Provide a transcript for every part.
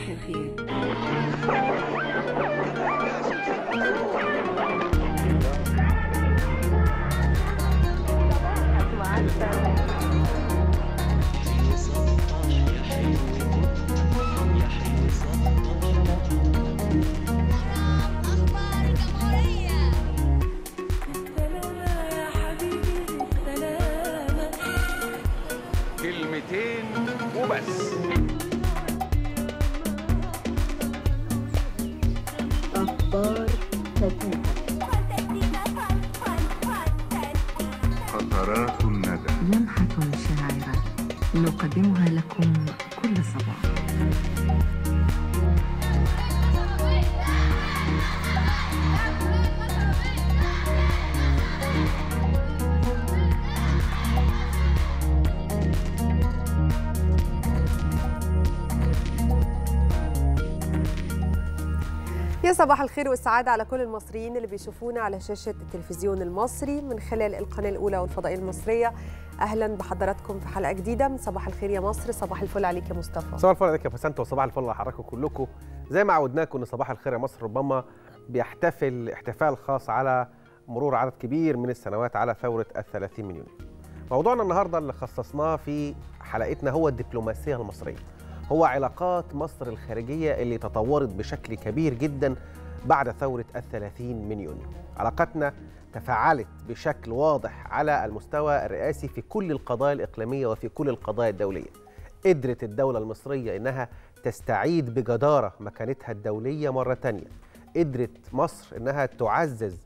صباح الخير. كلمتين وبس. أخبار قطرات الندى، لمحة شاعرة نقدمها لكم كل صباح. يا صباح الخير والسعادة على كل المصريين اللي بيشوفونا على شاشة التلفزيون المصري من خلال القناة الأولى والفضائية المصرية. أهلا بحضراتكم في حلقة جديدة من صباح الخير يا مصر. صباح الفل عليك يا مصطفى. صباح الفل عليك يا فسنت، وصباح الفل على حضراتكم كلكم. زي ما عودناكم إن صباح الخير يا مصر ربما بيحتفل احتفال خاص على مرور عدد كبير من السنوات على ثورة ال30 من يونيو. موضوعنا النهارده اللي خصصناه في حلقتنا هو الدبلوماسية المصرية، هو علاقات مصر الخارجية اللي تطورت بشكل كبير جدا بعد ثورة ال30 من يونيو. علاقتنا تفاعلت بشكل واضح على المستوى الرئاسي في كل القضايا الإقليمية وفي كل القضايا الدولية. قدرت الدولة المصرية إنها تستعيد بجدارة مكانتها الدولية مرة تانية. قدرت مصر إنها تعزز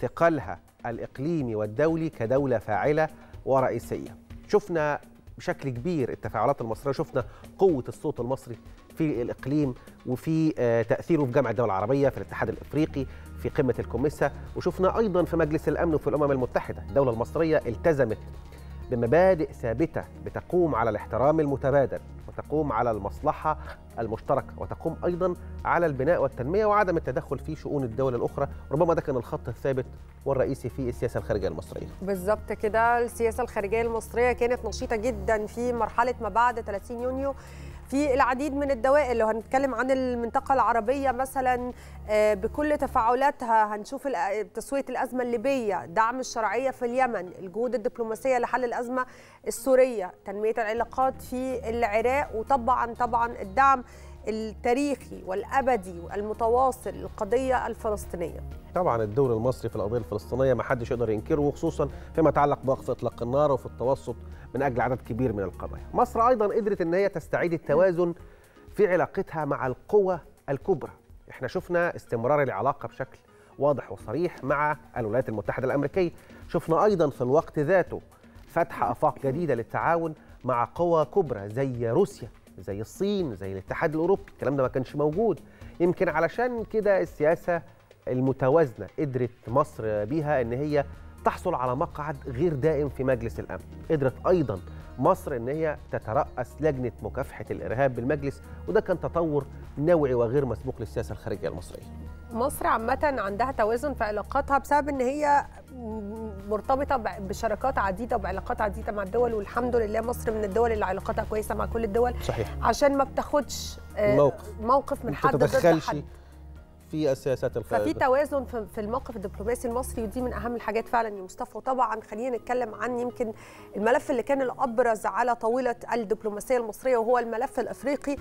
ثقلها الإقليمي والدولي كدولة فاعلة ورئيسية. شفنا بشكل كبير التفاعلات المصرية، شفنا قوة الصوت المصري في الإقليم وفي تأثيره في جامعة الدول العربية، في الاتحاد الإفريقي، في قمة الكوميسا، وشفنا أيضا في مجلس الأمن وفي الأمم المتحدة. الدولة المصرية التزمت بمبادئ ثابتة بتقوم على الاحترام المتبادل وتقوم على المصلحة المشتركة وتقوم أيضا على البناء والتنمية وعدم التدخل في شؤون الدول الأخرى. ربما ده كان الخط الثابت والرئيسي في السياسة الخارجية المصرية. بالظبط كده، السياسة الخارجية المصرية كانت نشيطة جدا في مرحلة ما بعد 30 يونيو في العديد من الدوائر. لو هنتكلم عن المنطقة العربية مثلا بكل تفاعلاتها هنشوف تسوية الأزمة الليبية، دعم الشرعية في اليمن، الجهود الدبلوماسية لحل الأزمة السورية، تنمية العلاقات في العراق، وطبعا الدعم التاريخي والأبدي والمتواصل للقضية الفلسطينية. طبعا الدور المصري في القضية الفلسطينية ما حدش يقدر ينكره، وخصوصا فيما يتعلق بوقف إطلاق النار وفي التوسط من أجل عدد كبير من القضايا. مصر أيضا قدرت أن هي تستعيد التوازن في علاقتها مع القوى الكبرى. احنا شفنا استمرار العلاقة بشكل واضح وصريح مع الولايات المتحدة الأمريكية، شفنا أيضا في الوقت ذاته فتح آفاق جديدة للتعاون مع قوى كبرى زي روسيا، زي الصين، زي الاتحاد الأوروبي. الكلام ده ما كانش موجود. يمكن علشان كده السياسة المتوازنة قدرت مصر بيها أن هي تحصل على مقعد غير دائم في مجلس الأمن. قدرت أيضا مصر أن هي تترأس لجنة مكافحة الإرهاب بالمجلس، وده كان تطور نوعي وغير مسبوق للسياسة الخارجية المصرية. مصر عامة عندها توازن في علاقاتها بسبب أن هي مرتبطة بشراكات عديدة وبعلاقات عديدة مع الدول، والحمد لله مصر من الدول اللي علاقاتها كويسة مع كل الدول. صحيح. عشان ما بتاخدش موقف من حد ضد حد في السياسات الخارجية، ففي توازن في الموقف الدبلوماسي المصري، ودي من أهم الحاجات فعلا يا مصطفى. وطبعا خلينا نتكلم عن يمكن الملف اللي كان الأبرز على طاولة الدبلوماسية المصرية وهو الملف الأفريقي.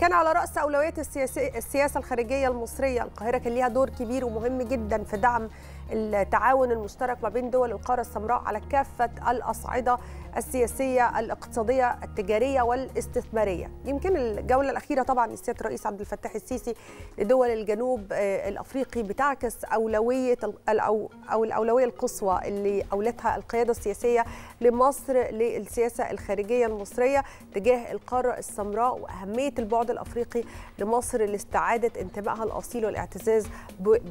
كان على رأس أولويات السياسة الخارجية المصرية. القاهرة كان ليها دور كبير ومهم جدا في دعم التعاون المشترك ما بين دول القارة السمراء على كافة الأصعدة السياسية، الاقتصادية، التجارية والاستثمارية. يمكن الجولة الأخيرة طبعا لسيادة الرئيس عبد الفتاح السيسي لدول الجنوب الأفريقي بتعكس أولوية أو الأولوية القصوى اللي أولتها القيادة السياسية لمصر للسياسة الخارجية المصرية تجاه القارة السمراء وأهمية البعد الأفريقي لمصر لاستعادة انتمائها الأصيل والاعتزاز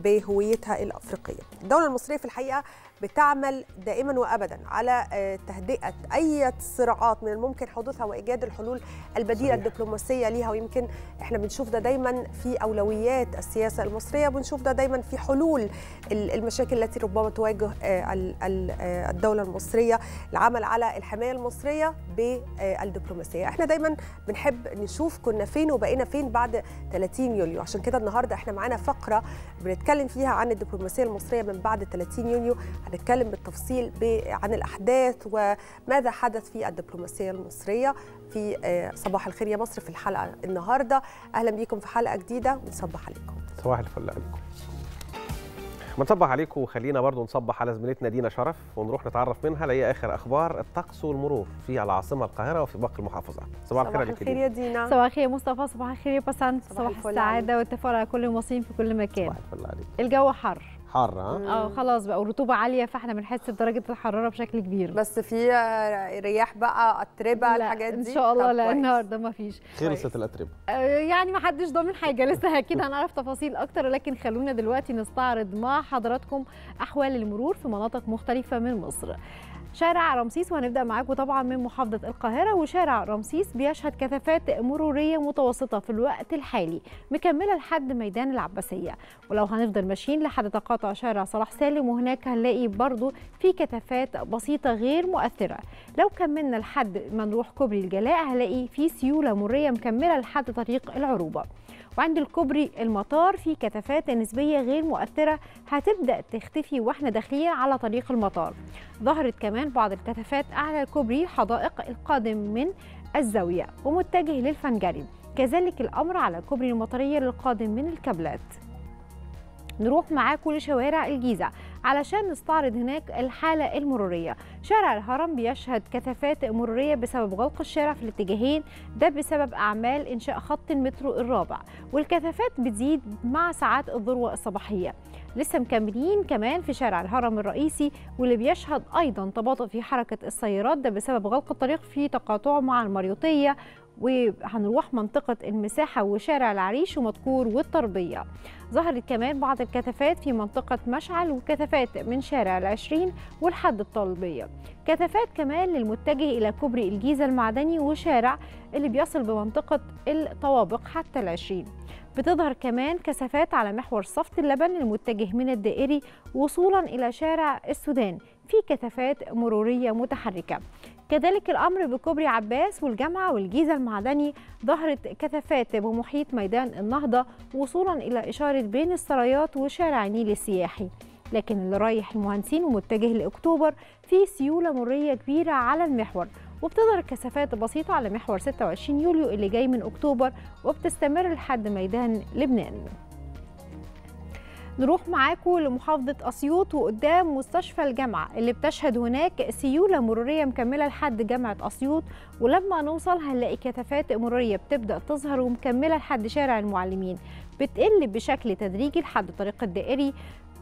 بهويتها الأفريقية. الدولة المصرية في الحقيقة بتعمل دائما وابدا على تهدئه اي صراعات من الممكن حدوثها وايجاد الحلول البديله الدبلوماسيه ليها. ويمكن احنا بنشوف ده دايما في اولويات السياسه المصريه، وبنشوف ده دايما في حلول المشاكل التي ربما تواجه الدوله المصريه، العمل على الحمايه المصريه بالدبلوماسيه. احنا دايما بنحب نشوف كنا فين وبقينا فين بعد 30 يونيو، عشان كده النهارده احنا معانا فقره بنتكلم فيها عن الدبلوماسيه المصريه من بعد 30 يونيو. هنتكلم بالتفصيل عن الأحداث وماذا حدث في الدبلوماسية المصرية في صباح الخير يا مصر في الحلقة النهاردة. أهلا بيكم في حلقة جديدة ونصبح عليكم. صباح الفل عليكم. بنصبح عليكم وخلينا برضو نصبح على زميلتنا دينا شرف ونروح نتعرف منها لأي آخر أخبار الطقس والمرور في العاصمة القاهرة وفي باقي المحافظات. صباح الخير عليكم. صباح الخير يا دينا. صباح الخير يا مصطفى. صباح الخير يا بسنت. صباح السعادة والتفاؤل على كل المصريين في كل مكان. صباح الفل عليكم. الجو حر. حر خلاص بقى، والرطوبه عاليه، فاحنا بنحس بدرجه الحراره بشكل كبير. بس في رياح بقى، اتربه، الحاجات دي ان شاء الله. لا النهارده ما فيش، خلصت الاتربه يعني ما حدش ضامن حاجه لسه، اكيد هنعرف تفاصيل اكتر. لكن خلونا دلوقتي نستعرض مع حضراتكم احوال المرور في مناطق مختلفه من مصر. شارع رمسيس، وهنبدأ معاكم طبعا من محافظة القاهرة، وشارع رمسيس بيشهد كثافات مرورية متوسطة في الوقت الحالي مكملة لحد ميدان العباسية، ولو هنفضل ماشيين لحد تقاطع شارع صلاح سالم، وهناك هنلاقي برضو في كثافات بسيطة غير مؤثرة. لو كملنا لحد ما نروح كوبري الجلاء هنلاقي في سيولة مرورية مكملة لحد طريق العروبة، وعند الكوبري المطار في كثافات نسبية غير مؤثرة هتبدأ تختفي واحنا داخلين على طريق المطار. ظهرت كمان بعض الكثافات أعلى الكوبري حدائق القادم من الزاوية ومتجه للفنجري، كذلك الأمر على كوبري المطرية للقادم من الكابلات. نروح معاكم لشوارع الجيزة علشان نستعرض هناك الحالة المرورية. شارع الهرم بيشهد كثافات مرورية بسبب غلق الشارع في الاتجاهين، ده بسبب أعمال إنشاء خط المترو الرابع، والكثافات بتزيد مع ساعات الذروة الصباحية. لسه مكملين كمان في شارع الهرم الرئيسي، واللي بيشهد أيضا تباطؤ في حركة السيارات، ده بسبب غلق الطريق في تقاطعه مع المريوطية. وهنروح منطقة المساحة وشارع العريش ومدكور والطربية. ظهرت كمان بعض الكثافات في منطقة مشعل، وكثافات من شارع ال20 والحد الطلبية، كثافات كمان للمتجه إلى كوبري الجيزة المعدني وشارع اللي بيصل بمنطقة الطوابق حتى ال20. بتظهر كمان كثافات على محور صفت اللبن المتجه من الدائري وصولا إلى شارع السودان، في كثافات مرورية متحركة. كذلك الأمر بكوبري عباس والجامعة والجيزة المعدني، ظهرت كثافات بمحيط ميدان النهضة وصولا إلى إشارة بين السرايات وشارع النيل السياحي. لكن اللي رايح المهندسين ومتجه لأكتوبر في سيولة مرورية كبيرة على المحور، وبتظهر كثافات بسيطة على محور 26 يوليو اللي جاي من أكتوبر وبتستمر لحد ميدان لبنان. نروح معاكم لمحافظة أسيوط وقدام مستشفى الجامعة، اللي بتشهد هناك سيولة مرورية مكملة لحد جامعة أسيوط، ولما نوصل هنلاقي كثافات مرورية بتبدأ تظهر ومكملة لحد شارع المعلمين، بتقل بشكل تدريجي لحد طريق الدائري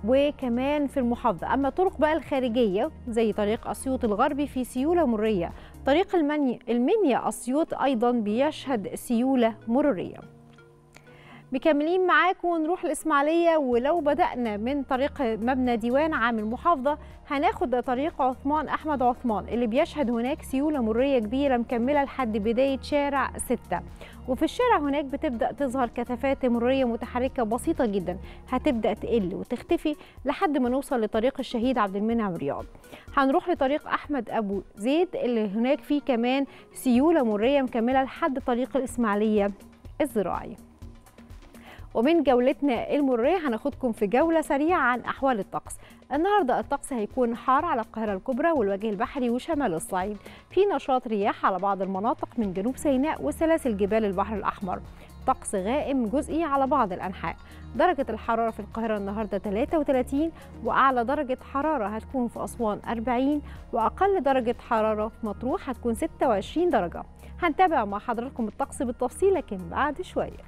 وكمان في المحافظة. أما الطرق بقى الخارجية زي طريق أسيوط الغربي في سيولة مرورية، طريق المنيا أسيوط أيضا بيشهد سيولة مرورية. مكملين معاكم ونروح الإسماعيلية، ولو بدأنا من طريق مبنى ديوان عام المحافظة هناخد طريق عثمان أحمد عثمان، اللي بيشهد هناك سيولة مرورية كبيرة مكملة لحد بداية شارع 6، وفي الشارع هناك بتبدأ تظهر كثافات مرورية متحركة بسيطة جدا، هتبدأ تقل وتختفي لحد ما نوصل لطريق الشهيد عبد المنعم رياض. هنروح لطريق أحمد أبو زيد اللي هناك فيه كمان سيولة مرورية مكملة لحد طريق الإسماعيلية الزراعي. ومن جولتنا المرورية هناخدكم في جولة سريعة عن أحوال الطقس. النهارده الطقس هيكون حار على القاهرة الكبرى والوجه البحري وشمال الصعيد، في نشاط رياح على بعض المناطق من جنوب سيناء وسلاسل جبال البحر الأحمر، طقس غائم جزئي على بعض الأنحاء. درجة الحرارة في القاهرة النهارده 33، وأعلى درجة حرارة هتكون في أسوان 40، وأقل درجة حرارة في مطروح هتكون 26 درجة. هنتابع مع حضراتكم الطقس بالتفصيل لكن بعد شوية.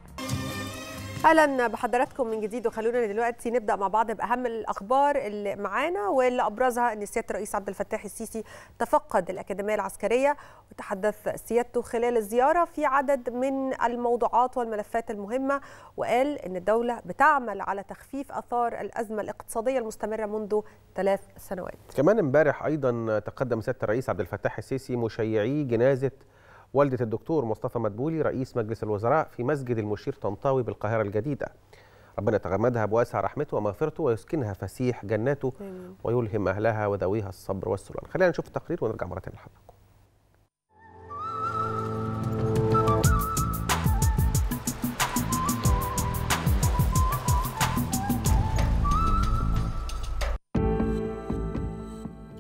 اهلا بحضراتكم من جديد، وخلونا دلوقتي نبدا مع بعض باهم الاخبار اللي معانا، واللي ابرزها ان سياده الرئيس عبد الفتاح السيسي تفقد الاكاديميه العسكريه، وتحدث سيادته خلال الزياره في عدد من الموضوعات والملفات المهمه، وقال ان الدوله بتعمل على تخفيف اثار الازمه الاقتصاديه المستمره منذ 3 سنوات. كمان امبارح ايضا تقدم سياده الرئيس عبد الفتاح السيسي مشيعي جنازه والدة الدكتور مصطفى مدبولي رئيس مجلس الوزراء في مسجد المشير طنطاوي بالقاهرة الجديدة. ربنا يتغمدها بواسع رحمته ومغفرته ويسكنها فسيح جناته ويلهم أهلها وذويها الصبر والسلام. خلينا نشوف التقرير ونرجع مرة تانية لحضراتكم.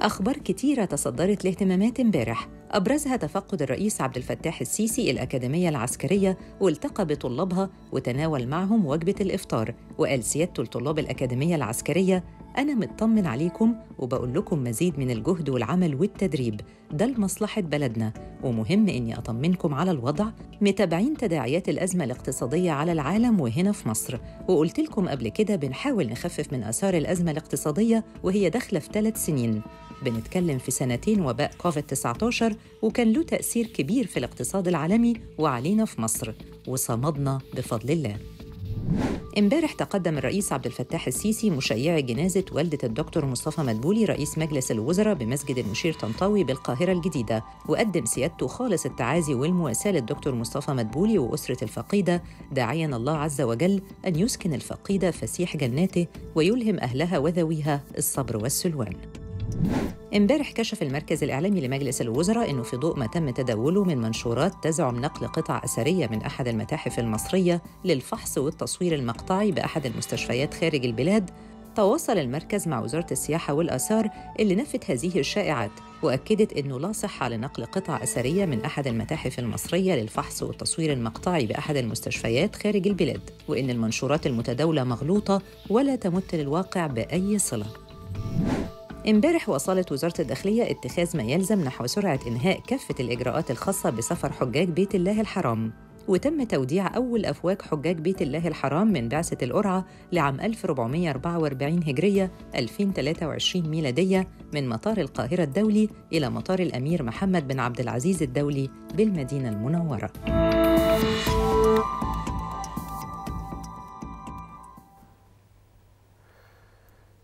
أخبار كتيرة تصدرت لاهتمامات امبارح، أبرزها تفقد الرئيس عبد الفتاح السيسي الأكاديمية العسكرية، والتقى بطلابها وتناول معهم وجبة الإفطار، وقال سيادته لطلاب الأكاديمية العسكرية: أنا مطمن عليكم وبقول لكم مزيد من الجهد والعمل والتدريب، ده لمصلحة بلدنا، ومهم إني أطمنكم على الوضع، متابعين تداعيات الأزمة الاقتصادية على العالم وهنا في مصر، وقلت لكم قبل كده بنحاول نخفف من آثار الأزمة الاقتصادية وهي داخلة في 3 سنين، بنتكلم في سنتين وباء كوفيد-19 وكان له تأثير كبير في الاقتصاد العالمي وعلينا في مصر، وصمدنا بفضل الله. امبارح تقدم الرئيس عبد الفتاح السيسي مشيع جنازة والدة الدكتور مصطفى مدبولي رئيس مجلس الوزراء بمسجد المشير طنطاوي بالقاهرة الجديدة، وقدم سيادته خالص التعازي والمواساة للدكتور مصطفى مدبولي وأسرة الفقيدة، داعياً الله عز وجل أن يسكن الفقيدة فسيح جناته ويلهم أهلها وذويها الصبر والسلوان. امبارح كشف المركز الإعلامي لمجلس الوزراء أنه في ضوء ما تم تداوله من منشورات تزعم نقل قطع أثرية من أحد المتاحف المصرية للفحص والتصوير المقطعي بأحد المستشفيات خارج البلاد، تواصل المركز مع وزارة السياحة والآثار اللي نفت هذه الشائعات، وأكدت أنه لا صحة لنقل قطع أثرية من أحد المتاحف المصرية للفحص والتصوير المقطعي بأحد المستشفيات خارج البلاد، وأن المنشورات المتداولة مغلوطة ولا تمت للواقع بأي صلة. امبارح واصلت وزارة الداخلية اتخاذ ما يلزم نحو سرعة إنهاء كافة الإجراءات الخاصة بسفر حجاج بيت الله الحرام، وتم توديع أول أفواج حجاج بيت الله الحرام من بعثة القرعة لعام 1444 هجرية 2023 ميلادية من مطار القاهرة الدولي إلى مطار الأمير محمد بن عبد العزيز الدولي بالمدينة المنورة.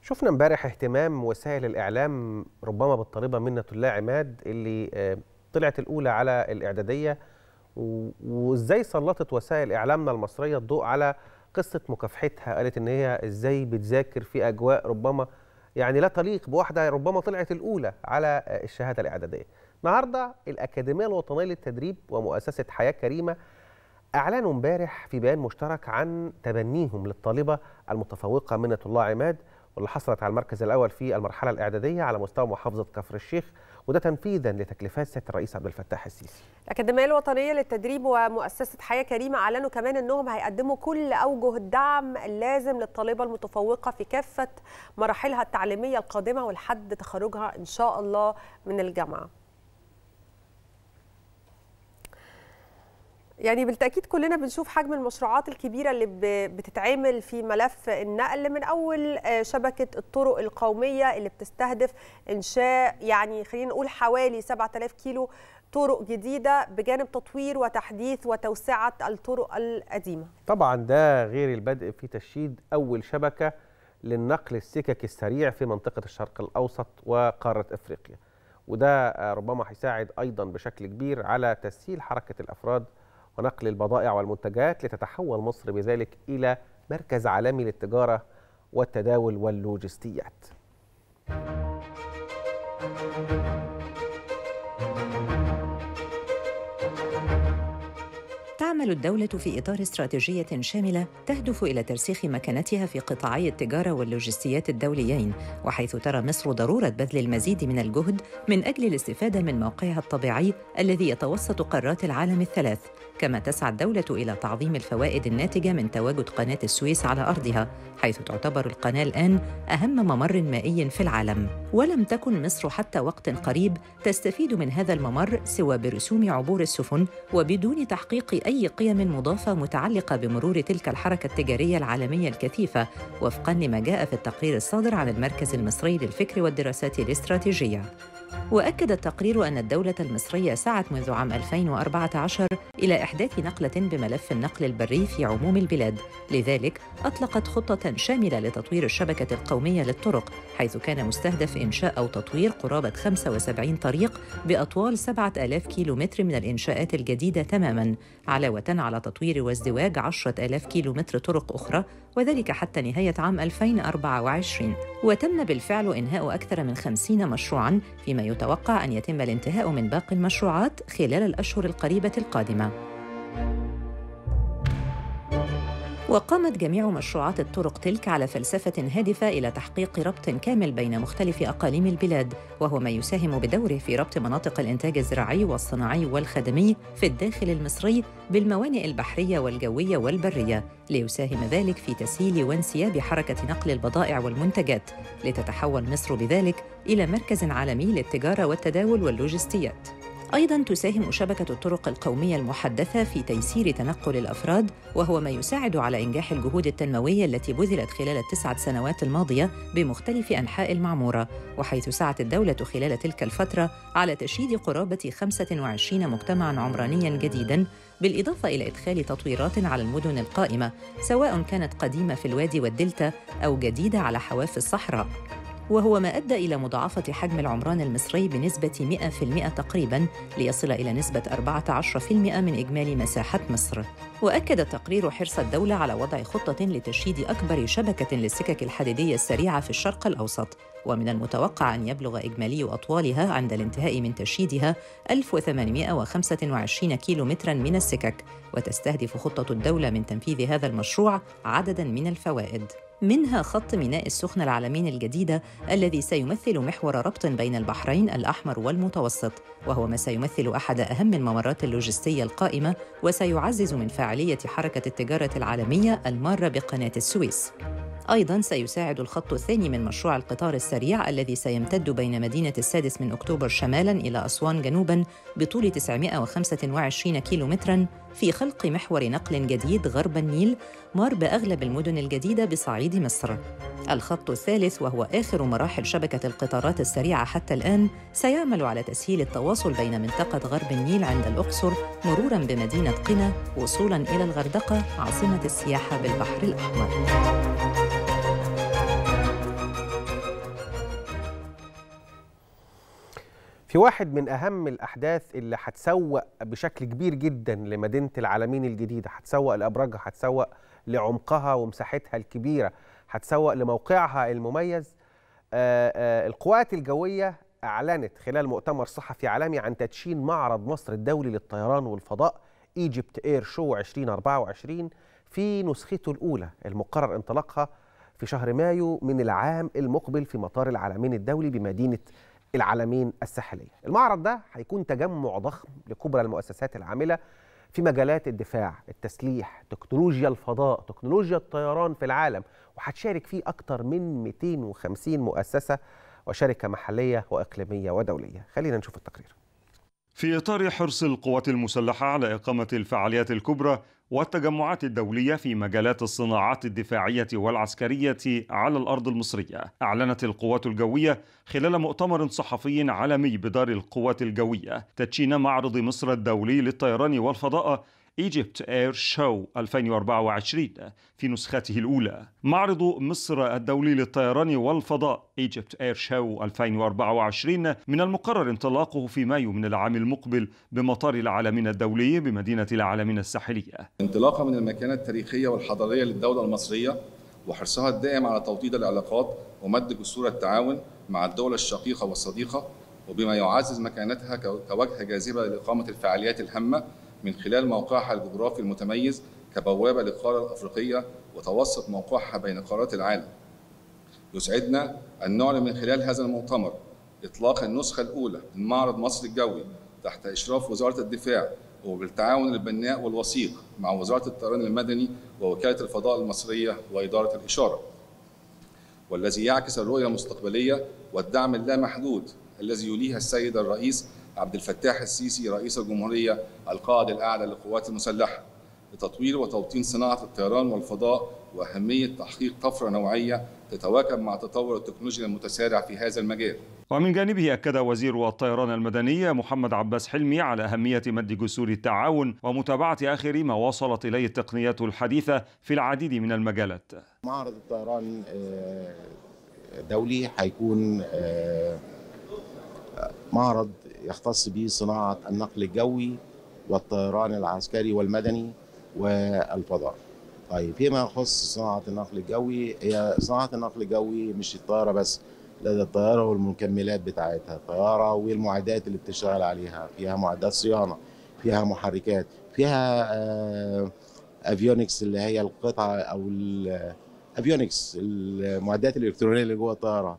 شفنا امبارح اهتمام وسائل الإعلام ربما بالطالبة منة الله عماد اللي طلعت الأولى على الإعدادية، وإزاي سلطت وسائل إعلامنا المصرية الضوء على قصة مكافحتها. قالت إن هي إزاي بتذاكر في أجواء ربما يعني لا تليق بواحدة ربما طلعت الأولى على الشهادة الإعدادية. النهارده الأكاديمية الوطنية للتدريب ومؤسسة حياة كريمة أعلنوا امبارح في بيان مشترك عن تبنيهم للطالبة المتفوقة منة الله عماد، واللي حصلت على المركز الأول في المرحلة الإعدادية على مستوى محافظة كفر الشيخ، وده تنفيذا لتكليفات سيادة الرئيس عبد الفتاح السيسي. الأكاديمية الوطنية للتدريب ومؤسسة حياة كريمة أعلنوا كمان أنهم هيقدموا كل أوجه الدعم اللازم للطالبة المتفوقة في كافة مراحلها التعليمية القادمة ولحد تخرجها إن شاء الله من الجامعة. يعني بالتأكيد كلنا بنشوف حجم المشروعات الكبيرة اللي بتتعمل في ملف النقل، من أول شبكة الطرق القومية اللي بتستهدف إنشاء يعني خلينا نقول حوالي 7000 كيلو طرق جديدة، بجانب تطوير وتحديث وتوسعة الطرق القديمة. طبعا ده غير البدء في تشييد أول شبكة للنقل السككي السريع في منطقة الشرق الأوسط وقارة أفريقيا، وده ربما هيساعد أيضا بشكل كبير على تسهيل حركة الأفراد ونقل البضائع والمنتجات، لتتحول مصر بذلك إلى مركز عالمي للتجارة والتداول واللوجستيات. تعمل الدولة في إطار استراتيجية شاملة تهدف إلى ترسيخ مكانتها في قطاعي التجارة واللوجستيات الدوليين، وحيث ترى مصر ضرورة بذل المزيد من الجهد من أجل الاستفادة من موقعها الطبيعي الذي يتوسط قارات العالم الثلاث، كما تسعى الدولة إلى تعظيم الفوائد الناتجة من تواجد قناة السويس على أرضها، حيث تعتبر القناة الآن أهم ممر مائي في العالم. ولم تكن مصر حتى وقت قريب تستفيد من هذا الممر سوى برسوم عبور السفن، وبدون تحقيق أي قيم مضافة متعلقة بمرور تلك الحركة التجارية العالمية الكثيفة، وفقاً لما جاء في التقرير الصادر عن المركز المصري للفكر والدراسات الاستراتيجية. وأكد التقرير أن الدولة المصرية سعت منذ عام 2014 إلى إحداث نقلة بملف النقل البري في عموم البلاد، لذلك أطلقت خطة شاملة لتطوير الشبكة القومية للطرق، حيث كان مستهدف إنشاء أو تطوير قرابة 75 طريق بأطوال 7000 كيلومتر من الإنشاءات الجديدة تماماً، علاوة على تطوير وازدواج 10000 كيلومتر طرق أخرى، وذلك حتى نهاية عام 2024. وتم بالفعل إنهاء أكثر من 50 مشروعاً، فيما يتوقع أن يتم الانتهاء من باقي المشروعات خلال الأشهر القريبة القادمة. وقامت جميع مشروعات الطرق تلك على فلسفة هادفة إلى تحقيق ربط كامل بين مختلف أقاليم البلاد، وهو ما يساهم بدوره في ربط مناطق الإنتاج الزراعي والصناعي والخدمي في الداخل المصري بالموانئ البحرية والجوية والبرية، ليساهم ذلك في تسهيل وانسياب حركة نقل البضائع والمنتجات، لتتحول مصر بذلك إلى مركز عالمي للتجارة والتداول واللوجستيات. أيضاً تساهم شبكة الطرق القومية المحدثة في تيسير تنقل الأفراد، وهو ما يساعد على إنجاح الجهود التنموية التي بذلت خلال ال9 سنوات الماضية بمختلف أنحاء المعمورة، وحيث سعت الدولة خلال تلك الفترة على تشييد قرابة 25 مجتمعاً عمرانياً جديداً، بالإضافة إلى إدخال تطويرات على المدن القائمة، سواء كانت قديمة في الوادي والدلتا أو جديدة على حواف الصحراء، وهو ما أدى إلى مضاعفة حجم العمران المصري بنسبة 100% تقريباً، ليصل إلى نسبة 14% من إجمالي مساحة مصر. وأكد التقرير حرص الدولة على وضع خطة لتشييد أكبر شبكة للسكك الحديدية السريعة في الشرق الأوسط، ومن المتوقع أن يبلغ إجمالي أطوالها عند الانتهاء من تشييدها 1825 كيلومتراً من السكك، وتستهدف خطة الدولة من تنفيذ هذا المشروع عدداً من الفوائد، منها خط ميناء السخنة العالمين الجديدة الذي سيمثل محور ربط بين البحرين الأحمر والمتوسط، وهو ما سيمثل أحد أهم الممرات اللوجستية القائمة، وسيعزز من فاعلية حركة التجارة العالمية المارة بقناة السويس. أيضاً سيساعد الخط الثاني من مشروع القطار السريع الذي سيمتد بين مدينة 6 أكتوبر شمالاً إلى أسوان جنوباً بطول 925 كيلومتراً في خلق محور نقل جديد غرب النيل مار بأغلب المدن الجديدة بصعيد مصر. الخط الثالث، وهو آخر مراحل شبكة القطارات السريعة حتى الآن، سيعمل على تسهيل التواصل بين منطقة غرب النيل عند الأقصر مروراً بمدينة قنا وصولاً إلى الغردقة عاصمة السياحة بالبحر الأحمر. في واحد من أهم الأحداث اللي هتسوق بشكل كبير جدا لمدينة العالمين الجديدة، هتسوق لأبراجها، هتسوق لعمقها ومساحتها الكبيرة، هتسوق لموقعها المميز، القوات الجوية أعلنت خلال مؤتمر صحفي عالمي عن تدشين معرض مصر الدولي للطيران والفضاء ايجيبت اير شو 2024 في نسخته الأولى، المقرر انطلاقها في شهر مايو من العام المقبل في مطار العالمين الدولي بمدينة العالمين الساحلية. المعرض ده هيكون تجمع ضخم لكبرى المؤسسات العاملة في مجالات الدفاع، التسليح، تكنولوجيا الفضاء، تكنولوجيا الطيران في العالم، وهتشارك فيه أكتر من 250 مؤسسة وشركة محلية وإقليمية ودولية. خلينا نشوف التقرير. في إطار حرص القوات المسلحة على إقامة الفعاليات الكبرى والتجمعات الدولية في مجالات الصناعات الدفاعية والعسكرية على الأرض المصرية، أعلنت القوات الجوية خلال مؤتمر صحفي عالمي بدار القوات الجوية تدشين معرض مصر الدولي للطيران والفضاء ايجيبت اير شو 2024 في نسخته الأولى. معرض مصر الدولي للطيران والفضاء ايجيبت اير شو 2024 من المقرر انطلاقه في مايو من العام المقبل بمطار العالمين الدولي بمدينة العالمين الساحلية. انطلاقا من المكانة التاريخية والحضارية للدولة المصرية وحرصها الدائم على توطيد العلاقات ومد جسور التعاون مع الدول الشقيقة والصديقة، وبما يعزز مكانتها كوجهة جاذبة لإقامة الفعاليات الهامة من خلال موقعها الجغرافي المتميز كبوابة للقارة الأفريقية وتوسط موقعها بين قارات العالم. يسعدنا أن نعلن من خلال هذا المؤتمر إطلاق النسخة الأولى من معرض مصر الجوي تحت إشراف وزارة الدفاع وبالتعاون البناء والوثيق مع وزارة الطيران المدني ووكالة الفضاء المصرية وإدارة الإشارة، والذي يعكس الرؤية المستقبلية والدعم اللامحدود الذي يوليها السيد الرئيس عبد الفتاح السيسي رئيس الجمهورية القائد الأعلى للقوات المسلحة لتطوير وتوطين صناعة الطيران والفضاء وأهمية تحقيق طفرة نوعية تتواكب مع تطور التكنولوجيا المتسارع في هذا المجال. ومن جانبه أكد وزير الطيران المدني محمد عباس حلمي على أهمية مد جسور التعاون ومتابعة آخر ما وصلت إليه التقنيات الحديثة في العديد من المجالات. معرض الطيران دولي هيكون معرض يختص به صناعة النقل الجوي والطيران العسكري والمدني والفضاء. طيب فيما يخص صناعة النقل الجوي، هي صناعة النقل الجوي مش الطيارة بس، لدى الطيارة والمكملات بتاعتها، الطيارة والمعدات اللي بتشتغل عليها، فيها معدات صيانة، فيها محركات، فيها افيونكس اللي هي القطعة او الافيونكس المعدات الالكترونية اللي جوه الطيارة،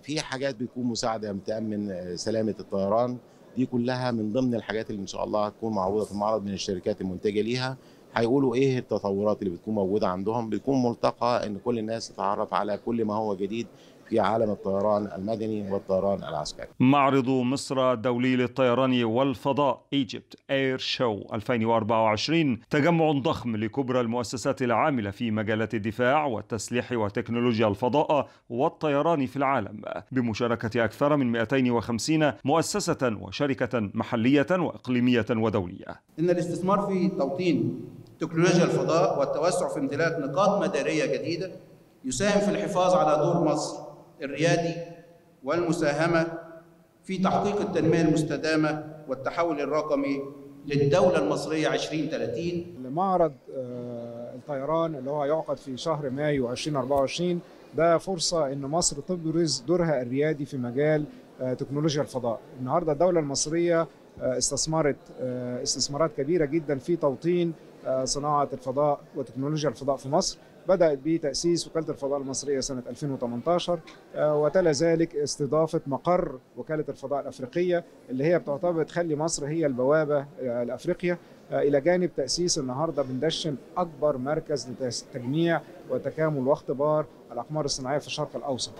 في حاجات بتكون مساعدة بتأمن سلامة الطيران، دي كلها من ضمن الحاجات اللي ان شاء الله هتكون معروضة في المعرض من الشركات المنتجة ليها. هيقولوا ايه التطورات اللي بتكون موجودة عندهم، بتكون ملتقى ان كل الناس تتعرف على كل ما هو جديد في عالم الطيران المدني والطيران العسكري. معرض مصر الدولي للطيران والفضاء Egypt Air Show 2024 تجمع ضخم لكبرى المؤسسات العاملة في مجالات الدفاع والتسليح وتكنولوجيا الفضاء والطيران في العالم بمشاركة أكثر من 250 مؤسسة وشركة محلية وإقليمية ودولية. إن الاستثمار في توطين تكنولوجيا الفضاء والتوسع في امتلاك نقاط مدارية جديدة يساهم في الحفاظ على دور مصر الريادي والمساهمة في تحقيق التنمية المستدامة والتحول الرقمي للدولة المصرية 2030. لمعرض الطيران اللي هو هيعقد في شهر مايو 2024 ده فرصة إن مصر تبرز دورها الريادي في مجال تكنولوجيا الفضاء. النهاردة الدولة المصرية استثمرت استثمارات كبيرة جدا في توطين صناعة الفضاء وتكنولوجيا الفضاء في مصر، بدأت بتأسيس وكالة الفضاء المصرية سنة 2018 وتلا ذلك استضافة مقر وكالة الفضاء الأفريقية اللي هي بتعتبر تخلي مصر هي البوابة لأفريقيا، إلى جانب تأسيس النهاردة بندشن أكبر مركز لتجميع وتكامل واختبار الأقمار الصناعية في الشرق الأوسط.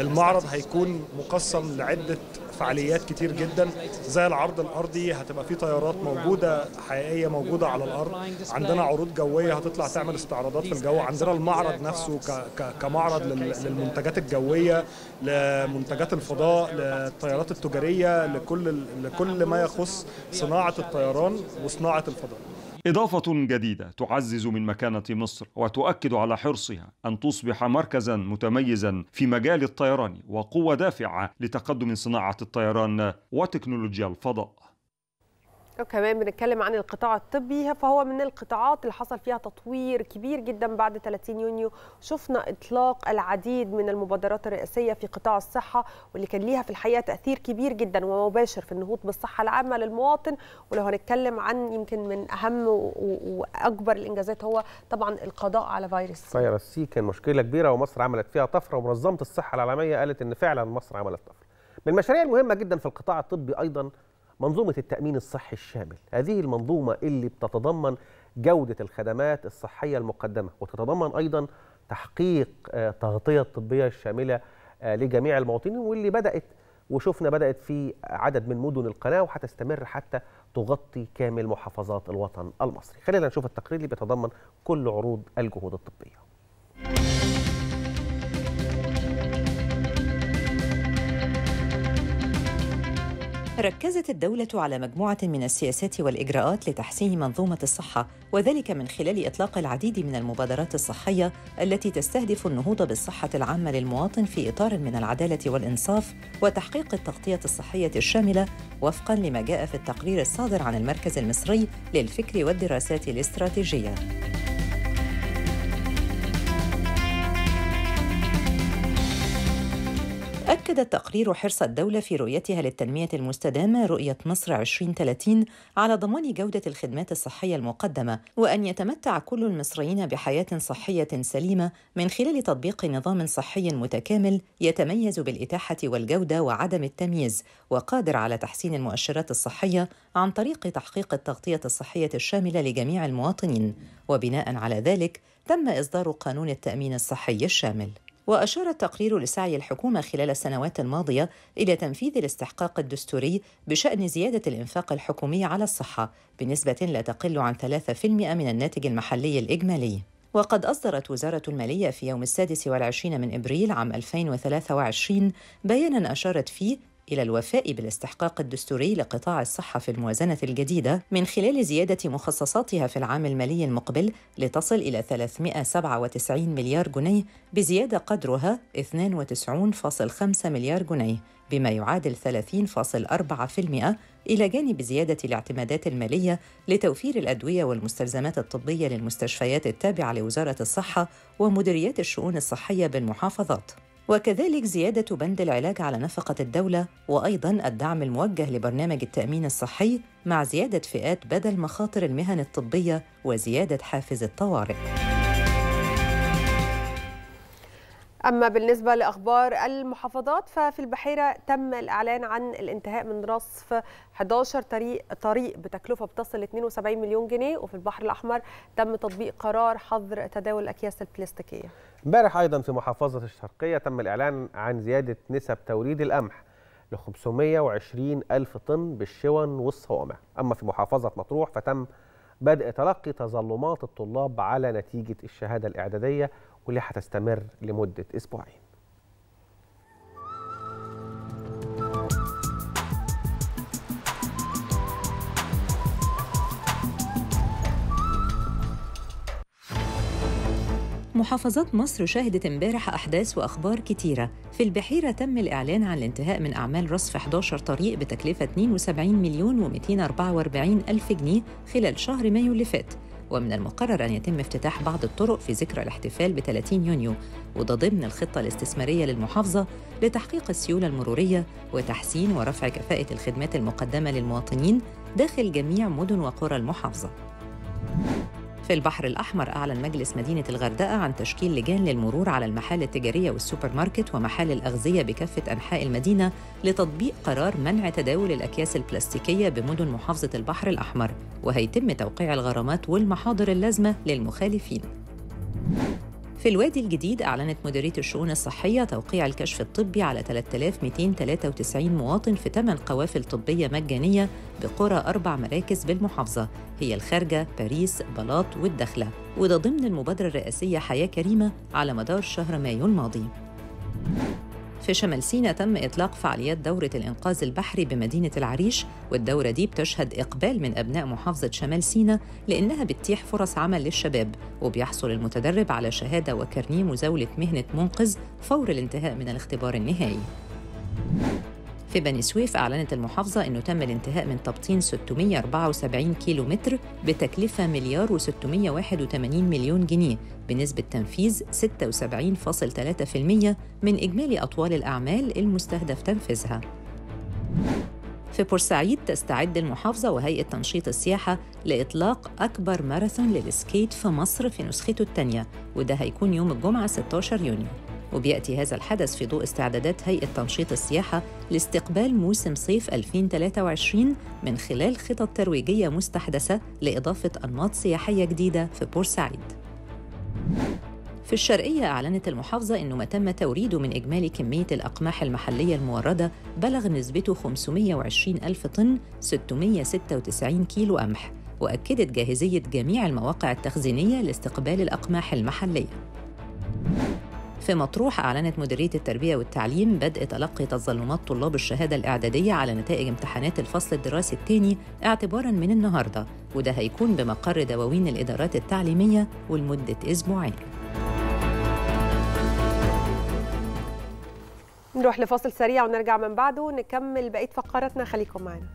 المعرض هيكون مقسم لعدة فعاليات كتير جدا زي العرض الأرضي، هتبقى فيه طيارات موجودة حقيقية موجودة على الأرض، عندنا عروض جوية هتطلع تعمل استعراضات في الجو، عندنا المعرض نفسه كمعرض للمنتجات الجوية، لمنتجات الفضاء، للطيارات التجارية، لكل ما يخص صناعة الطيران وصناعة الفضاء. إضافة جديدة تعزز من مكانة مصر وتؤكد على حرصها أن تصبح مركزا متميزا في مجال الطيران وقوة دافعة لتقدم صناعة الطيران وتكنولوجيا الفضاء. وكمان بنتكلم عن القطاع الطبي، فهو من القطاعات اللي حصل فيها تطوير كبير جدا بعد 30 يونيو، شفنا إطلاق العديد من المبادرات الرئاسية في قطاع الصحة واللي كان ليها في الحقيقة تأثير كبير جدا ومباشر في النهوض بالصحة العامة للمواطن. ولو هنتكلم عن يمكن من أهم وأكبر الإنجازات هو طبعا القضاء على فيروس سي، كان مشكلة كبيرة ومصر عملت فيها طفرة، ومنظمة الصحة العالمية قالت إن فعلا مصر عملت طفرة. من المشاريع المهمة جدا في القطاع الطبي أيضا منظومة التأمين الصحي الشامل، هذه المنظومة اللي بتتضمن جودة الخدمات الصحية المقدمة وتتضمن أيضا تحقيق تغطية طبية شاملة لجميع المواطنين، واللي بدأت وشفنا بدأت في عدد من مدن القناة وهتستمر حتى تغطي كامل محافظات الوطن المصري. خلينا نشوف التقرير اللي بيتضمن كل عروض الجهود الطبية. ركزت الدولة على مجموعة من السياسات والإجراءات لتحسين منظومة الصحة، وذلك من خلال إطلاق العديد من المبادرات الصحية التي تستهدف النهوض بالصحة العامة للمواطن في إطار من العدالة والإنصاف وتحقيق التغطية الصحية الشاملة وفقاً لما جاء في التقرير الصادر عن المركز المصري للفكر والدراسات الاستراتيجية. أكد تقرير حرص الدولة في رؤيتها للتنمية المستدامة رؤية مصر 2030 على ضمان جودة الخدمات الصحية المقدمة، وأن يتمتع كل المصريين بحياة صحية سليمة من خلال تطبيق نظام صحي متكامل يتميز بالإتاحة والجودة وعدم التمييز، وقادر على تحسين المؤشرات الصحية عن طريق تحقيق التغطية الصحية الشاملة لجميع المواطنين. وبناء على ذلك تم إصدار قانون التأمين الصحي الشامل. وأشار التقرير لسعي الحكومة خلال السنوات الماضية إلى تنفيذ الاستحقاق الدستوري بشأن زيادة الإنفاق الحكومي على الصحة بنسبة لا تقل عن 3% من الناتج المحلي الإجمالي. وقد أصدرت وزارة المالية في يوم 26 من إبريل عام 2023 بياناً أشارت فيه إلى الوفاء بالاستحقاق الدستوري لقطاع الصحة في الموازنة الجديدة من خلال زيادة مخصصاتها في العام المالي المقبل لتصل إلى 397 مليار جنيه، بزيادة قدرها 92.5 مليار جنيه بما يعادل 30.4%، إلى جانب زيادة الاعتمادات المالية لتوفير الأدوية والمستلزمات الطبية للمستشفيات التابعة لوزارة الصحة ومديريات الشؤون الصحية بالمحافظات. وكذلك زيادة بند العلاج على نفقة الدولة، وأيضاً الدعم الموجه لبرنامج التأمين الصحي مع زيادة فئات بدل مخاطر المهن الطبية وزيادة حافز الطوارئ. أما بالنسبة لأخبار المحافظات ففي البحيرة تم الإعلان عن الانتهاء من رصف 11 طريق بتكلفة بتصل ل 72 مليون جنيه، وفي البحر الأحمر تم تطبيق قرار حظر تداول الأكياس البلاستيكية. امبارح أيضا في محافظة الشرقية تم الإعلان عن زيادة نسب توريد القمح ل 520 ألف طن بالشون والصوامع. أما في محافظة مطروح فتم بدء تلقي تظلمات الطلاب على نتيجة الشهادة الإعدادية، واللي هتستمر لمدة أسبوعين. محافظات مصر شهدت امبارح أحداث وأخبار كتيرة. في البحيرة تم الإعلان عن الانتهاء من أعمال رصف 11 طريق بتكلفة 72 مليون و244 ألف جنيه خلال شهر مايو اللي فات، ومن المقرر أن يتم افتتاح بعض الطرق في ذكرى الاحتفال ب 30 يونيو، وده ضمن الخطة الاستثمارية للمحافظة لتحقيق السيولة المرورية وتحسين ورفع كفاءة الخدمات المقدمة للمواطنين داخل جميع مدن وقرى المحافظة. في البحر الأحمر أعلن مجلس مدينة الغردقة عن تشكيل لجان للمرور على المحال التجارية والسوبر ماركت ومحال الأغذية بكافة أنحاء المدينة لتطبيق قرار منع تداول الأكياس البلاستيكية بمدن محافظة البحر الأحمر، وهيتم توقيع الغرامات والمحاضر اللازمة للمخالفين. في الوادي الجديد أعلنت مديرية الشؤون الصحية توقيع الكشف الطبي على 3293 مواطن في 8 قوافل طبية مجانية بقرى 4 مراكز بالمحافظة هي الخارجة، باريس، بلاط والدخلة، وده ضمن المبادرة الرئاسية حياة كريمة على مدار شهر مايو الماضي. في شمال سيناء تم إطلاق فعاليات دورة الإنقاذ البحري بمدينة العريش، والدورة دي بتشهد إقبال من أبناء محافظة شمال سيناء لأنها بتتيح فرص عمل للشباب، وبيحصل المتدرب على شهادة وكارنيه مزاولة مهنة منقذ فور الانتهاء من الاختبار النهائي. في بني سويف أعلنت المحافظة أنه تم الانتهاء من تبطين 674 كيلومتر بتكلفة 1,681,000,000 جنيه بنسبة تنفيذ 76.3% من إجمالي أطوال الأعمال المستهدف تنفيذها. في بورسعيد تستعد المحافظة وهيئة تنشيط السياحة لإطلاق أكبر ماراثون للسكيت في مصر في نسخته الثانية، وده هيكون يوم الجمعة 16 يونيو. وبيأتي هذا الحدث في ضوء استعدادات هيئة تنشيط السياحة لاستقبال موسم صيف 2023 من خلال خطط ترويجية مستحدثة لإضافة أنماط سياحية جديدة في بورسعيد. في الشرقية أعلنت المحافظة أنه ما تم توريده من إجمالي كمية الأقماح المحلية الموردة بلغ نسبته 520 ألف طن 696 كيلو قمح، وأكدت جاهزية جميع المواقع التخزينية لاستقبال الأقماح المحلية. في مطروح أعلنت مديرية التربية والتعليم بدء تلقي تظلمات طلاب الشهادة الإعدادية على نتائج امتحانات الفصل الدراسي الثاني اعتباراً من النهاردة، وده هيكون بمقر دواوين الإدارات التعليمية ولمدة أسبوعين. نروح لفاصل سريع ونرجع من بعده نكمل بقية فقراتنا، خليكم معنا.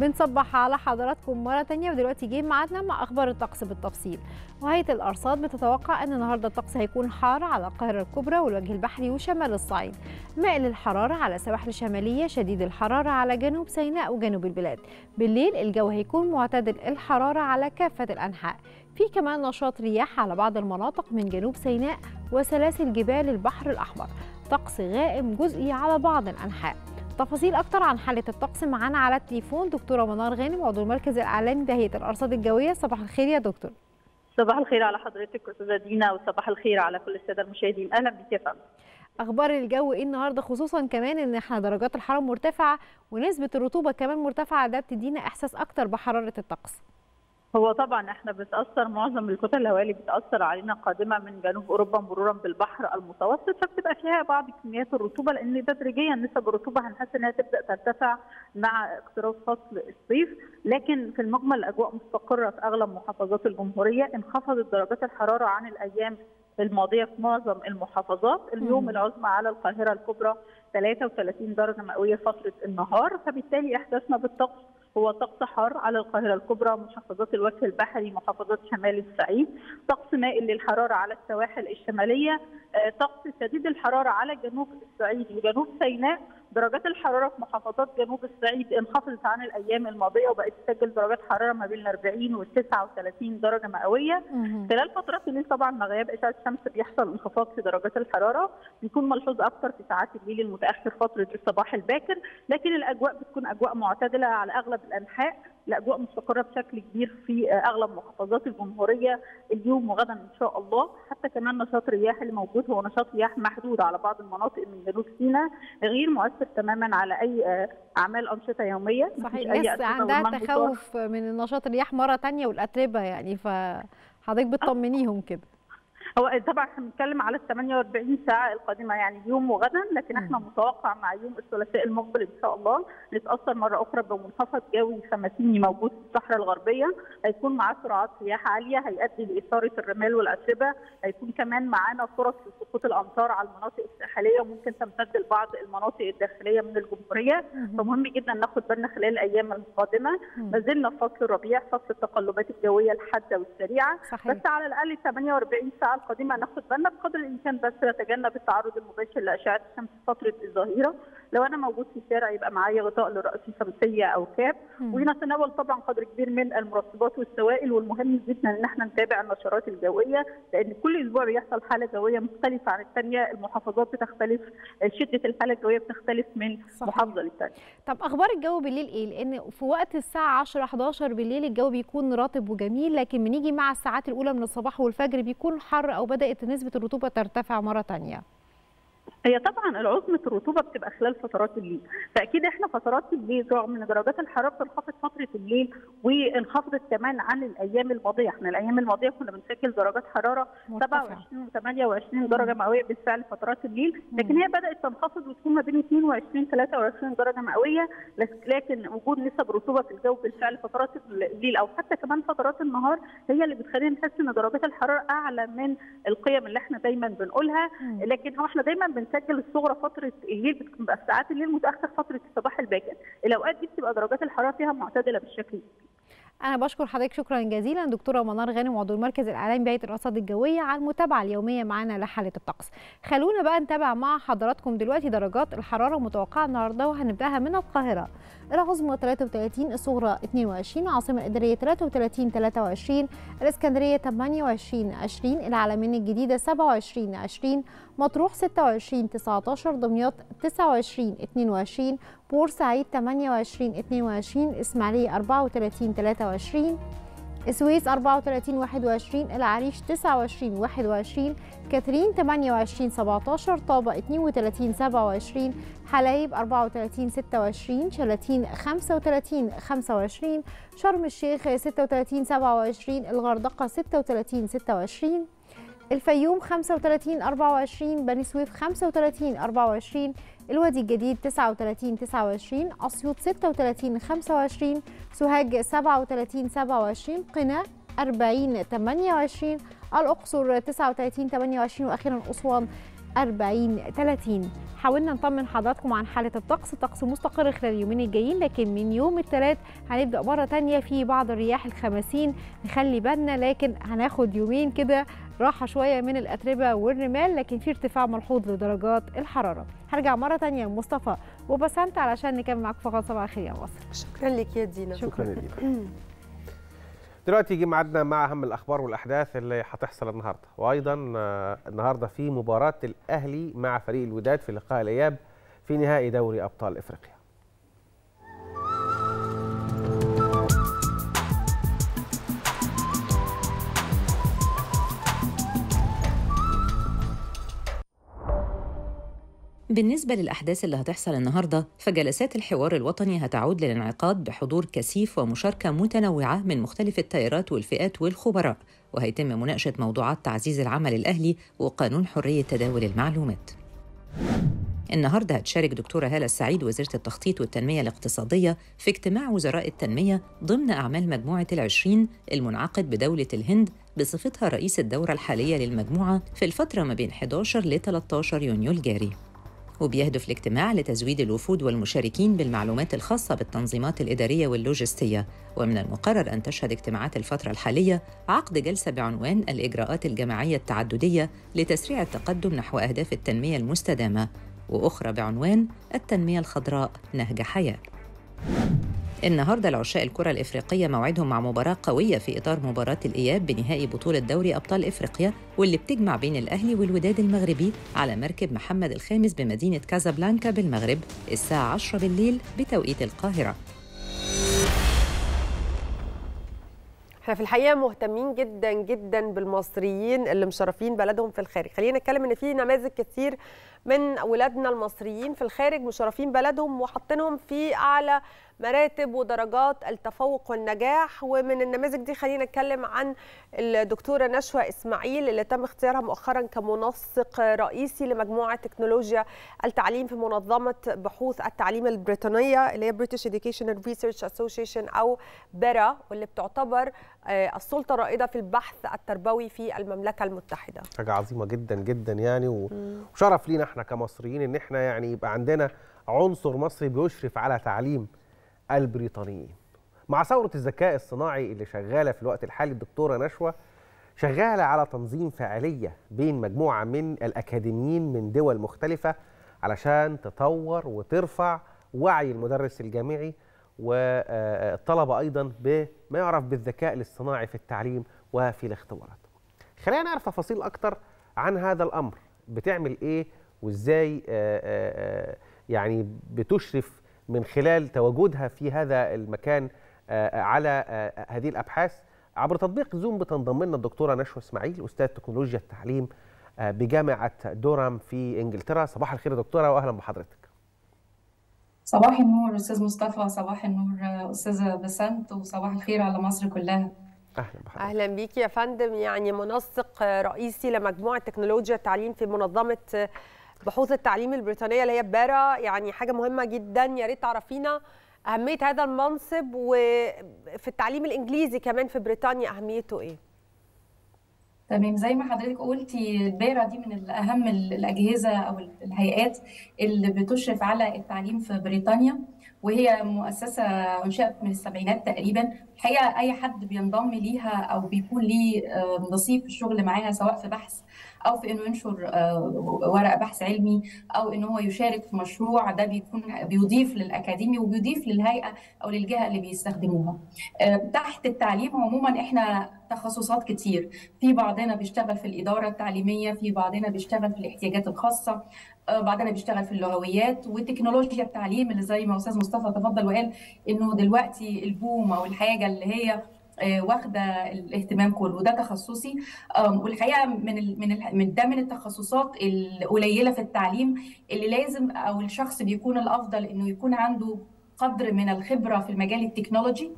بنصبح على حضراتكم مرة تانية، ودلوقتي جه ميعادنا مع أخبار الطقس بالتفصيل. وهيئة الأرصاد بتتوقع أن النهاردة الطقس هيكون حار على القاهرة الكبرى والوجه البحري وشمال الصعيد، مائل الحرارة على السواحل الشمالية، شديد الحرارة على جنوب سيناء وجنوب البلاد. بالليل الجو هيكون معتدل الحرارة على كافة الأنحاء، في كمان نشاط رياح على بعض المناطق من جنوب سيناء وسلاسل جبال البحر الأحمر، طقس غائم جزئي على بعض الأنحاء. تفاصيل أكتر عن حالة الطقس معانا على التليفون دكتورة منار غانم، عضو المركز الإعلامي بهيئة الأرصاد الجوية. صباح الخير يا دكتور. صباح الخير على حضرتك أستاذة دينا، وصباح الخير على كل السادة المشاهدين. أهلا بك يا فندم. أخبار الجو إيه النهاردة، خصوصا كمان إن إحنا درجات الحرارة مرتفعة ونسبة الرطوبة كمان مرتفعة، ده بتدينا إحساس أكتر بحرارة الطقس. هو طبعا احنا بتاثر معظم الكتل الهوائيه اللي بتاثر علينا قادمه من جنوب اوروبا مرورا بالبحر المتوسط، فبتبقى فيها بعض كميات الرطوبه، لان تدريجيا نسب الرطوبه هنحس انها تبدا ترتفع مع اقتراب فصل الصيف. لكن في المجمل الاجواء مستقره في اغلب محافظات الجمهوريه، انخفضت درجات الحراره عن الايام الماضيه في معظم المحافظات. اليوم العظمى على القاهره الكبرى 33 درجه مئويه فتره النهار، فبالتالي احساسنا بالطقس هو طقس حار على القاهرة الكبرى، محافظات الوجه البحري، محافظات شمال الصعيد، طقس مائل للحرارة على السواحل الشمالية، طقس شديد الحرارة على جنوب الصعيد وجنوب سيناء. درجات الحرارة في محافظات جنوب الصعيد انخفضت عن الأيام الماضية، وبقت تسجل درجات حرارة ما بين 40 و 39 درجة مئوية. خلال فترات الليل طبعا مع غياب إشعة الشمس بيحصل انخفاض في درجات الحرارة، بيكون ملحوظ أكثر في ساعات الليل المتأخر فترة الصباح الباكر، لكن الأجواء بتكون أجواء معتدلة على أغلب الأنحاء. الأجواء مستقرة بشكل كبير في أغلب محافظات الجمهورية اليوم وغدا إن شاء الله. حتى كمان نشاط الرياح اللي موجود هو نشاط رياح محدود على بعض المناطق من جنوب سيناء، غير مؤثر تماما على أي أعمال أنشطة يومية. صحيح، الناس عندها تخوف من نشاط الرياح مرة تانية والأتربة يعني، فحضرتك بتطمنيهم كده؟ هو طبعا احنا بنتكلم على 48 ساعه القادمه، يعني يوم وغدا، لكن احنا متوقع مع يوم الثلاثاء المقبل ان شاء الله نتاثر مره اخرى بمنخفض جوي خماسيني موجود في الصحراء الغربيه، هيكون معاه سرعات رياح عاليه، هيؤدي لاثاره الرمال والاتربه، هيكون كمان معانا فرص لسقوط الامطار على المناطق الساحليه، وممكن تمتد لبعض المناطق الداخليه من الجمهوريه. فمهم جدا ناخد بالنا خلال الايام القادمه، ما زلنا في فصل الربيع، فصل التقلبات الجويه الحاده والسريعه. صحيح. بس على الاقل 48 ساعه القادمة ناخد بالنا بقدر الامكان، بس نتجنب التعرض المباشر لاشعه الشمس فتره الظهيره. لو انا موجود في الشارع يبقى معايا غطاء لرأسي، شمسيه او كاب، ونتناول طبعا قدر كبير من المرطبات والسوائل. والمهم جدا ان احنا نتابع النشرات الجويه، لان كل اسبوع بيحصل حاله جويه مختلفه عن الثانيه، المحافظات بتختلف، شده الحاله الجويه بتختلف من محافظه للثانيه. طب اخبار الجو بالليل ايه؟ لان في وقت الساعه 10 11 بالليل الجو بيكون رطب وجميل، لكن بنيجي مع الساعات الاولى من الصباح والفجر بيكون حر أو بدأت نسبة الرطوبة ترتفع مرة تانية. هي طبعا العظمة الرطوبة بتبقى خلال فترات الليل، فأكيد احنا فترات الليل رغم ان درجات الحرارة بتنخفض فترة الليل وانخفضت كمان عن الأيام الماضية. احنا الأيام الماضية كنا بنسجل درجات حرارة 27 و 28 درجة مئوية بالفعل فترات الليل، لكن هي بدأت تنخفض وتكون ما بين 22 23 درجة مئوية، لكن وجود نسب رطوبة في الجو بالفعل فترات الليل أو حتى كمان فترات النهار هي اللي بتخلينا نحس ان درجات الحرارة أعلى من القيم اللي احنا دايما بنقولها. لكن هو احنا دايما بنسجل الصغرى فتره الليل، بتبقى في ساعات الليل متاخر فتره الصباح الباكر، الاوقات دي بتبقى درجات الحراره فيها معتدله بالشكل ده. انا بشكر حضرتك شكرا جزيلا دكتوره منار غانم، عضو المركز الاعلامي بهيئه الارصاد الجويه، على المتابعه اليوميه معانا لحاله الطقس. خلونا بقى نتابع مع حضراتكم دلوقتي درجات الحراره المتوقعه النهارده، وهنبداها من القاهره. العظمى 33، الصغرى 22، العاصمه الاداريه 33 23، الاسكندريه 28 20، العلمين الجديده 27 20، مطروح 26 19، دمياط 29 22، بورسعيد 28 22، الاسماعيليه 34 23، السويس 34 21، العريش 29 21، كاترين 28 17، طابة 32 27، حلايب 34 26، شلاتين 35 25، شرم الشيخ 36 27، الغردقة 36 26، الفيوم 35 24، بني سويف 35 24، الوادي الجديد 39 29، اسيوط 36 25، سوهاج 37 27، قنا 40 28، الاقصر 39 28، واخيرا اسوان 40 30. حاولنا نطمن حضراتكم عن حالة الطقس، الطقس مستقر خلال اليومين الجايين، لكن من يوم الثلاث هنبدأ مرة تانية في بعض الرياح ال50، نخلي بالنا، لكن هناخد يومين كده راحة شوية من الأتربة والرمال، لكن في ارتفاع ملحوظ لدرجات الحرارة. هرجع مرة تانية مصطفى وبسنت علشان نكمل معاكم فقرة صباح الخير يا مصر. شكرا لك يا دينا. شكرا لك. دلوقتي يجي ميعادنا مع أهم الأخبار والأحداث اللي هتحصل النهارده، وأيضا النهارده في مباراة الأهلي مع فريق الوداد في لقاء الإياب في نهائي دوري أبطال إفريقيا. بالنسبة للأحداث اللي هتحصل النهاردة، فجلسات الحوار الوطني هتعود للانعقاد بحضور كثيف ومشاركة متنوعة من مختلف التيارات والفئات والخبراء، وهيتم مناقشة موضوعات تعزيز العمل الأهلي وقانون حرية تداول المعلومات. النهاردة هتشارك دكتورة هالة السعيد وزيرة التخطيط والتنمية الاقتصادية في اجتماع وزراء التنمية ضمن أعمال مجموعة ال20 المنعقد بدولة الهند بصفتها رئيس الدورة الحالية للمجموعة في الفترة ما بين 11 ل 13 يونيو الجاري. وبيهدف الاجتماع لتزويد الوفود والمشاركين بالمعلومات الخاصة بالتنظيمات الإدارية واللوجستية، ومن المقرر أن تشهد اجتماعات الفترة الحالية عقد جلسة بعنوان الإجراءات الجماعية التعددية لتسريع التقدم نحو أهداف التنمية المستدامة، وأخرى بعنوان التنمية الخضراء نهج حياة. النهارده العشاق الكرة الإفريقية موعدهم مع مباراة قوية في إطار مباراة الإياب بنهائي بطولة دوري أبطال إفريقيا، واللي بتجمع بين الأهلي والوداد المغربي على مركب محمد الخامس بمدينة كازابلانكا بالمغرب الساعة 10 بالليل بتوقيت القاهرة. احنا في الحقيقة مهتمين جدا جدا بالمصريين اللي مشرفين بلدهم في الخارج. خلينا نتكلم ان في نماذج كتير من ولادنا المصريين في الخارج مشرفين بلدهم وحاطينهم في اعلى مراتب ودرجات التفوق والنجاح، ومن النماذج دي خلينا نتكلم عن الدكتورة نشوى اسماعيل اللي تم اختيارها مؤخرا كمنسق رئيسي لمجموعة تكنولوجيا التعليم في منظمة بحوث التعليم البريطانية اللي هي British Education Research Association أو بيرا، واللي بتعتبر السلطة الرائدة في البحث التربوي في المملكة المتحدة. حاجة عظيمة جدا جدا يعني، وشرف لينا احنا كمصريين ان احنا يعني يبقى عندنا عنصر مصري بيشرف على تعليم البريطانيين. مع ثورة الذكاء الصناعي اللي شغالة في الوقت الحالي، الدكتورة نشوى شغالة على تنظيم فعالية بين مجموعة من الأكاديميين من دول مختلفة علشان تطور وترفع وعي المدرس الجامعي والطلبة أيضا بما يعرف بالذكاء الاصطناعي في التعليم وفي الاختبارات. خلينا نعرف تفاصيل أكتر عن هذا الأمر، بتعمل إيه وإزاي يعني بتشرف من خلال تواجدها في هذا المكان على هذه الأبحاث. عبر تطبيق زوم بتنضم لنا الدكتورة نشوى اسماعيل أستاذ تكنولوجيا التعليم بجامعة دورهام في إنجلترا. صباح الخير يا دكتورة وأهلا بحضرتك. صباح النور أستاذ مصطفى، صباح النور أستاذة بسنت، وصباح الخير على مصر كلها. أهلا بيكي يا فندم. يعني منسق رئيسي لمجموعة تكنولوجيا التعليم في منظمة بحوث التعليم البريطانية اللي هي بيرا، يعني حاجة مهمة جدا، يا ريت تعرفينا أهمية هذا المنصب، وفي التعليم الإنجليزي كمان في بريطانيا أهميته إيه؟ تمام، زي ما حضرتك قلتي البيرا دي من أهم الأجهزة أو الهيئات اللي بتشرف على التعليم في بريطانيا، وهي مؤسسة أنشئت من السبعينات تقريبا. الحقيقة أي حد بينضم ليها أو بيكون ليه نصيب في الشغل معاها، سواء في بحث أو في إنه ينشر ورق بحث علمي أو إنه هو يشارك في مشروع، ده بيكون بيضيف للأكاديمي وبيضيف للهيئة أو للجهة اللي بيستخدموها. تحت التعليم عموما إحنا تخصصات كتير، في بعضنا بيشتغل في الإدارة التعليمية، في بعضنا بيشتغل في الاحتياجات الخاصة، بعضنا بيشتغل في اللغويات وتكنولوجيا التعليم اللي زي ما أستاذ مصطفى تفضل وقال إنه دلوقتي البوم أو الحاجة اللي هي واخده الاهتمام كله، ده تخصصي. والحقيقه من التخصصات القليله في التعليم اللي لازم او الشخص بيكون الافضل انه يكون عنده قدر من الخبره في المجال التكنولوجي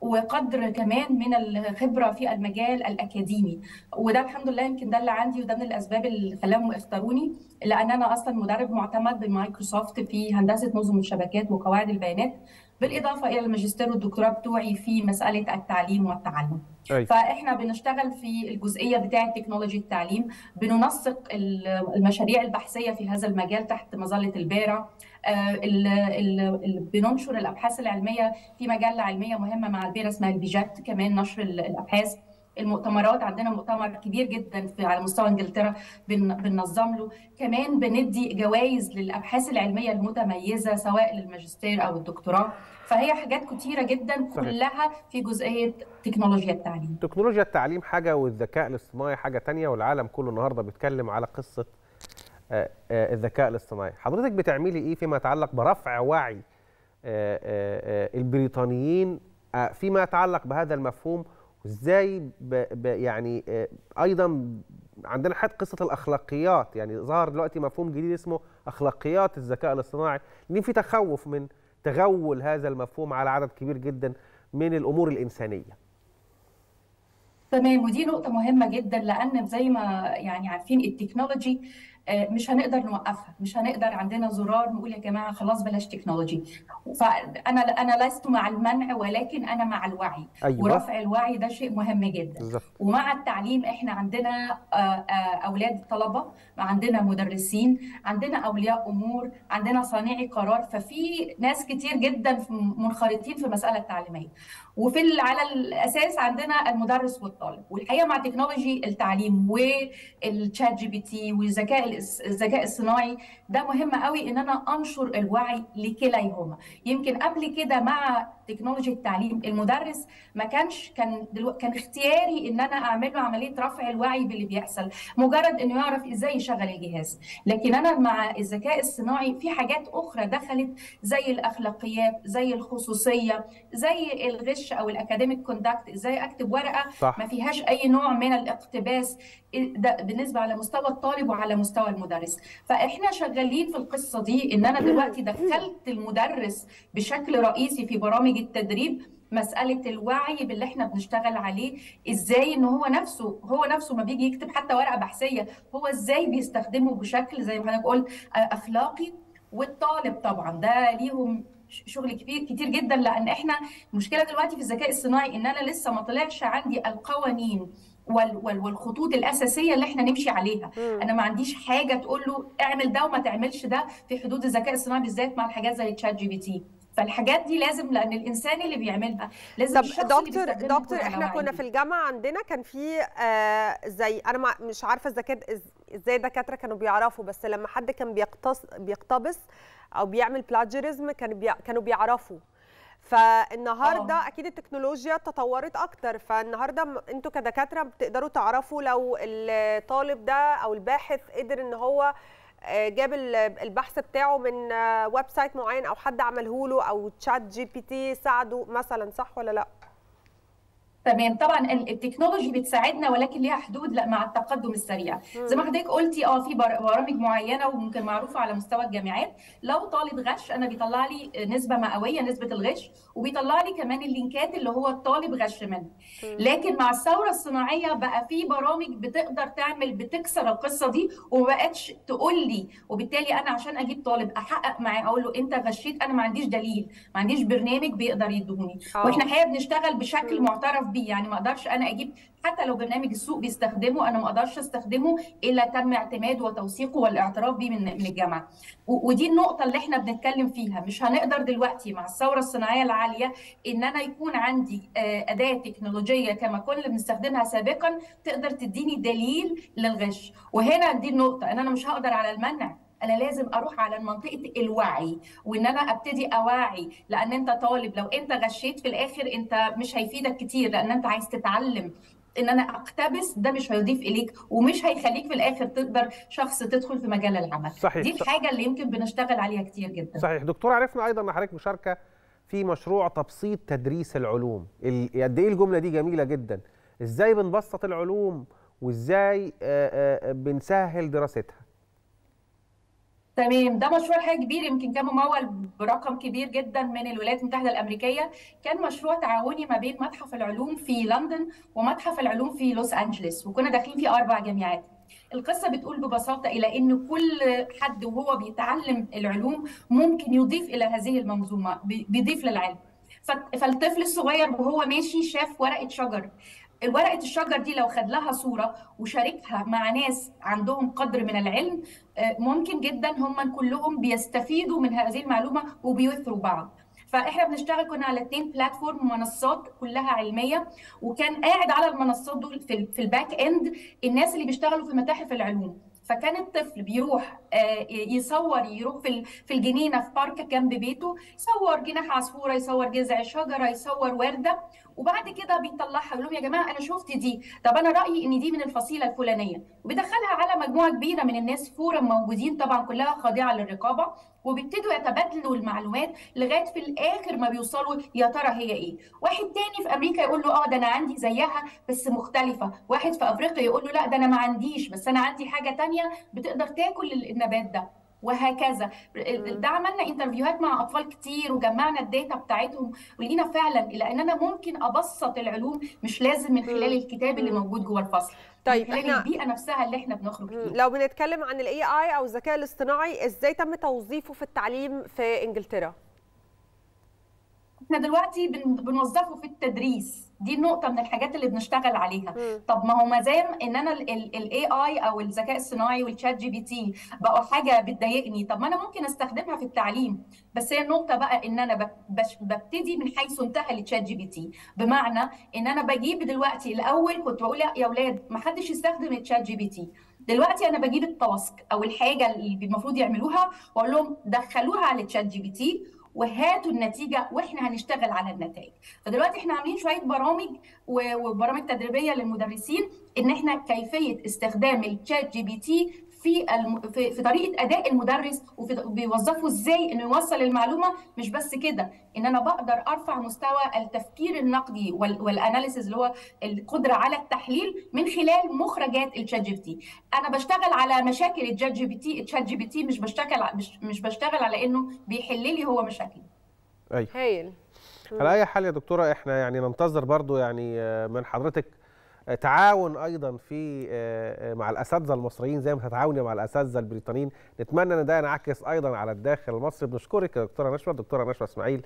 وقدر كمان من الخبره في المجال الاكاديمي، وده الحمد لله يمكن ده اللي عندي، وده من الاسباب اللي خلاهم اختاروني، لان انا اصلا مدرب معتمد بمايكروسوفت في هندسه نظم الشبكات وقواعد البيانات، بالاضافه الى الماجستير والدكتوراه بتوعي في مساله التعليم والتعلم. فاحنا بنشتغل في الجزئيه بتاعه تكنولوجي التعليم، بننسق المشاريع البحثيه في هذا المجال تحت مظله البيرة، بننشر الابحاث العلميه في مجله علميه مهمه مع البيرة اسمها البيجات، كمان نشر الابحاث. المؤتمرات عندنا مؤتمر كبير جدا على مستوى انجلترا بننظم له، كمان بندي جوائز للابحاث العلميه المتميزه سواء للماجستير او الدكتوراه، فهي حاجات كتيره جدا كلها في جزئيه تكنولوجيا التعليم. تكنولوجيا التعليم حاجه والذكاء الاصطناعي حاجه ثانيه، والعالم كله النهارده بيتكلم على قصه الذكاء الاصطناعي. حضرتك بتعملي ايه فيما يتعلق برفع وعي البريطانيين فيما يتعلق بهذا المفهوم؟ وازاي يعني ايضا عندنا حتى قصه الاخلاقيات، يعني ظهر دلوقتي مفهوم جديد اسمه اخلاقيات الذكاء الاصطناعي، لان في تخوف من تغول هذا المفهوم على عدد كبير جدا من الامور الانسانيه. تمام، ودي نقطه مهمه جدا، لان زي ما يعني عارفين التكنولوجي مش هنقدر نوقفها، مش هنقدر عندنا زرار نقول يا جماعه خلاص بلاش تكنولوجي. فانا لست مع المنع، ولكن انا مع الوعي. أيوة. ورفع الوعي ده شيء مهم جدا. بالزبط. ومع التعليم احنا عندنا اولاد الطلبه، عندنا مدرسين، عندنا اولياء امور، عندنا صانعي قرار، ففي ناس كتير جدا منخرطين في المساله التعليميه، وفي على الاساس عندنا المدرس والطالب. والحقيقه مع تكنولوجي التعليم والتشات جي بي تي والذكاء الصناعي ده مهم قوي ان انا انشر الوعي لكليهما. يمكن قبل كده مع تكنولوجيا التعليم المدرس ما كانش كان اختياري ان انا اعمل له عمليه رفع الوعي باللي بيحصل، مجرد انه يعرف ازاي يشغل الجهاز. لكن انا مع الذكاء الصناعي في حاجات اخرى دخلت زي الاخلاقيات، زي الخصوصيه، زي الغش او الاكاديميك كوندكت، ازاي اكتب ورقه صح. ما فيهاش اي نوع من الاقتباس، ده بالنسبه على مستوى الطالب وعلى مستوى المدرس. فاحنا شغالين في القصه دي، ان انا دلوقتي دخلت المدرس بشكل رئيسي في برامج التدريب مساله الوعي باللي احنا بنشتغل عليه، ازاي ان هو نفسه ما بيجي يكتب حتى ورقه بحثيه، هو ازاي بيستخدمه بشكل زي ما حضرتك قلت اخلاقي. والطالب طبعا ده ليهم شغل كتير جدا، لان احنا المشكله دلوقتي في الذكاء الصناعي ان انا لسه ما طلعش عندي القوانين والخطوط الاساسيه اللي احنا نمشي عليها. انا ما عنديش حاجه تقول له اعمل ده وما تعملش ده في حدود الذكاء الصناعي، بالذات مع الحاجات زي تشات جي بي تي. فالحاجات دي لازم، لان الانسان اللي بيعملها لازم. طب دكتور احنا كنا في الجامعه عندنا كان في زي انا مش عارفه ازاي الدكاتره كانوا بيعرفوا، بس لما حد كان بيقتبس او بيعمل بلاجيريزم كانوا بيعرفوا. فالنهارده اكيد التكنولوجيا تطورت اكتر، فالنهارده انتوا كدكاتره بتقدروا تعرفوا لو الطالب ده او الباحث قدر ان هو جاب البحث بتاعه من ويب سايت معين او حد عمله له او تشات جي بي تي ساعده مثلا، صح ولا لا؟ تمام، طبعا التكنولوجي بتساعدنا ولكن ليها حدود. لا، مع التقدم السريع زي ما حضرتك قلتي في برامج معينه وممكن معروفه على مستوى الجامعات، لو طالب غش انا بيطلع لي نسبه مئويه نسبه الغش، وبيطلع لي كمان اللينكات اللي هو الطالب غش منها. لكن مع الثوره الصناعيه بقى في برامج بتقدر تعمل بتكسر القصه دي، وما بقتش تقول لي، وبالتالي انا عشان اجيب طالب احقق معاه اقول له انت غشيت، انا ما عنديش دليل، ما عنديش برنامج بيقدر يديهوني. واحنا الحقيقه بنشتغل بشكل معترف، يعني ما اقدرش انا اجيب حتى لو برنامج السوق بيستخدمه، انا ما اقدرش استخدمه الا تم اعتماده وتوثيقه والاعتراف بيه من الجامعه. ودي النقطه اللي احنا بنتكلم فيها، مش هنقدر دلوقتي مع الثوره الصناعيه العاليه ان انا يكون عندي اداه تكنولوجيه كما كنا بنستخدمها سابقا تقدر تديني دليل للغش. وهنا دي النقطه، ان انا مش هقدر على المنع، انا لازم اروح على منطقه الوعي، وان انا ابتدي اوعي. لان انت طالب لو انت غشيت في الاخر انت مش هيفيدك كتير، لان انت عايز تتعلم. ان انا اقتبس ده مش هيضيف اليك ومش هيخليك في الاخر تقدر شخص تدخل في مجال العمل. صحيح. دي الحاجه اللي يمكن بنشتغل عليها كتير جدا. صحيح دكتور، عرفنا ايضا ان حضرتك مشاركه في مشروع تبسيط تدريس العلوم. قد ايه الجمله دي جميله جدا، ازاي بنبسط العلوم وازاي بنسهل دراستها. تمام، ده مشروع حاجه كبير، يمكن كان ممول برقم كبير جدا من الولايات المتحده الامريكيه. كان مشروع تعاوني ما بين متحف العلوم في لندن ومتحف العلوم في لوس انجلوس، وكنا داخلين فيه 4 جامعات. القصة بتقول ببساطة إلى أن كل حد وهو بيتعلم العلوم ممكن يضيف إلى هذه المنظومة، بيضيف للعلم. فالطفل الصغير وهو ماشي شاف ورقة شجر، الورقة الشجر دي لو خد لها صورة وشاركها مع ناس عندهم قدر من العلم ممكن جدا هم كلهم بيستفيدوا من هذه المعلومة وبيوثروا بعض. فاحنا بنشتغل كنا على 2 بلاتفورم، منصات كلها علميه، وكان قاعد على المنصات دول في الباك اند الناس اللي بيشتغلوا في متاحف العلوم. فكان الطفل بيروح يصور، يروح في الجنينه في بارك جنب بيته، يصور جناح عصفوره، يصور جذع شجره، يصور ورده، وبعد كده بيطلعها يقول لهم يا جماعه انا شفت دي، طب انا رايي ان دي من الفصيله الفلانيه، وبيدخلها على مجموعه كبيره من الناس فورا موجودين طبعا كلها خاضعه للرقابه، وبيبتدوا يتبادلوا المعلومات لغايه في الاخر ما بيوصلوا يا ترى هي ايه. واحد تاني في امريكا يقول له اه ده انا عندي زيها بس مختلفه، واحد في افريقيا يقول له لا ده انا ما عنديش بس انا عندي حاجه تانيه بتقدر تاكل النبات ده، وهكذا. ده عملنا انترفيوهات مع اطفال كتير وجمعنا الداتا بتاعتهم، ولقينا فعلا الى ان انا ممكن ابسط العلوم، مش لازم من خلال الكتاب اللي موجود جوه الفصل. طيب من خلال البيئه نفسها اللي احنا بنخرج فيها. لو بنتكلم عن الاي اي او الذكاء الاصطناعي، ازاي تم توظيفه في التعليم في انجلترا؟ احنا دلوقتي بنوظفه في التدريس، دي نقطه من الحاجات اللي بنشتغل عليها. طب ما هو ما دام ان انا الاي اي او الذكاء الصناعي والشات جي بي تي بقوا حاجه بتضايقني، طب ما انا ممكن استخدمها في التعليم. بس هي النقطه بقى ان انا ببتدي من حيث انتهى الشات جي بي تي، بمعنى ان انا بجيب دلوقتي، الاول كنت بقول يا اولاد ما حدش يستخدم الشات جي بي تي، دلوقتي انا بجيب التاسك او الحاجه اللي المفروض يعملوها واقول لهم دخلوها على الشات جي بي تي وهاتوا النتيجه واحنا هنشتغل على النتائج. فدلوقتي احنا عاملين شويه برامج وبرامج تدريبيه للمدرسين ان احنا كيفيه استخدام الشات جي بي تي في طريقه اداء المدرس، وبيوظفوا ازاي انه يوصل المعلومه. مش بس كده، ان انا بقدر ارفع مستوى التفكير النقدي والاناليسز اللي هو القدره على التحليل من خلال مخرجات الشات جي بي تي. انا بشتغل على مشاكل الشات جي بي تي مش بشتغل على انه بيحل لي هو مشاكلي. ايوه هايل. على اي حال يا دكتوره، احنا يعني ننتظر برضو يعني من حضرتك تعاون ايضا في مع الاساتذه المصريين زي ما تتعاوني مع الاساتذه البريطانيين، نتمنى ان ده ينعكس ايضا على الداخل المصري. بنشكرك يا دكتوره نشوى، الدكتوره نشوى اسماعيل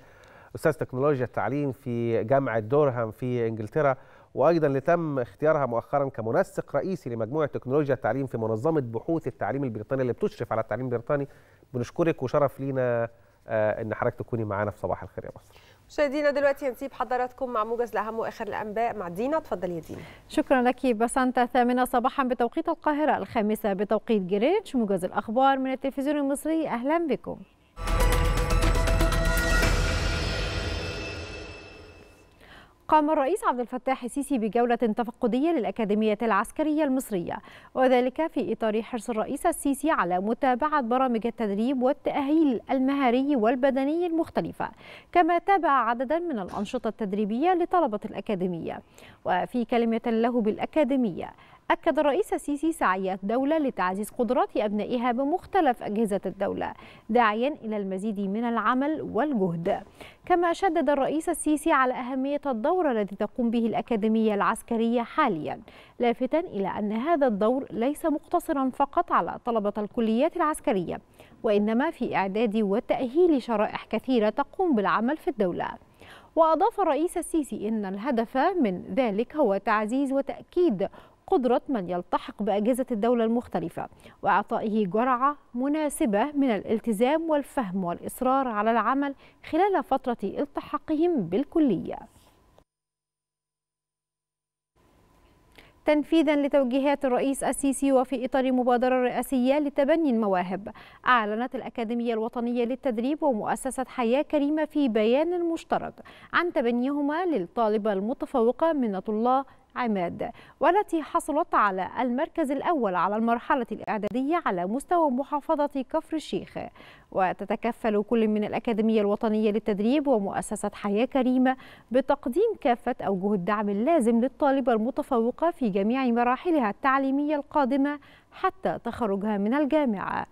استاذ تكنولوجيا التعليم في جامعه دورهام في انجلترا، وايضا اللي تم اختيارها مؤخرا كمنسق رئيسي لمجموعه تكنولوجيا التعليم في منظمه بحوث التعليم البريطاني اللي بتشرف على التعليم البريطاني. بنشكرك وشرف لينا ان حضرتك تكوني معانا في صباح الخير يا مصر. مشاهدينا دلوقتي هنسيب حضراتكم مع موجز لاهم واخر الانباء مع دينا. اتفضلي يا دينا. شكرا لك بسنت. 8 صباحا بتوقيت القاهره، 5 بتوقيت جرينتش، موجز الاخبار من التلفزيون المصري. اهلا بكم. قام الرئيس عبد الفتاح السيسي بجولة تفقدية للأكاديمية العسكرية المصرية، وذلك في إطار حرص الرئيس السيسي على متابعة برامج التدريب والتأهيل المهاري والبدني المختلفة، كما تابع عددا من الأنشطة التدريبية لطلبة الأكاديمية. وفي كلمة له بالأكاديمية، أكد الرئيس السيسي سعي الدولة لتعزيز قدرات أبنائها بمختلف أجهزة الدولة، داعيا إلى المزيد من العمل والجهد. كما شدد الرئيس السيسي على أهمية الدور الذي تقوم به الأكاديمية العسكرية حاليا، لافتا إلى أن هذا الدور ليس مقتصرا فقط على طلبة الكليات العسكرية، وإنما في إعداد وتأهيل شرائح كثيرة تقوم بالعمل في الدولة. وأضاف الرئيس السيسي أن الهدف من ذلك هو تعزيز وتأكيد قدرة من يلتحق بأجهزة الدولة المختلفة، وإعطائه جرعة مناسبة من الالتزام والفهم والإصرار على العمل خلال فترة التحاقهم بالكلية، تنفيذا لتوجيهات الرئيس السيسي. وفي إطار مبادرة رئاسية لتبني المواهب، أعلنت الأكاديمية الوطنية للتدريب ومؤسسة حياة كريمة في بيان مشترك عن تبنيهما للطالبة المتفوقة منة الله عماد، والتي حصلت على المركز الأول على المرحلة الإعدادية على مستوى محافظة كفر الشيخ. وتتكفل كل من الأكاديمية الوطنية للتدريب ومؤسسة حياة كريمة بتقديم كافة أوجه الدعم اللازم للطالبة المتفوقة في جميع مراحلها التعليمية القادمة حتى تخرجها من الجامعة.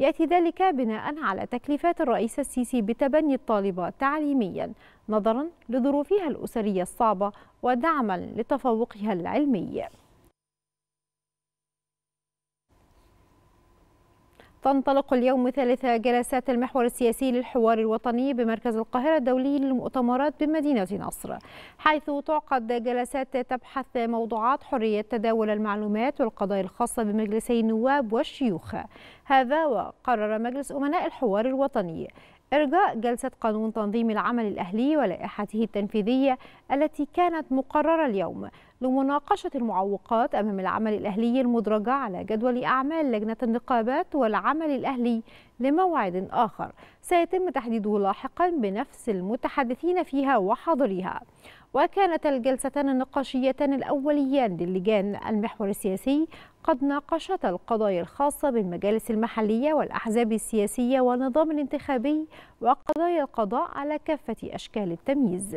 يأتي ذلك بناء على تكليفات الرئيس السيسي بتبني الطالبة تعليميا، نظرا لظروفها الأسرية الصعبة ودعما لتفوقها العلمي. تنطلق اليوم ثالث جلسات المحور السياسي للحوار الوطني بمركز القاهرة الدولي للمؤتمرات بمدينة نصر، حيث تعقد جلسات تبحث موضوعات حرية تداول المعلومات والقضايا الخاصة بمجلسي النواب والشيوخ. هذا وقرر مجلس أمناء الحوار الوطني إرجاء جلسة قانون تنظيم العمل الأهلي ولائحته التنفيذية التي كانت مقررة اليوم لمناقشة المعوقات أمام العمل الأهلي المدرجة على جدول أعمال لجنة النقابات والعمل الأهلي لموعد آخر سيتم تحديده لاحقا بنفس المتحدثين فيها وحاضريها. وكانت الجلستان النقاشيتان الأوليان للجان المحور السياسي قد ناقشتا القضايا الخاصة بالمجالس المحلية والأحزاب السياسية والنظام الانتخابي وقضايا القضاء على كافة أشكال التمييز.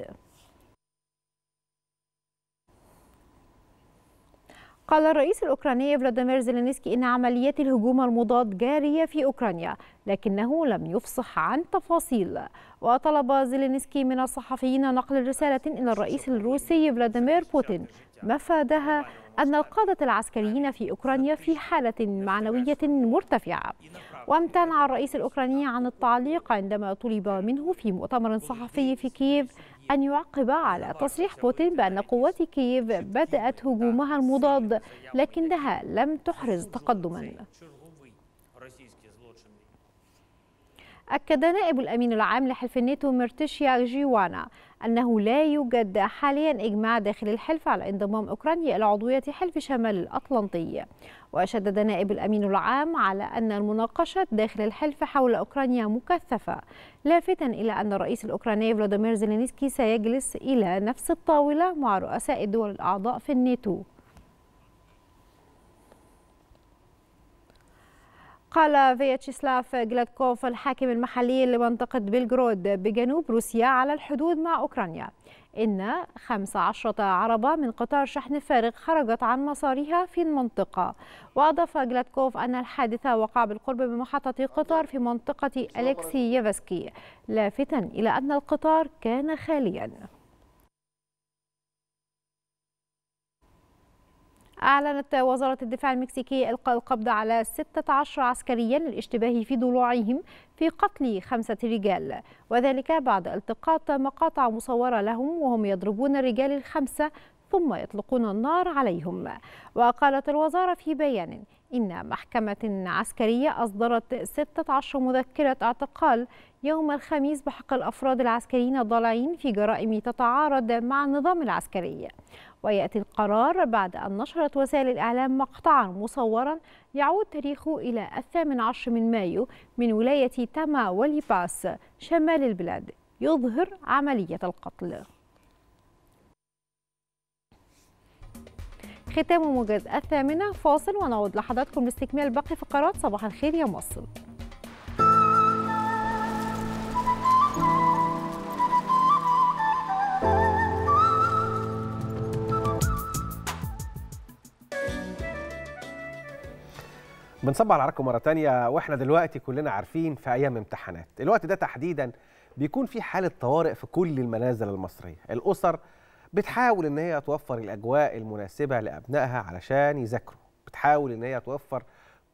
قال الرئيس الأوكراني فلاديمير زيلينسكي إن عمليات الهجوم المضاد جارية في أوكرانيا، لكنه لم يفصح عن تفاصيل. وطلب زيلينسكي من الصحفيين نقل رسالة إلى الرئيس الروسي فلاديمير بوتين مفادها أن القادة العسكريين في أوكرانيا في حالة معنوية مرتفعة. وامتنع الرئيس الأوكراني عن التعليق عندما طلب منه في مؤتمر صحفي في كييف أن يعقب على تصريح بوتين بأن قوات كييف بدأت هجومها المضاد لكنها لم تحرز تقدما. أكد نائب الأمين العام لحلف الناتو ميرتشيا جيوانا أنه لا يوجد حاليا إجماع داخل الحلف على انضمام أوكرانيا إلى عضوية حلف شمال الأطلنطي. وشدد نائب الأمين العام على أن المناقشات داخل الحلف حول أوكرانيا مكثفة، لافتا إلى أن الرئيس الأوكراني فلاديمير زيلينسكي سيجلس إلى نفس الطاولة مع رؤساء الدول الأعضاء في الناتو. قال فياتشيسلاف جلادكوف الحاكم المحلي لمنطقة بلغراد بجنوب روسيا على الحدود مع أوكرانيا إن 15 عربة من قطار شحن فارغ خرجت عن مسارها في المنطقة. وأضاف جلادكوف أن الحادثة وقع بالقرب من محطة قطار في منطقة أليكسييفسكي، لافتا إلى أن القطار كان خاليا. أعلنت وزارة الدفاع المكسيكية إلقاء القبض على 16 عسكريا للاشتباه في ضلوعهم في قتل 5 رجال، وذلك بعد التقاط مقاطع مصورة لهم وهم يضربون الرجال ال5 ثم يطلقون النار عليهم. وقالت الوزارة في بيان إن محكمة عسكرية أصدرت 16 مذكرة اعتقال يوم الخميس بحق الأفراد العسكريين الضالعين في جرائم تتعارض مع النظام العسكري. ويأتي القرار بعد أن نشرت وسائل الإعلام مقطعا مصورا يعود تاريخه إلى 18 من مايو من ولاية تاما وليباس شمال البلاد يظهر عملية القتل. ختام موجز الثامنة، فاصل ونعود لحضراتكم لاستكمال باقي فقرات صباح الخير يا مصر. بنصب على عراقكم مرة تانية، واحنا دلوقتي كلنا عارفين في أيام امتحانات، الوقت ده تحديدا بيكون في حالة طوارئ في كل المنازل المصرية، الأسر بتحاول إن هي توفر الأجواء المناسبة لأبنائها علشان يذاكروا، بتحاول إن هي توفر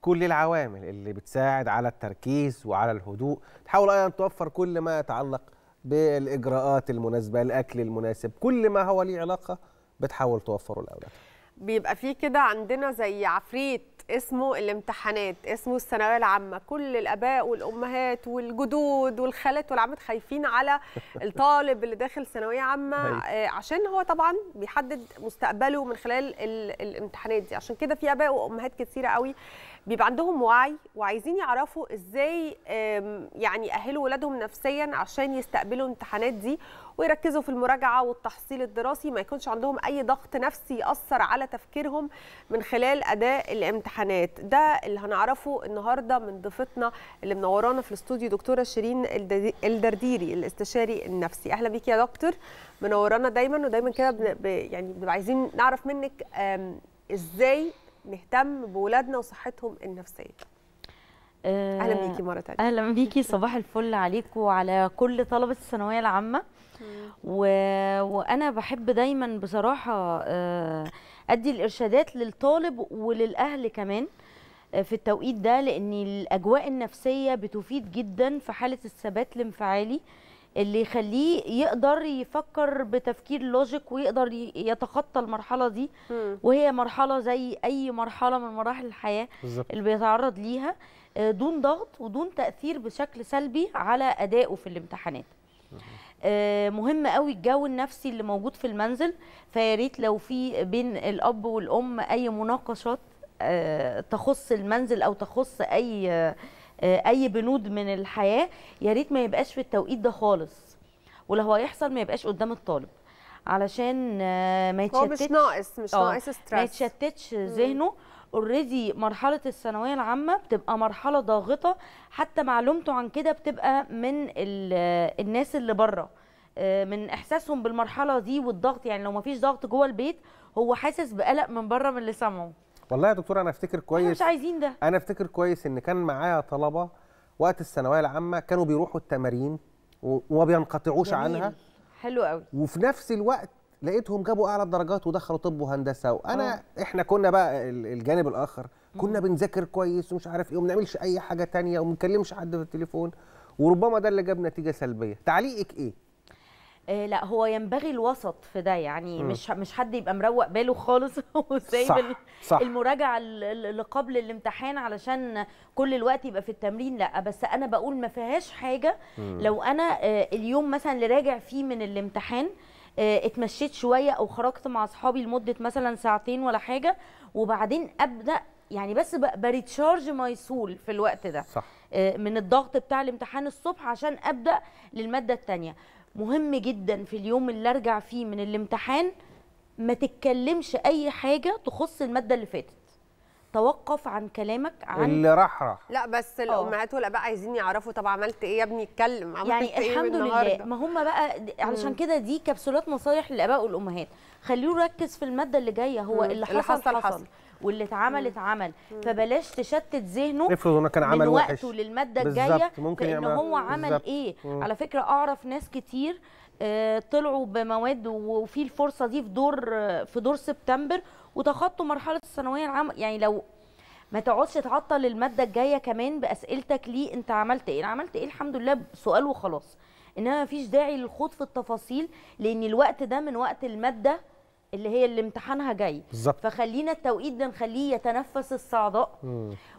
كل العوامل اللي بتساعد على التركيز وعلى الهدوء، تحاول أيضا توفر كل ما يتعلق بالإجراءات المناسبة، الأكل المناسب، كل ما هو ليه علاقة بتحاول توفره لأولادها. بيبقى في كده عندنا زي عفريت اسمه الامتحانات، اسمه الثانويه العامه، كل الاباء والامهات والجدود والخالات والعمات خايفين على الطالب اللي داخل ثانويه عامه عشان هو طبعا بيحدد مستقبله من خلال الامتحانات دي. عشان كده في اباء وامهات كتيره قوي بيبقى عندهم وعي وعايزين يعرفوا ازاي يعني يأهلوا ولادهم نفسيا عشان يستقبلوا الامتحانات دي ويركزوا في المراجعه والتحصيل الدراسي، ما يكونش عندهم اي ضغط نفسي يأثر على تفكيرهم من خلال اداء الامتحانات. ده اللي هنعرفه النهارده من ضيفتنا اللي منورانا في الاستوديو دكتوره شيرين الدرديري الاستشاري النفسي. اهلا بيكي يا دكتور، منورانا دايما ودايما كده يعني بنبقى عايزين نعرف منك ازاي نهتم بولادنا وصحتهم النفسيه. اهلا بيكي مره ثانيه. اهلا بيكي، صباح الفل عليكم وعلى كل طلبه الثانويه العامه. وانا بحب دايما بصراحه ادي الارشادات للطالب وللاهل كمان، في التوقيت ده، لأن الأجواء النفسية بتفيد جدا في حالة الثبات الانفعالي اللي يخليه يقدر يفكر بتفكير لوجيك ويقدر يتخطى المرحلة دي، وهي مرحلة زي أي مرحلة من مراحل الحياة اللي بيتعرض ليها، دون ضغط ودون تأثير بشكل سلبي على أدائه في الامتحانات. مهم قوي الجو النفسي اللي موجود في المنزل، فياريت لو في بين الأب والأم أي مناقشات تخص المنزل أو تخص أي بنود من الحياة، ياريت ما يبقاش في التوقيت ده خالص، ولو هيحصل ما يبقاش قدام الطالب علشان ما يتشتتش. هو مش ناقص ستريس، ما يتشتتش ذهنه. اوريدي مرحله الثانويه العامه بتبقى مرحله ضاغطه، حتى معلومته عن كده بتبقى من الناس اللي بره، من احساسهم بالمرحله دي والضغط. يعني لو ما فيش ضغط جوه البيت هو حاسس بقلق من بره من اللي سمعه. والله يا دكتوره انا افتكر كويس، احنا مش عايزين ده. انا افتكر كويس ان كان معايا طلبه وقت الثانويه العامه كانوا بيروحوا التمارين وما بينقطعوش عنها. حلو قوي. وفي نفس الوقت لقيتهم جابوا اعلى الدرجات ودخلوا طب وهندسه، وانا احنا كنا بقى الجانب الاخر كنا بنذاكر كويس ومش عارف ايه وما بنعملش اي حاجه ثانيه وما بنكلمش حد في التليفون، وربما ده اللي جاب نتيجه سلبيه. تعليقك ايه؟ لا هو ينبغي الوسط في ده، يعني مش حد يبقى مروق باله خالص وسايب المراجعه اللي قبل الامتحان علشان كل الوقت يبقى في التمرين، لا. بس انا بقول ما فيهاش حاجه لو انا اليوم مثلا اللي راجع فيه من الامتحان اتمشيت شويه او خرجت مع اصحابي لمده مثلا ساعتين ولا حاجه، وبعدين ابدا يعني بس بريتشارج ماي سول في الوقت ده، صح، من الضغط بتاع الامتحان الصبح عشان ابدا للماده الثانيه. مهم جدا في اليوم اللي ارجع فيه من الامتحان ما تتكلمش اي حاجه تخص الماده اللي فاتت، توقف عن كلامك عن اللي رحرح. لا بس الامهات والاباء عايزين يعرفوا طب عملت ايه يا ابني، اتكلم عملت يعني ايه الحمد لله. ما هم بقى علشان كده دي كبسولات نصايح للاباء والامهات، خليه يركز في الماده اللي جايه. هو اللي حصل واللي اتعمل اتعمل، فبلاش تشتت ذهنه. افرض انه كان عمل وحش للماده الجايه ان هو عمل ايه. على فكره اعرف ناس كتير طلعوا بمواد وفي الفرصه دي في دور سبتمبر وتخطوا مرحله الثانويه العامه. يعني لو ما تقعدش تعطل الماده الجايه كمان باسئلتك، ليه انت عملت ايه؟ انا عملت ايه الحمد لله سؤال وخلاص، انما مفيش داعي للخوض في التفاصيل، لان الوقت ده من وقت الماده اللي هي اللي امتحانها جاي بالظبط. فخلينا التوقيت ده نخليه يتنفس الصعداء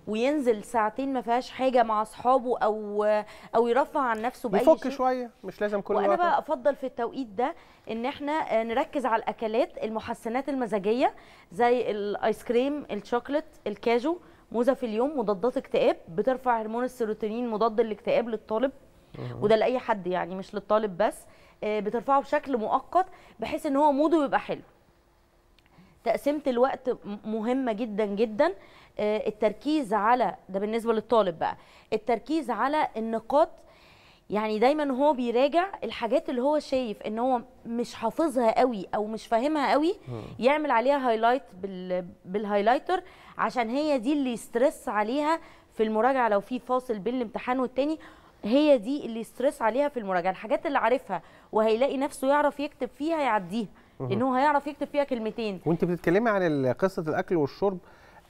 وينزل ساعتين ما فيهاش حاجه مع اصحابه او يرفه عن نفسه باي شيء، يفك شويه، مش لازم كل وقت. وانا بقى افضل في التوقيت ده ان احنا نركز على الاكلات المحسنات المزاجيه زي الايس كريم، الشوكليت، الكاجو، موزه في اليوم، مضادات اكتئاب، بترفع هرمون السيروتونين مضاد الاكتئاب للطالب، وده لاي حد يعني مش للطالب بس، بترفعه بشكل مؤقت بحيث ان هو موده يبقى حلو. تقسيمة الوقت مهمة جدا جدا، التركيز على ده بالنسبة للطالب بقى، التركيز على النقاط، يعني دايما هو بيراجع الحاجات اللي هو شايف ان هو مش حافظها قوي او مش فاهمها قوي، يعمل عليها هايلايت بالهايلايتر عشان هي دي اللي يسترس عليها في المراجعة. لو في فاصل بين الامتحان والتاني هي دي اللي يسترس عليها في المراجعة، الحاجات اللي عارفها وهيلاقي نفسه يعرف يكتب فيها يعديها، إنه هيعرف يكتب فيها كلمتين. وانت بتتكلمي عن قصه الاكل والشرب،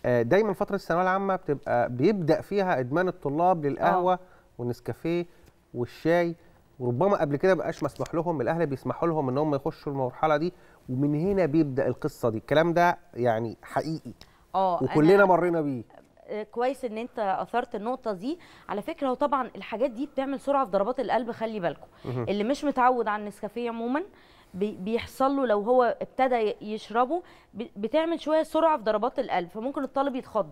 دايما فتره الثانويه العامه بتبقى بيبدا فيها ادمان الطلاب للقهوه والنسكافيه والشاي، وربما قبل كده مبقاش مسموح لهم، الاهل بيسمحوا لهم ان هم يخشوا المرحله دي، ومن هنا بيبدا القصه دي. الكلام ده يعني حقيقي وكلنا مرينا بيه. كويس ان انت اثرت النقطه دي على فكره. وطبعا الحاجات دي بتعمل سرعه في ضربات القلب، خلي بالكم اللي مش متعود على النسكافيه عموما بيحصل له لو هو ابتدى يشربه بتعمل شويه سرعه في ضربات القلب، فممكن الطالب يتخض.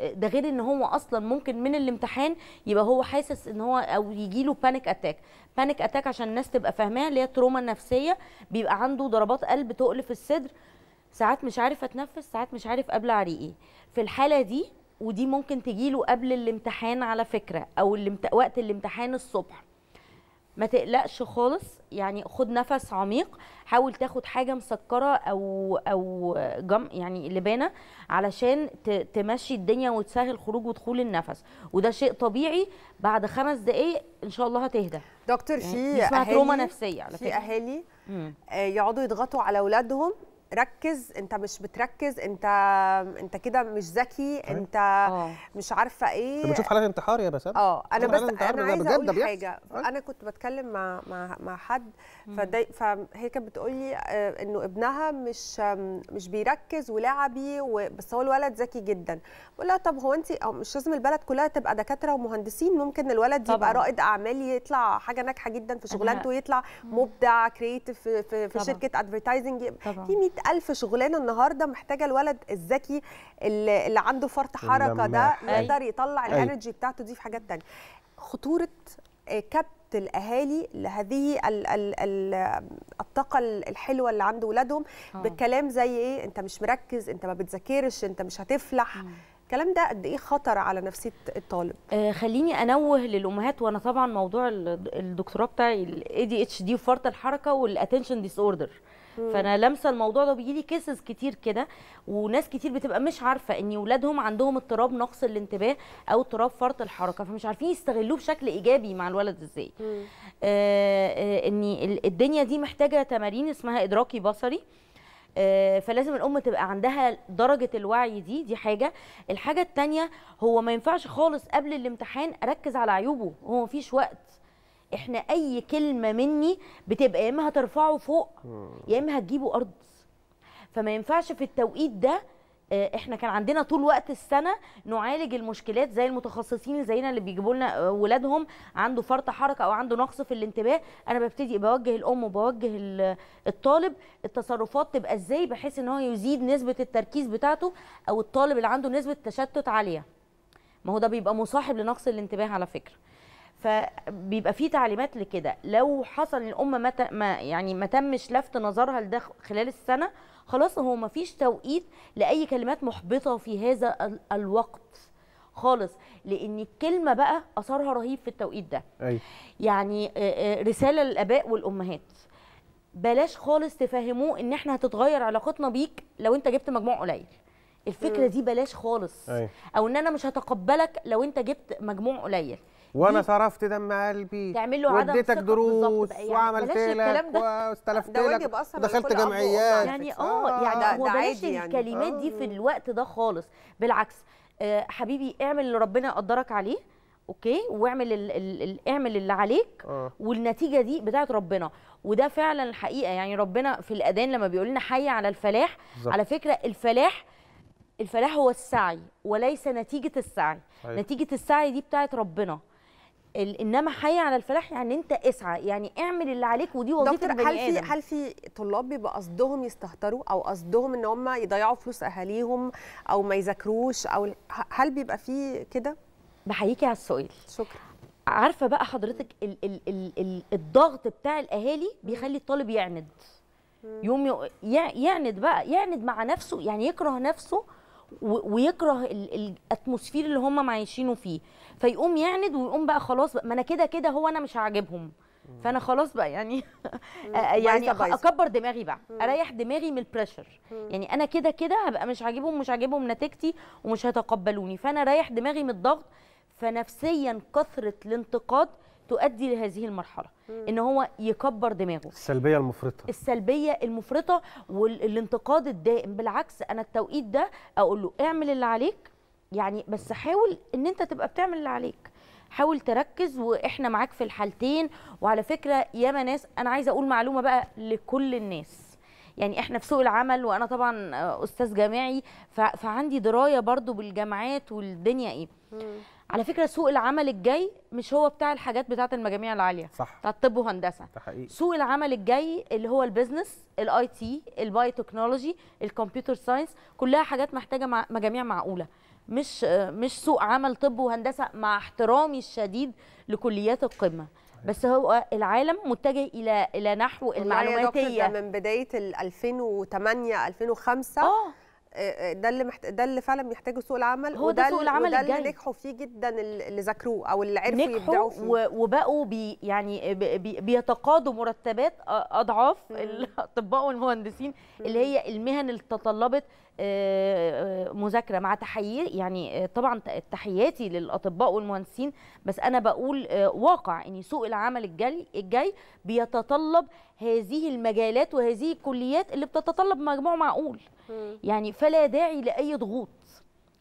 ده غير ان هو اصلا ممكن من الامتحان يبقى هو حاسس ان هو او يجي له بانيك اتاك. بانيك اتاك عشان الناس تبقى فاهماها اللي هي تروما نفسيه، بيبقى عنده ضربات قلب تؤلف الصدر، ساعات مش عارف اتنفس، ساعات مش عارف ابلع ريقي. في الحاله دي، ودي ممكن تجي له قبل الامتحان على فكره او وقت الامتحان الصبح، ما تقلقش خالص. يعني خد نفس عميق، حاول تاخد حاجه مسكره او يعني لبانه علشان تمشي الدنيا وتسهل خروج ودخول النفس، وده شيء طبيعي. بعد 5 دقائق ان شاء الله هتهدى. دكتور في يعني اهالي نفسيه على فكره، في اهالي يقعدوا يضغطوا على اولادهم ركز، انت مش بتركز، انت كده مش ذكي، انت مش عارفه ايه. انت بتشوف حالات انتحار يا بسام. انا بس انا عايزه اقول حاجه. انا كنت بتكلم مع حد، فهي كانت بتقول لي انه ابنها مش بيركز ولعبي، بس هو الولد ذكي جدا. بقول لها طب هو انت مش لازم البلد كلها تبقى دكاتره ومهندسين، ممكن الولد يبقى رائد اعمال يطلع حاجه ناجحه جدا في شغلانته، يطلع مبدع كرييتيف في شركه ادفرتايزنج. في 100,000 شغلانه النهارده محتاجه الولد الذكي اللي عنده فرط حركه ده يقدر يطلع الانرجي بتاعته دي في حاجات ثانيه. خطوره كبت الاهالي لهذه الطاقه الحلوه اللي عند اولادهم بالكلام زي ايه، انت مش مركز، انت ما بتذاكرش، انت مش هتفلح. الكلام ده قد ايه خطر على نفسيه الطالب. خليني انوه للامهات، وانا طبعا موضوع الدكتوراه بتاعي ADHD وفرط الحركه والاتنشن ديس اوردر، فانا لمسه الموضوع ده، بيجي لي كيسز كتير كده، وناس كتير بتبقى مش عارفه ان اولادهم عندهم اضطراب نقص الانتباه او اضطراب فرط الحركه، فمش عارفين يستغلوه بشكل ايجابي مع الولد ازاي. ان الدنيا دي محتاجه تمارين اسمها ادراكي بصري، فلازم الام تبقى عندها درجه الوعي دي حاجه. الحاجه الثانيه، هو ما ينفعش خالص قبل الامتحان اركز على عيوبه، هو مفيش وقت. احنا اي كلمه مني بتبقى يا اما هترفعه فوق يا اما هتجيبه ارض، فما ينفعش في التوقيت ده. احنا كان عندنا طول وقت السنه نعالج المشكلات زي المتخصصين اللي زينا اللي بيجيبوا لنا ولادهم عنده فرط حركه او عنده نقص في الانتباه. انا ببتدي بوجه الام وبوجه الطالب التصرفات تبقى ازاي بحيث ان هو يزيد نسبه التركيز بتاعته، او الطالب اللي عنده نسبه تشتت عاليه، ما هو ده بيبقى مصاحب لنقص الانتباه على فكره. فبيبقى في تعليمات لكده. لو حصل الام ما تمش لفت نظرها لده خلال السنه، خلاص هو ما فيش توقيت لاي كلمات محبطه في هذا الوقت خالص، لان الكلمه بقى اثرها رهيب في التوقيت ده. يعني رساله للاباء والامهات، بلاش خالص تفهموه ان احنا هتتغير علاقتنا بيك لو انت جبت مجموع قليل. الفكره دي بلاش خالص، او ان انا مش هتقبلك لو انت جبت مجموع قليل، وانا صرفت دم قلبي واديتك دروس وعملت لك واستلفت لك دخلت جمعيات، يعني يعني بلاش الكلمات دي في الوقت ده خالص. بالعكس، حبيبي اعمل اللي ربنا قدرك عليه، اوكي، واعمل اعمل اللي عليك، والنتيجه دي بتاعت ربنا. وده فعلا الحقيقه، يعني ربنا في الاذان لما بيقول لنا حي على الفلاح، على فكره الفلاح هو السعي وليس نتيجه السعي. نتيجه السعي دي بتاعت ربنا، انما حي على الفلاح يعني انت اسعى، يعني اعمل اللي عليك، ودي وظيفه البني ادم. دكتور، هل في طلاب بيبقى قصدهم يستهتروا، او قصدهم ان هم يضيعوا فلوس اهاليهم، او ما يذاكروش، او هل بيبقى في كده؟ بحييكي على السؤال، شكرا. عارفه بقى حضرتك ال ال ال ال الضغط بتاع الاهالي بيخلي الطالب يعند، يوم يعند بقى، يعند مع نفسه، يعني يكره نفسه ويكره الاتموسفير اللي هم عايشينه فيه، فيقوم يعند ويقوم بقى خلاص بقى، ما انا كده كده هو انا مش هعجبهم، فانا خلاص بقى يعني يعني اكبر دماغي بقى، اريح دماغي من البريشر، يعني انا كده كده هبقى مش عاجبهم نتيجتي ومش هيتقبلوني، فانا اريح دماغي من الضغط. فنفسيا كثره الانتقاد تؤدي لهذه المرحله، ان هو يكبر دماغه. السلبيه المفرطه والانتقاد الدائم. بالعكس، انا التوقيت ده اقول له اعمل اللي عليك، يعني بس حاول ان انت تبقى بتعمل اللي عليك، حاول تركز، واحنا معاك في الحالتين. وعلى فكره ياما ناس، انا عايزه اقول معلومه بقى لكل الناس، يعني احنا في سوق العمل، وانا طبعا استاذ جامعي فعندي درايه برضو بالجامعات والدنيا ايه. على فكره سوق العمل الجاي مش هو بتاع الحاجات بتاعه المجاميع العاليه، صح، بتاع الطب وهندسه، سوق العمل الجاي اللي هو البيزنس، IT، البايو تكنولوجي، الكمبيوتر ساينس، كلها حاجات محتاجه مجاميع معقوله، مش سوق عمل طب وهندسه، مع احترامي الشديد لكليات القمه، بس هو العالم متجه الى نحو المعلوماتيه. من بدايه 2008 2005 ده اللي فعلا محتاجه سوق العمل، هو ده سوق العمل الجاي، وده اللي نجحوا فيه جدا، اللي ذاكروه او اللي عرفوا يبدعوا فيه، وبقوا بيتقاضوا مرتبات اضعاف الاطباء والمهندسين، اللي هي المهن اللي تطلبت مذاكره مع تحية، يعني طبعا تحياتي للاطباء والمهندسين، بس انا بقول واقع ان سوق العمل الجاي بيتطلب هذه المجالات وهذه الكليات اللي بتتطلب مجموع معقول، يعني فلا داعي لاي ضغوط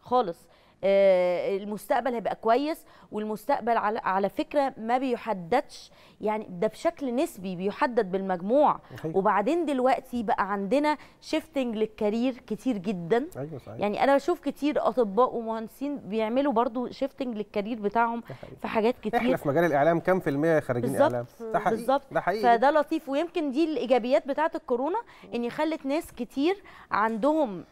خالص. المستقبل هيبقى كويس، والمستقبل على فكرة ما بيحددش، يعني ده بشكل نسبي بيحدد بالمجموع. وبعدين دلوقتي بقى عندنا شيفتنج للكارير كتير جدا. أيوة صحيح. يعني أنا بشوف كتير أطباء ومهندسين بيعملوا برضو شيفتنج للكارير بتاعهم في حاجات كتير. إحنا في مجال الإعلام كم في المية خارجين إعلام؟ بالظبط، ده حقيقي. فده لطيف، ويمكن دي الإيجابيات بتاعة الكورونا، إن خلت ناس كتير عندهم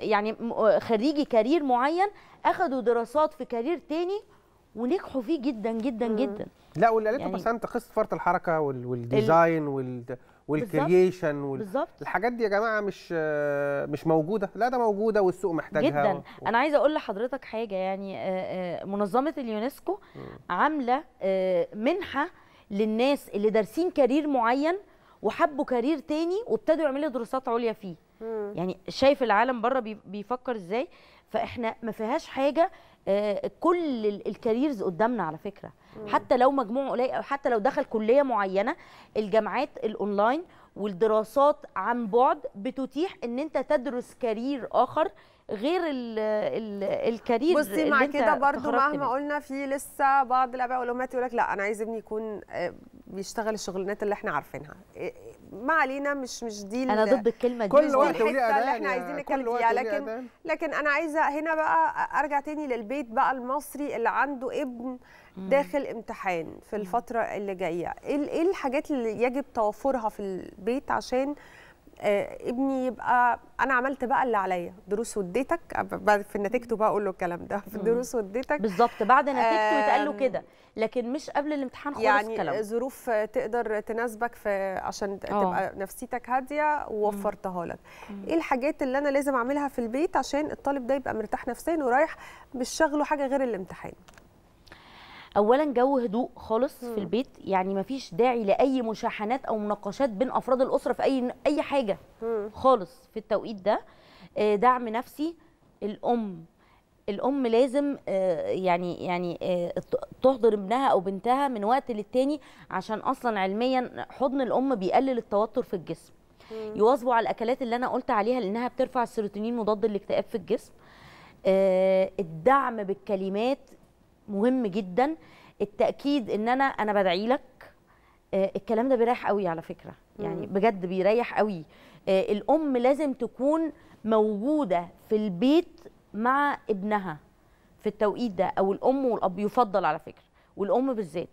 يعني خريجي كارير معين اخدوا دراسات في كارير تاني ونجحوا فيه جدا جدا جدا. لا، واللي قالته بس انت قصه فرط الحركه والديزاين والكرييشن الحاجات دي يا جماعه مش موجوده. لا ده موجوده والسوق محتاجها جدا. انا عايزه اقول لحضرتك حاجه، يعني منظمه اليونسكو عامله منحه للناس اللي دارسين كارير معين وحبوا كارير تاني وابتدوا يعملوا دراسات عليا فيه. يعني شايف العالم بره بيفكر ازاي، فاحنا ما فيهاش حاجه. كل الكاريرز قدامنا على فكره، حتى لو مجموع قليل او حتى لو دخل كليه معينه، الجامعات الاونلاين والدراسات عن بعد بتتيح ان انت تدرس كارير اخر غير الكارير. بصي، مع كده برضو مهما قلنا في لسه بعض الاباء والامهات يقول لك لا انا عايز ابني يكون بيشتغل الشغلانات اللي احنا عارفينها. ما علينا، مش دي انا ضد الكلمه دي، كل وقت وليه اللي احنا عايزين نتكلم فيها، لكن انا عايزه هنا بقى ارجع تاني للبيت بقى المصري اللي عنده ابن داخل امتحان في الفتره اللي جايه. ايه الحاجات اللي يجب توفرها في البيت عشان ابني يبقى انا عملت بقى اللي عليا؟ دروس وديتك في نتيجته بقى اقول له الكلام ده، في دروس وديتك بالظبط بعد نتيجته يتقال له كده، لكن مش قبل الامتحان خالص. يعني كلام، ظروف تقدر تناسبك في عشان تبقى نفسيتك هاديه ووفرتها لك. ايه الحاجات اللي انا لازم اعملها في البيت عشان الطالب ده يبقى مرتاح نفسيا ورايح مش شغله حاجه غير الامتحان؟ اولا جو هدوء خالص في البيت، يعني مفيش داعي لاي مشاحنات او مناقشات بين افراد الاسره في اي حاجه خالص في التوقيت ده. دعم نفسي. الام لازم يعني تحضر ابنها او بنتها من وقت للتاني، عشان اصلا علميا حضن الام بيقلل التوتر في الجسم. يواظبوا على الاكلات اللي انا قلت عليها لانها بترفع السيروتونين مضاد للاكتئاب في الجسم. الدعم بالكلمات مهم جدا. التأكيد ان انا بدعي لك، الكلام ده بيريح قوي على فكرة، يعني بجد بيريح قوي. الام لازم تكون موجودة في البيت مع ابنها في التوقيت ده، او الام والاب يفضل على فكرة، والام بالذات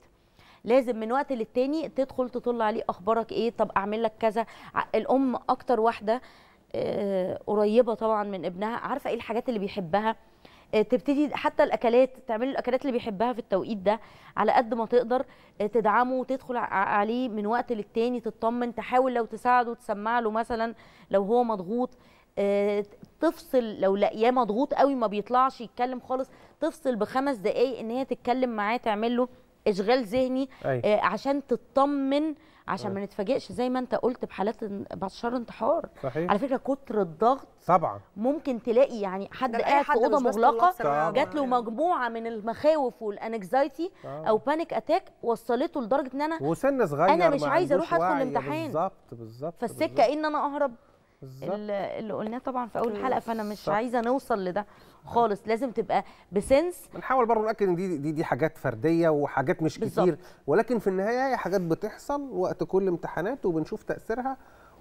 لازم من وقت للتاني تدخل تطل عليه اخبارك ايه، طب اعمل لك كذا. الام اكتر واحدة قريبة طبعا من ابنها، عارفة ايه الحاجات اللي بيحبها، تبتدي حتى الاكلات تعمل الاكلات اللي بيحبها في التوقيت ده على قد ما تقدر، تدعمه وتدخل عليه من وقت للتاني تطمن، تحاول لو تساعده وتسمع له مثلا لو هو مضغوط، تفصل لو لاقياه مضغوط قوي ما بيطلعش يتكلم خالص، تفصل ب5 دقايق ان هي تتكلم معاه، تعمل له اشغال ذهني عشان تطمن، عشان ما نتفاجئش زي ما انت قلت بحالات انتشار انتحار. صحيح. على فكره كتر الضغط طبعا ممكن تلاقي يعني حد قاعد في اوضه مغلقه جات له مجموعه من المخاوف والانكزايتي او بانيك اتاك، وصلته لدرجه ان انا مش عايزه اروح ادخل الامتحان. بالظبط. فالسكه ان انا اهرب، اللي قلناه طبعا في اول حلقه، فانا مش عايزه نوصل لده خالص. لازم تبقى بسنس. بنحاول برضه ناكد ان دي حاجات فرديه وحاجات مش بالزبط. كتير، ولكن في النهايه هي حاجات بتحصل وقت كل امتحانات وبنشوف تاثيرها،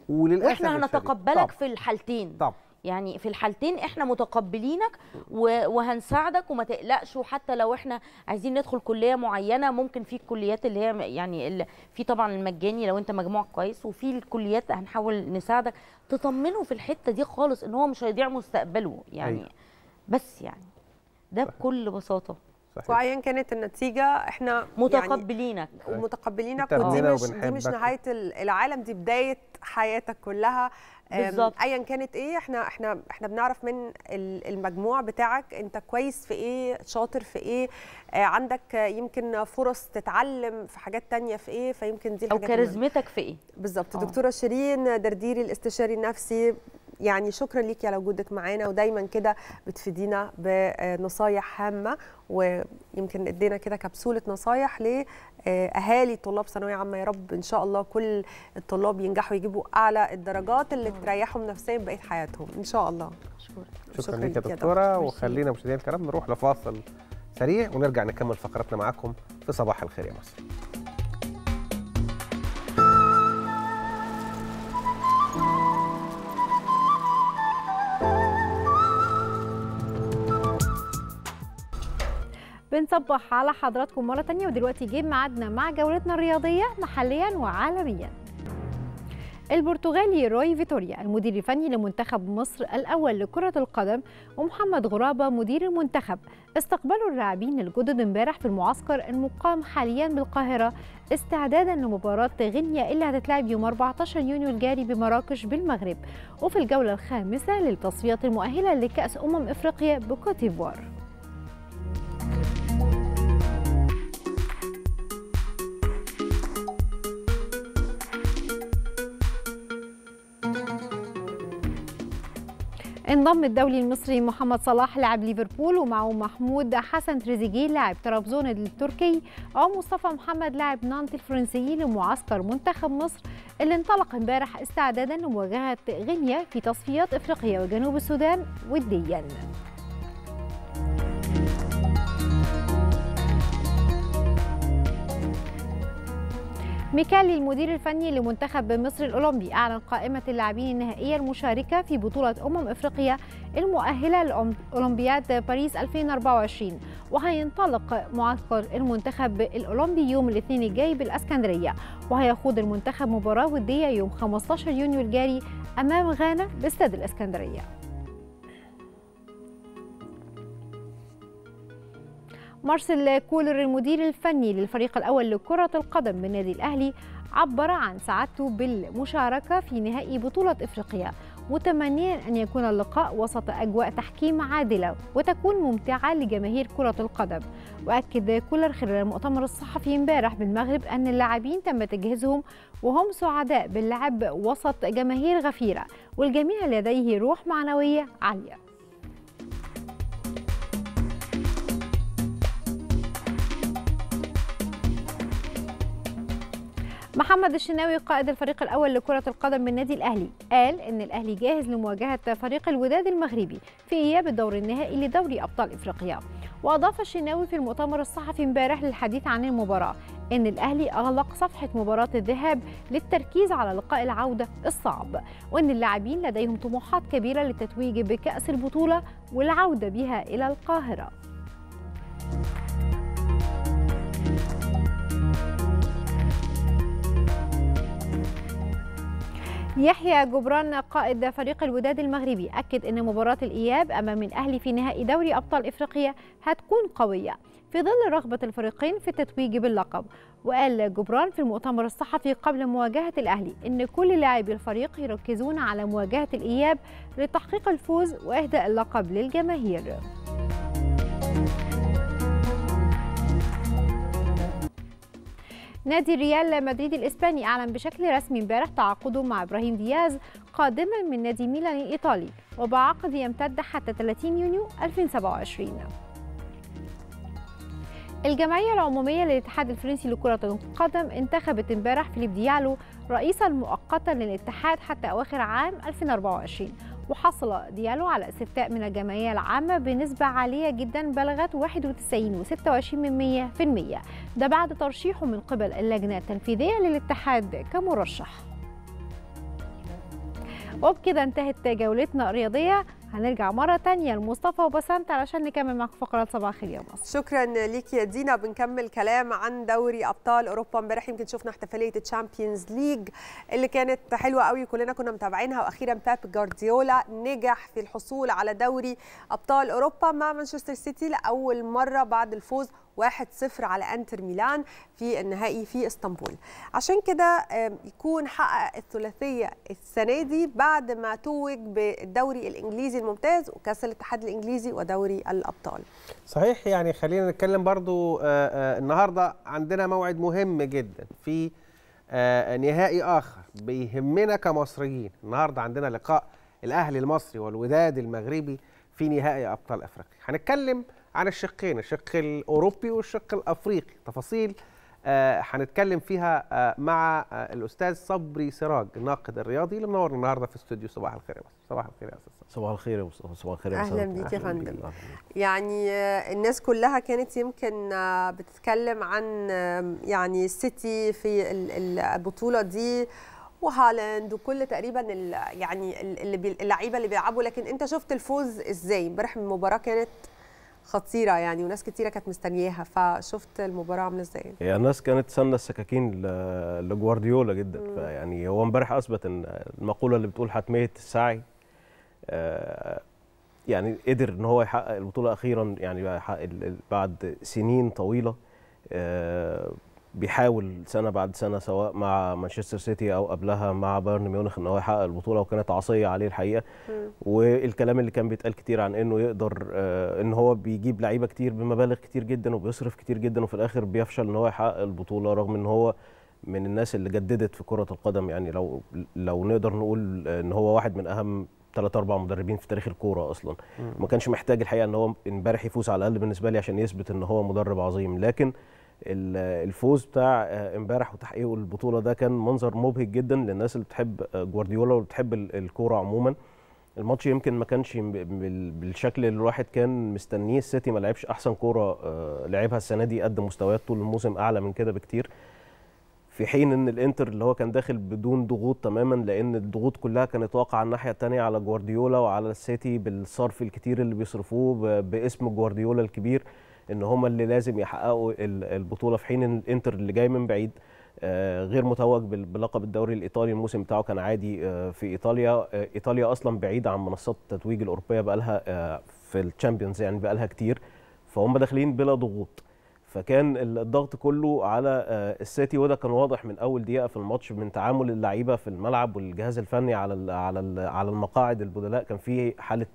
وللاسف احنا هنتقبلك في الحالتين. طب. يعني في الحالتين احنا متقبلينك وهنساعدك وما تقلقش، وحتى لو احنا عايزين ندخل كليه معينه، ممكن في الكليات اللي هي يعني في طبعا المجاني لو انت مجموعك كويس، وفي الكليات هنحاول نساعدك، تطمنه في الحته دي خالص ان هو مش هيضيع مستقبله يعني. أيوة. بس يعني ده بكل بساطه. وأيا كانت النتيجة احنا متقبلينك يعني ومتقبلينك، ودي مش نهاية العالم، دي بداية حياتك كلها. ايا كانت ايه، احنا بنعرف من المجموع بتاعك انت كويس في ايه، شاطر في ايه، عندك يمكن فرص تتعلم في حاجات تانية في ايه، فيمكن دي الحاجات او كاريزمتك في ايه بالظبط. دكتورة شيرين درديري الاستشاري النفسي، يعني شكرا ليكي على وجودك معانا، ودايما كده بتفيدينا بنصايح هامه، ويمكن ادينا كده كبسوله نصايح لاهالي طلاب ثانويه عامه. يا رب ان شاء الله كل الطلاب ينجحوا يجيبوا اعلى الدرجات اللي تريحهم نفسيا بقيه حياتهم ان شاء الله. شكرا ليك يا دكتوره، وخلينا مشاهدينا الكرام نروح لفاصل سريع ونرجع نكمل فقراتنا معاكم في صباح الخير يا مصر. بنصبح على حضراتكم مرة تانية، ودلوقتي جه ميعادنا مع جولتنا الرياضية محليا وعالميا. البرتغالي روي فيتوريا المدير الفني لمنتخب مصر الأول لكرة القدم ومحمد غرابة مدير المنتخب استقبلوا اللاعبين الجدد امبارح في المعسكر المقام حاليا بالقاهرة استعدادا لمباراة غينيا اللي هتتلعب يوم 14 يونيو الجاري بمراكش بالمغرب، وفي الجولة الخامسة للتصفيات المؤهلة لكأس أفريقيا بكوت ديفوار. انضم الدولي المصري محمد صلاح لاعب ليفربول، ومعه محمود حسن تريزيجيه لاعب طرابزون التركي ومصطفى محمد لاعب نانت الفرنسي لمعسكر منتخب مصر اللي انطلق امبارح استعدادا لمواجهه غينيا في تصفيات افريقيا وجنوب السودان وديا. ميكالي المدير الفني لمنتخب مصر الأولمبي أعلن قائمة اللاعبين النهائية المشاركة في بطولة أفريقيا المؤهلة لأولمبياد باريس 2024، وهينطلق معسكر المنتخب الأولمبي يوم الاثنين الجاي بالإسكندرية، وهيخوض المنتخب مباراة ودية يوم 15 يونيو الجاري أمام غانا باستاد الإسكندرية. مارسيل كولر المدير الفني للفريق الأول لكرة القدم بالنادي الأهلي عبر عن سعادته بالمشاركة في نهائي بطولة إفريقيا، متمنيا أن يكون اللقاء وسط أجواء تحكيم عادلة وتكون ممتعة لجماهير كرة القدم. وأكد كولر خلال المؤتمر الصحفي امبارح بالمغرب أن اللاعبين تم تجهيزهم وهم سعداء باللعب وسط جماهير غفيرة، والجميع لديه روح معنوية عالية. محمد الشناوي قائد الفريق الأول لكرة القدم بالنادي الأهلي قال إن الأهلي جاهز لمواجهة فريق الوداد المغربي في إياب الدور النهائي لدوري أبطال إفريقيا. وأضاف الشناوي في المؤتمر الصحفي امبارح للحديث عن المباراة إن الأهلي أغلق صفحة مباراة الذهاب للتركيز على لقاء العودة الصعب، وإن اللاعبين لديهم طموحات كبيرة للتتويج بكأس البطولة والعودة بها إلى القاهرة. يحيى جبران قائد فريق الوداد المغربي أكد أن مباراة الإياب أمام الأهلي في نهائي دوري أبطال إفريقيا هتكون قوية في ظل رغبة الفريقين في التتويج باللقب. وقال جبران في المؤتمر الصحفي قبل مواجهة الأهلي أن كل لاعبي الفريق يركزون على مواجهة الإياب لتحقيق الفوز وإهداء اللقب للجماهير. نادي ريال مدريد الإسباني أعلن بشكل رسمي امبارح تعاقده مع إبراهيم دياز قادما من نادي ميلان الإيطالي، وبعقد يمتد حتى 30 يونيو 2027. الجمعية العمومية للاتحاد الفرنسي لكرة القدم انتخبت امبارح فيليب ديالو رئيسا مؤقتا للاتحاد حتى أواخر عام 2024، وحصل ديالو على استفتاء من الجمعية العامة بنسبة عالية جدا بلغت 91.26%، ده بعد ترشيحه من قبل اللجنة التنفيذية للاتحاد كمرشح. وبكده انتهت جولتنا الرياضية، هنرجع مرة تانية لمصطفى وبسنت علشان نكمل معاكم فقرات صباح الخير يا مصر. شكرا ليك يا دينا. بنكمل كلام عن دوري ابطال اوروبا. امبارح يمكن شفنا احتفالية الشامبيونز ليج اللي كانت حلوة قوي، كلنا كنا متابعينها، واخيرا باب جوارديولا نجح في الحصول على دوري ابطال اوروبا مع مانشستر سيتي لأول مرة بعد الفوز 1-0 على انتر ميلان في النهائي في اسطنبول. عشان كده يكون حقق الثلاثيه السنه دي بعد ما توج بالدوري الانجليزي الممتاز وكاس الاتحاد الانجليزي ودوري الابطال. صحيح، يعني خلينا نتكلم برضو النهارده عندنا موعد مهم جدا في نهائي اخر بيهمنا كمصريين. النهارده عندنا لقاء الأهلي المصري والوداد المغربي في نهائي أبطال أفريقيا. هنتكلم عن الشقين، الشق الأوروبي والشق الأفريقي، تفاصيل هنتكلم فيها مع الأستاذ صبري سراج الناقد الرياضي اللي منور النهارده في استوديو صباح الخير يا مصر. صباح الخير يا أستاذ. صباح الخير يا مصطفى. صباح الخير يا أستاذ. أهلا بيك يا فندم. يعني الناس كلها كانت يمكن بتتكلم عن يعني السيتي في البطولة دي وهالاند وكل تقريبا يعني اللعيبة اللي بيلعبوا، لكن أنت شفت الفوز إزاي؟ امبارح المباراة كانت خطيره يعني، وناس كتيره كانت مستنياها، فشفت المباراه عامله ازاي؟ يعني الناس كانت سنة السكاكين لجوارديولا جدا، فيعني هو امبارح اثبت ان المقوله اللي بتقول حتميه السعي، يعني قدر ان هو يحقق البطوله اخيرا، يعني بعد سنين طويله بيحاول سنه بعد سنه سواء مع مانشستر سيتي او قبلها مع بايرن ميونخ ان هو يحقق البطوله، وكانت عصيه عليه الحقيقه. والكلام اللي كان بيتقال كتير عن انه يقدر، ان هو بيجيب لعيبه كتير بمبالغ كتير جدا وبيصرف كتير جدا وفي الاخر بيفشل ان هو يحقق البطوله، رغم ان هو من الناس اللي جددت في كره القدم. يعني لو نقدر نقول ان هو واحد من اهم 3 أو 4 مدربين في تاريخ الكوره اصلا. ما كانش محتاج الحقيقه ان هو امبارح يفوز على الاقل بالنسبه لي عشان يثبت ان هو مدرب عظيم، لكن الفوز بتاع امبارح وتحقيقه البطوله ده كان منظر مبهج جدا للناس اللي بتحب جوارديولا وبتحب الكوره عموما. الماتش يمكن ما كانش بالشكل اللي الواحد كان مستنيه، السيتي ما لعبش احسن كوره لعبها السنه دي، قدم مستويات طول الموسم اعلى من كده بكتير، في حين ان الانتر اللي هو كان داخل بدون ضغوط تماما، لان الضغوط كلها كانت واقعه على الناحيه الثانيه على جوارديولا وعلى السيتي بالصرف الكتير اللي بيصرفوه باسم جوارديولا الكبير، ان هم اللي لازم يحققوا البطوله، في حين ان الانتر اللي جاي من بعيد غير متوج بلقب الدوري الايطالي، الموسم بتاعه كان عادي في ايطاليا. ايطاليا اصلا بعيده عن منصات التتويج الاوروبيه بقى لها في الشامبيونز، يعني بقى لها كتير، فهم داخلين بلا ضغوط، فكان الضغط كله على السيتي، وده كان واضح من اول دقيقه في الماتش من تعامل اللعيبه في الملعب والجهاز الفني على المقاعد البدلاء، كان في حاله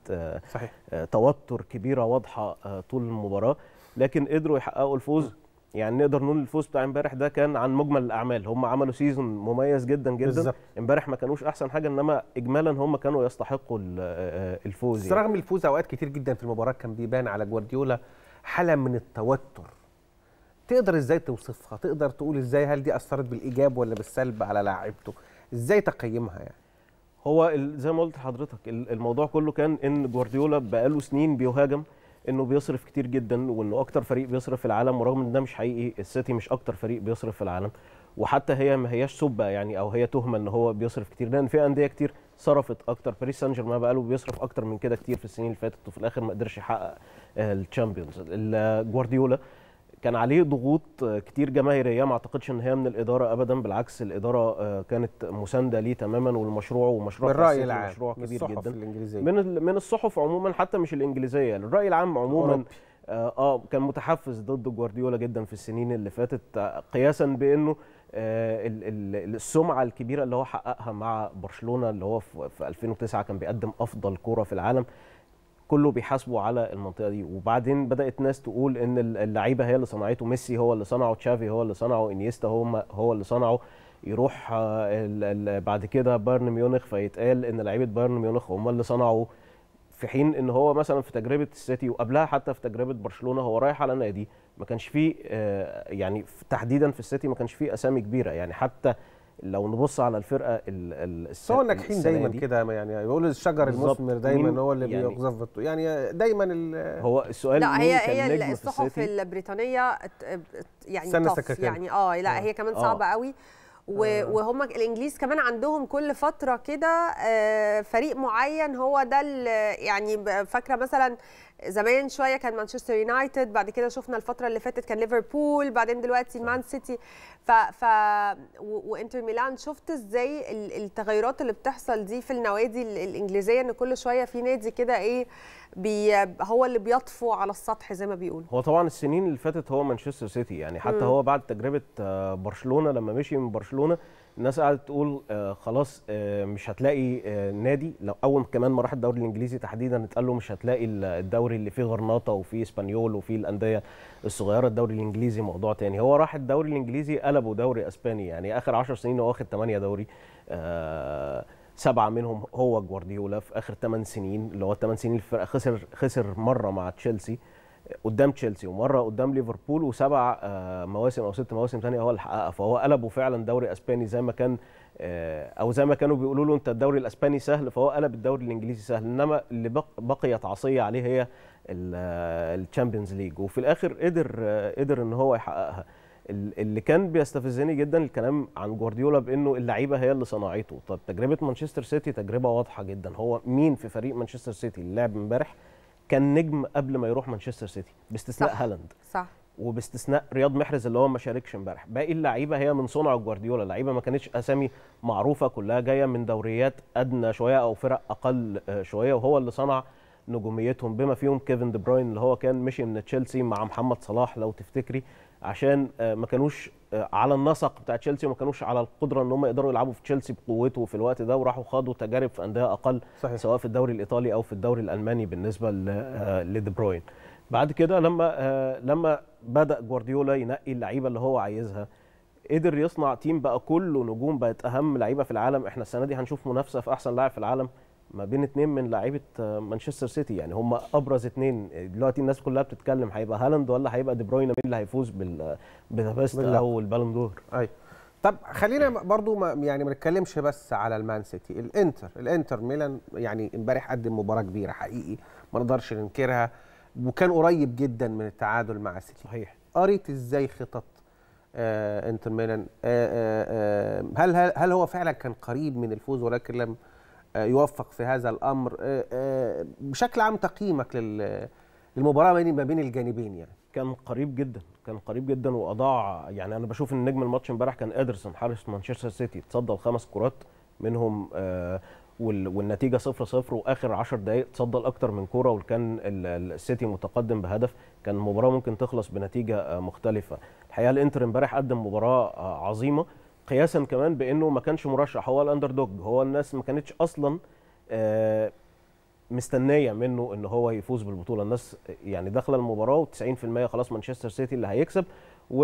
صحيح توتر كبيره واضحه طول المباراه، لكن قدروا يحققوا الفوز. يعني نقدر نقول الفوز بتاع امبارح ده كان عن مجمل الاعمال، هم عملوا سيزون مميز جدا جدا، امبارح ما كانوش احسن حاجه، انما اجمالا هم كانوا يستحقوا الفوز. يعني رغم الفوز اوقات كتير جدا في المباراه كان بيبان على جوارديولا حاله من التوتر، تقدر ازاي توصفها؟ تقدر تقول ازاي هل دي اثرت بالايجاب ولا بالسلب على لاعيبته؟ ازاي تقيمها يعني؟ هو زي ما قلت لحضرتك الموضوع كله كان ان جوارديولا بقاله سنين بيهاجم انه بيصرف كتير جدا وانه اكتر فريق بيصرف في العالم، ورغم ان ده مش حقيقي، السيتي مش اكتر فريق بيصرف في العالم، وحتى هي ما هياش سبه يعني او هي تهمه ان هو بيصرف كتير، لان في انديه كتير صرفت اكتر، باريس سان جيرمان بقاله بيصرف اكتر من كده كتير في السنين اللي فاتت وفي الاخر ما قدرش يحقق الشامبيونز. جوارديولا كان عليه ضغوط كتير جماهيريه، ما اعتقدش ان هي من الاداره ابدا، بالعكس الاداره كانت مسانده ليه تماما، والمشروع ومشروع الرأي العام مشروع كبير جدا من الصحف عموما، حتى مش الانجليزيه، الراي العام عموما كان متحفز ضد جوارديولا جدا في السنين اللي فاتت، قياسا بانه السمعه الكبيره اللي هو حققها مع برشلونه، اللي هو في 2009 كان بيقدم افضل كوره في العالم، كله بيحاسبوا على المنطقه دي. وبعدين بدات ناس تقول ان اللعيبه هي اللي صنعته، ميسي هو اللي صنعه، تشافي هو اللي صنعه، انيستا هو اللي صنعه، يروح بعد كده بايرن ميونخ فيتقال ان لعيبه بايرن ميونخ هم اللي صنعوا، في حين ان هو مثلا في تجربه السيتي وقبلها حتى في تجربه برشلونه هو رايح على نادي ما كانش فيه، يعني تحديدا في السيتي ما كانش فيه اسامي كبيره، يعني حتى لو نبص على الفرقه هو الناجحين دايما كده، يعني يقول الشجر المثمر دايما هو اللي بيقذف، يعني دايما هو السؤال لا هي الصحف البريطانيه يعني يعني لا هي كمان صعبه قوي، وهم الانجليز كمان عندهم كل فتره كده فريق معين هو ده، يعني فاكره مثلا زمان شويه كان مانشستر يونايتد، بعد كده شفنا الفتره اللي فاتت كان ليفربول، بعدين دلوقتي المان سيتي وانتر ميلان. شفت ازاي التغيرات اللي بتحصل دي في النوادي الانجليزيه، ان كل شويه في نادي كده هو اللي بيطفو على السطح زي ما بيقولوا. هو طبعا السنين اللي فاتت هو مانشستر سيتي، يعني حتى هو بعد تجربه برشلونه لما مشي من برشلونه الناس قعدت تقول خلاص مش هتلاقي نادي، لو اول كمان ما راح الدوري الانجليزي تحديدا اتقال له مش هتلاقي الدوري اللي فيه غرناطه وفيه اسبانيول وفيه الانديه الصغيره. الدوري الانجليزي موضوع تاني، هو راح الدوري الانجليزي قلبه دوري اسباني، يعني اخر 10 سنين هو واخد 8 دوري 7 منهم هو جوارديولا في اخر 8 سنين، اللي هو 8 سنين الفرقه. خسر مره مع تشيلسي، قدام تشيلسي، ومره قدام ليفربول، وسبع مواسم او 6 مواسم ثانيه هو اللي حققها. فهو قلبه فعلا دوري اسباني زي ما كان، او زي ما كانوا بيقولوا له انت الدوري الاسباني سهل، فهو قلب الدوري الانجليزي سهل. انما اللي بقيت عصيه عليه هي الشامبيونز ليج، وفي الاخر قدر ان هو يحققها. اللي كان بيستفزني جدا الكلام عن جوارديولا بانه اللعيبه هي اللي صنعته. طب تجربه مانشستر سيتي تجربه واضحه جدا، هو مين في فريق مانشستر سيتي اللي لعب امبارح كان نجم قبل ما يروح مانشستر سيتي باستثناء هالاند، صح، وباستثناء رياض محرز اللي هو ما شاركش امبارح. باقي اللعيبه هي من صنع جوارديولا، اللعيبه ما كانتش اسامي معروفه، كلها جايه من دوريات ادنى شويه او فرق اقل شويه، وهو اللي صنع نجوميتهم، بما فيهم كيفن دي بروين اللي هو كان مشي من تشيلسي مع محمد صلاح لو تفتكري، عشان ما كانوش على النسق بتاع تشيلسي وما كانوش على القدره ان هم يقدروا يلعبوا في تشيلسي بقوته في الوقت ده، وراحوا خاضوا تجارب في انديه اقل، صحيح، سواء في الدوري الايطالي او في الدوري الالماني بالنسبه لدي بروين. بعد كده لما بدا جوارديولا ينقي اللعيبه اللي هو عايزها، قدر يصنع تيم بقى كله نجوم، بقت اهم لعيبه في العالم. احنا السنه دي هنشوف منافسه في احسن لاعب في العالم ما بين 2 من لعيبه مانشستر سيتي، يعني هم ابرز 2 دلوقتي الناس كلها بتتكلم، هيبقى هالاند ولا هيبقى دي بروين، مين اللي هيفوز بالبست او البالون دور؟ ايوه. طب خلينا برضو ما نتكلمش بس على المان سيتي، الانتر ميلان يعني امبارح قدم مباراه كبيره حقيقي ما نقدرش ننكرها، وكان قريب جدا من التعادل مع السيتي. صحيح. قريت ازاي خطط انتر ميلان؟ هل هو فعلا كان قريب من الفوز ولكن لم يوفق في هذا الامر؟ بشكل عام تقييمك للمباراه ما بين الجانبين؟ يعني كان قريب جدا واضاع. يعني انا بشوف ان نجم الماتش امبارح كان ادرسون حارس مانشستر سيتي، اتصدى ل5 كرات منهم والنتيجه 0-0، واخر 10 دقائق اتصدى لاكثر من كوره، وكان السيتي متقدم بهدف. كان المباراه ممكن تخلص بنتيجه مختلفه. الحقيقه الانتر امبارح قدم مباراه عظيمه، قياسا كمان بانه ما كانش مرشح، هو الاندر دوج، هو الناس ما كانتش اصلا مستنيه منه ان هو يفوز بالبطوله. الناس يعني داخله المباراه و90% خلاص مانشستر سيتي اللي هيكسب و10%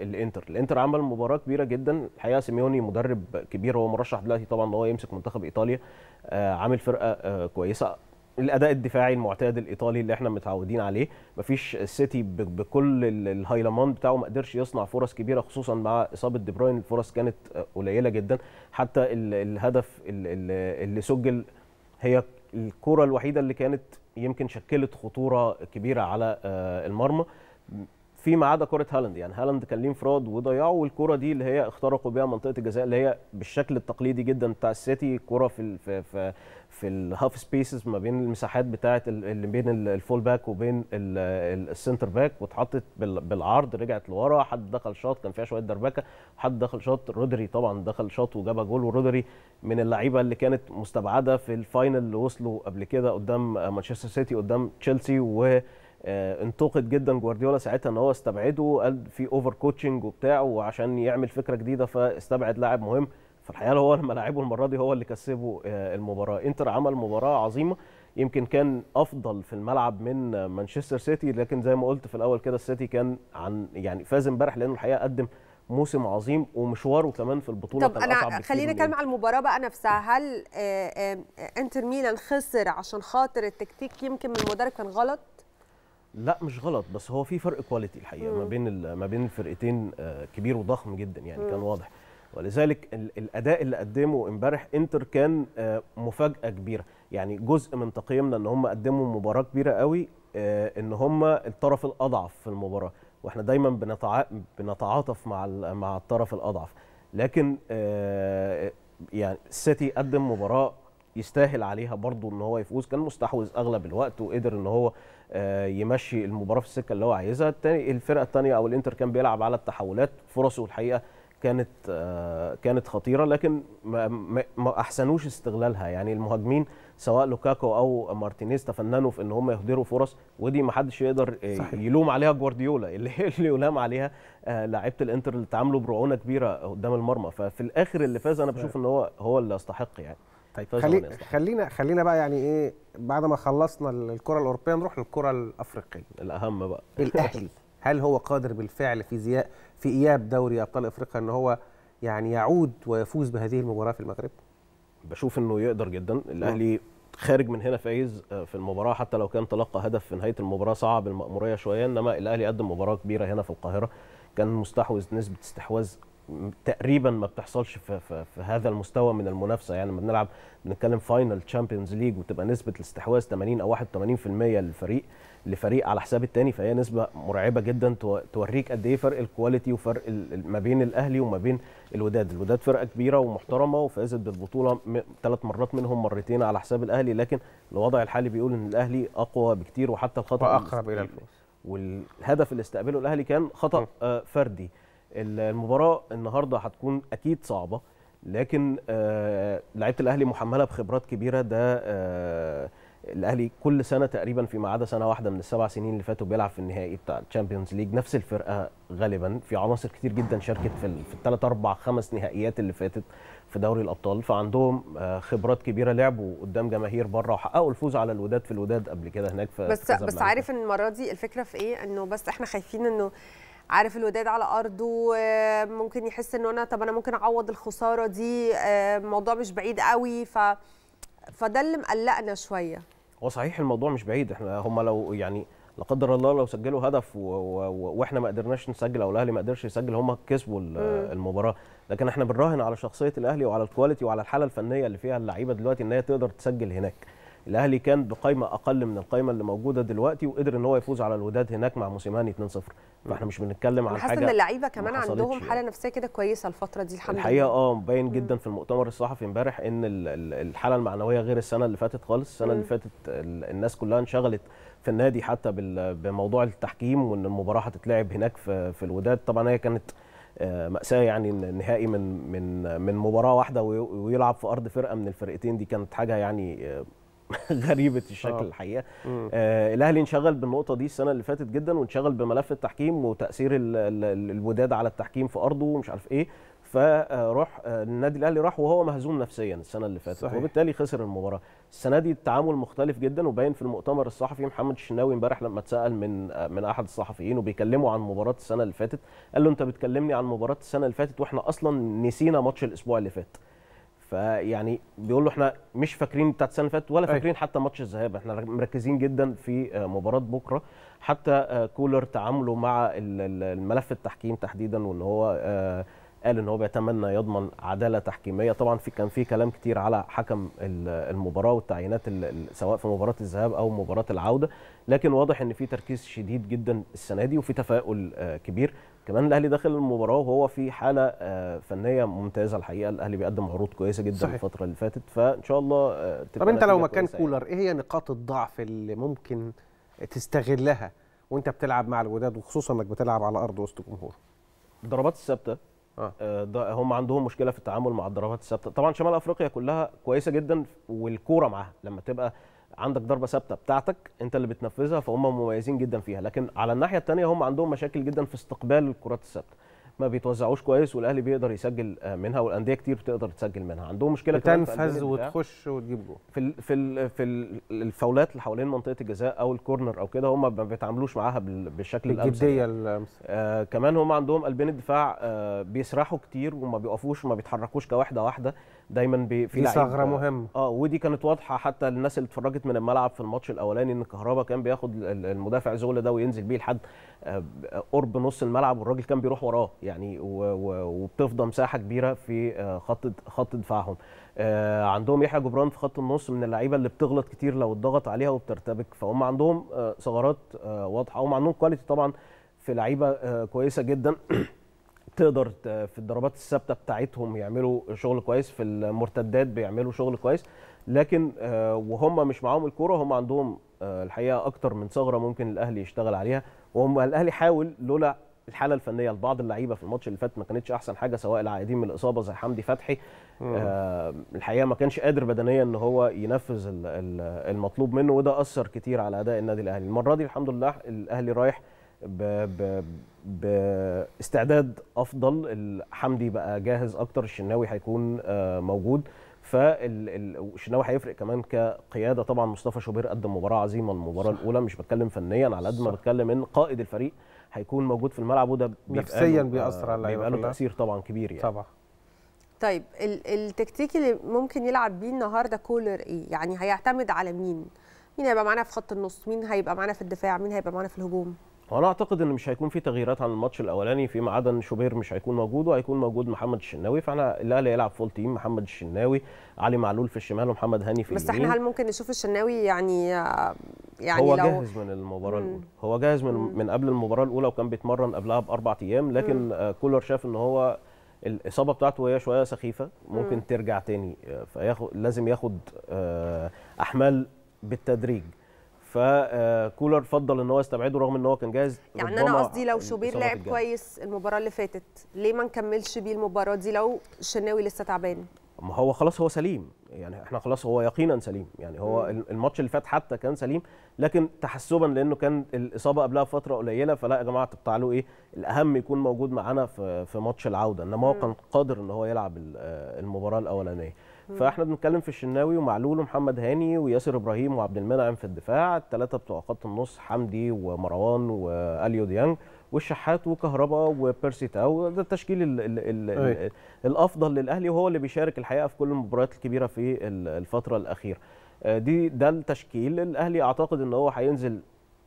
الانتر. الانتر عمل مباراه كبيره جدا الحقيقه. سيميوني مدرب كبير، هو مرشح دلوقتي طبعا ان هو يمسك منتخب ايطاليا، عامل فرقه كويسه، الاداء الدفاعي المعتاد الايطالي اللي احنا متعودين عليه. مفيش السيتي بكل الهيلمان بتاعه ما قدرش يصنع فرص كبيره، خصوصا مع اصابه دي بروين الفرص كانت قليله جدا. حتى الهدف اللي سجل هي الكره الوحيده اللي كانت يمكن شكلت خطوره كبيره على المرمى، فيما عدا كره هالاند. يعني هالاند كان ليه انفراد وضيعه، والكره دي اللي هي اخترقوا بيها منطقه الجزاء اللي هي بالشكل التقليدي جدا بتاع السيتي، كره في الهاف سبيسز ما بين المساحات بتاعه اللي بين الفول باك وبين السنتر باك، واتحطت بالعرض، رجعت لورا، حد دخل شاط، كان فيها شويه دربكه، حد دخل شاط، رودري طبعا دخل شاط وجابها جول. ورودري من اللعيبه اللي كانت مستبعده في الفاينل اللي وصلوا قبل كده قدام مانشستر سيتي قدام تشيلسي، و انتقد جدا جوارديولا ساعتها ان هو استبعده وقال في اوفر كوتشنج وبتاع، وعشان يعمل فكره جديده فاستبعد لاعب مهم. فالحقيقه هو لما لعبه المره دي هو اللي كسبه المباراه. انتر عمل مباراه عظيمه، يمكن كان افضل في الملعب من مانشستر سيتي، لكن زي ما قلت في الاول كده السيتي كان يعني فاز امبارح لانه الحقيقه قدم موسم عظيم، ومشواره كمان في البطوله كان اصعب بكتير. طب خلينا نتكلم على المباراه بقى نفسها. هل انتر ميلان خسر عشان خاطر التكتيك يمكن من المدرب كان غلط؟ لا مش غلط، بس هو في فرق كواليتي الحقيقه ما بين الفرقتين كبير وضخم جدا، يعني كان واضح. ولذلك الاداء اللي قدمه امبارح انتر كان مفاجاه كبيره. يعني جزء من تقييمنا ان هم قدموا مباراه كبيره قوي، ان هم الطرف الاضعف في المباراه، واحنا دايما بنتعاطف مع الطرف الاضعف. لكن يعني السيتي قدم مباراه يستاهل عليها برضو ان هو يفوز، كان مستحوذ اغلب الوقت وقدر ان هو يمشي المباراه في السكه اللي هو عايزها. الفرقه الثانيه او الانتر كان بيلعب على التحولات، فرصه الحقيقه كانت خطيره، لكن ما احسنوش استغلالها. يعني المهاجمين سواء لوكاكو او مارتينيز تفننوا في ان هم يهدروا فرص، ودي ما حدش يقدر يلوم عليها جوارديولا، اللي يلام عليها لاعيبه الانتر اللي اتعاملوا برعونه كبيره قدام المرمى. ففي الاخر اللي فاز انا بشوف ان هو اللي يستحق. يعني طيب خلينا بقى يعني ايه، بعد ما خلصنا الكره الاوروبيه نروح للكره الافريقيه الاهم بقى. الاهلي هل هو قادر بالفعل في اياب دوري ابطال افريقيا ان هو يعني يعود ويفوز بهذه المباراة في المغرب؟ بشوف انه يقدر جدا. الاهلي خارج من هنا فايز في المباراة، حتى لو كان تلقى هدف في نهاية المباراة صعب المأمورية شوية، انما الاهلي قدم مباراة كبيرة هنا في القاهرة، كان مستحوذ نسبة استحواذ تقريبا ما بتحصلش في هذا المستوى من المنافسه. يعني لما بنتكلم فاينل تشامبيونز ليج وتبقى نسبه الاستحواذ 80 او 81% لفريق على حساب الثاني، فهي نسبه مرعبه جدا توريك قد ايه فرق الكواليتي وفرق ما بين الاهلي وما بين الوداد. الوداد فرقه كبيره ومحترمه وفازت بالبطوله 3 مرات، منهم مرتين على حساب الاهلي، لكن الوضع الحالي بيقول ان الاهلي اقوى بكتير، وحتى الخطا واقرب الى الفوز، والهدف اللي استقبله الاهلي كان خطا فردي. المباراة النهارده هتكون اكيد صعبة، لكن لعيبة الاهلي محملة بخبرات كبيرة. ده الاهلي كل سنة تقريبا فيما عدا سنة واحدة من ال7 سنين اللي فاتوا بيلعب في النهائي بتاع الشامبيونز ليج، نفس الفرقة غالبا، في عناصر كتير جدا شاركت في ال3 4 5 نهائيات اللي فاتت في دوري الابطال، فعندهم خبرات كبيره، لعبوا قدام جماهير بره وحققوا الفوز على الوداد في الوداد قبل كده هناك. بس عارف ان المرة دي الفكرة في ايه؟ انه بس احنا خايفين انه عارف الوداد على ارضه ممكن يحس انه انا ممكن اعوض الخساره دي، الموضوع مش بعيد قوي، فده اللي مقلقنا شويه. هو صحيح الموضوع مش بعيد، احنا هم لو يعني لا قدر الله لو سجلوا هدف واحنا ما قدرناش نسجل او الاهلي ما قدرش يسجل، هم كسبوا المباراه، لكن احنا بنراهن على شخصيه الاهلي وعلى الكواليتي وعلى الحاله الفنيه اللي فيها اللعيبه دلوقتي ان هي تقدر تسجل هناك. الاهلي كان بقايمه اقل من القايمه اللي موجوده دلوقتي، وقدر ان هو يفوز على الوداد هناك مع موسيماني 2-0، فاحنا مش بنتكلم عن حاجه. حاسس ان اللعيبه كمان عندهم حاله نفسيه كده كويسه الفتره دي الحمد لله. الحقيقه باين جدا في المؤتمر الصحفي امبارح ان الحاله المعنويه غير السنه اللي فاتت خالص. السنه اللي فاتت الناس كلها انشغلت في النادي حتى بموضوع التحكيم، وان المباراه هتتلعب هناك في الوداد. طبعا هي كانت مأساة، يعني النهائي من مباراه واحده ويلعب في ارض فرقه من الفرقتين، دي كانت حاجه يعني غريبة الشكل الحقيقة. الأهلي انشغل بالنقطة دي السنة اللي فاتت جدا، وانشغل بملف التحكيم وتأثير الوداد على التحكيم في أرضه ومش عارف إيه، فروح النادي الأهلي راح وهو مهزوم نفسيا السنة اللي فاتت، وبالتالي خسر المباراة. السنة دي التعامل مختلف جدا، وباين في المؤتمر الصحفي محمد الشناوي امبارح لما اتسأل من أحد الصحفيين وبيكلموا عن مباراة السنة اللي فاتت، قال له أنت بتكلمني عن مباراة السنة اللي فاتت وإحنا أصلا نسينا ماتش الأسبوع اللي فات. فيعني بيقول له احنا مش فاكرين بتاعت السنه اللي فاتت ولا فاكرين حتى ماتش الذهاب، احنا مركزين جدا في مباراه بكره. حتى كولر تعامله مع الملف التحكيم تحديدا، وان هو قال ان هو بيتمنى يضمن عداله تحكيميه. طبعا كان في كلام كتير على حكم المباراه والتعيينات سواء في مباراه الذهاب او مباراه العوده، لكن واضح ان في تركيز شديد جدا السنه دي وفي تفاؤل كبير. كمان الاهلي داخل المباراه وهو في حاله فنيه ممتازه الحقيقه، الاهلي بيقدم عروض كويسه جدا الفتره اللي فاتت، فان شاء الله تبقى. طب انت لو مكان كولر، ايه هي نقاط الضعف اللي ممكن تستغلها وانت بتلعب مع الوداد، وخصوصا انك بتلعب على ارض وسط جمهور؟ الضربات الثابته. هم عندهم مشكله في التعامل مع الضربات الثابته. طبعا شمال افريقيا كلها كويسه جدا والكوره معاها، لما تبقى عندك ضربه ثابته بتاعتك انت اللي بتنفذها فهم مميزين جدا فيها، لكن على الناحيه الثانيه هم عندهم مشاكل جدا في استقبال الكرات الثابته، ما بيتوزعوش كويس، والاهلي بيقدر يسجل منها والانديه كتير بتقدر تسجل منها. عندهم مشكله تنفذ وتخش وتجيب جول في الفاولات اللي حوالين منطقه الجزاء او الكورنر او كده، هم ما بيتعاملوش معاها بالشكل الامثل. كمان هم عندهم قلبين الدفاع بيسرحوا كتير وما بيقفوش وما بيتحركوش كواحده واحده دايما. في ثغره مهمه ودي كانت واضحه حتى الناس اللي اتفرجت من الملعب في الماتش الاولاني، ان كهربا كان بياخد المدافع زغله ده وينزل بيه لحد قرب نص الملعب، والراجل كان بيروح وراه يعني، وبتفضى مساحه كبيره في خط دفاعهم. عندهم يحيى جبران في خط النص من اللعيبه اللي بتغلط كتير لو اتضغط عليها وبترتبك، فهم عندهم ثغرات واضحه. هم عندهم كواليتي طبعا في لعيبه كويسه جدا تقدر في الضربات الثابته بتاعتهم يعملوا شغل كويس، في المرتدات بيعملوا شغل كويس، لكن وهم مش معاهم الكوره هم عندهم الحقيقه اكتر من ثغره ممكن الاهلي يشتغل عليها. وهم الاهلي حاول لولا الحاله الفنيه لبعض اللعيبه في الماتش اللي فات ما كانتش احسن حاجه، سواء العائدين من الاصابه زي حمدي فتحي الحقيقه ما كانش قادر بدنيا ان هو ينفذ المطلوب منه، وده اثر كتير على اداء النادي الاهلي. المره دي الحمد لله الاهلي رايح باستعداد افضل، حمدي بقى جاهز اكتر، الشناوي هيكون موجود، فالشناوي هيفرق كمان كقياده. طبعا مصطفى شوبير قدم مباراه عظيمه المباراه الاولى، مش بتكلم فنيا على قد ما بتكلم ان قائد الفريق هيكون موجود في الملعب، وده نفسيا بيأثر على اللعيبه، بيبقى له تأثير طبعا كبير يعني. طبعا طيب التكتيك اللي ممكن يلعب بيه النهارده كولر ايه؟ يعني هيعتمد على مين هيبقى معانا في خط النص؟ مين هيبقى معانا في الدفاع؟ مين هيبقى معانا في الهجوم؟ وانا اعتقد ان مش هيكون في تغييرات عن الماتش الاولاني، فيما عدا ان شوبير مش هيكون موجود وهيكون موجود محمد الشناوي، فاحنا الاهلي هيلعب فول تيم، محمد الشناوي، علي معلول في الشمال ومحمد هاني في اليمين. بس احنا هل ممكن نشوف الشناوي يعني هو لو جاهز من المباراه الاولى، هو جاهز من قبل المباراه الاولى، وكان بيتمرن قبلها باربع ايام، لكن كولر شاف ان هو الاصابه بتاعته هي شويه سخيفه، ممكن ترجع تاني، فياخد لازم ياخد احمال بالتدريج، فكولر فضل ان هو يستبعده رغم ان هو كان جاهز. يعني انا قصدي لو شوبير لعب كويس المباراه اللي فاتت، ليه ما نكملش بيه المباراه دي لو الشناوي لسه تعبان؟ ما هو خلاص هو سليم، يعني احنا خلاص هو يقينا سليم، يعني هو الماتش اللي فات حتى كان سليم، لكن تحسبا لانه كان الاصابه قبلها فتره قليله، فلا يا جماعه تعالوا ايه الاهم يكون موجود معانا في ماتش العوده، انما هو كان قادر ان هو يلعب المباراه الاولانيه. فاحنا بنتكلم في الشناوي ومعلول ومحمد هاني وياسر ابراهيم وعبد المنعم في الدفاع، الثلاثه بتوع خط النص حمدي ومروان واليو ديانج والشحات وكهرباء وبيرسي تاو، ده التشكيل ال الافضل للاهلي، وهو اللي بيشارك الحقيقه في كل المباريات الكبيره في الفتره الاخيره. ده التشكيل الاهلي، اعتقد ان هو هينزل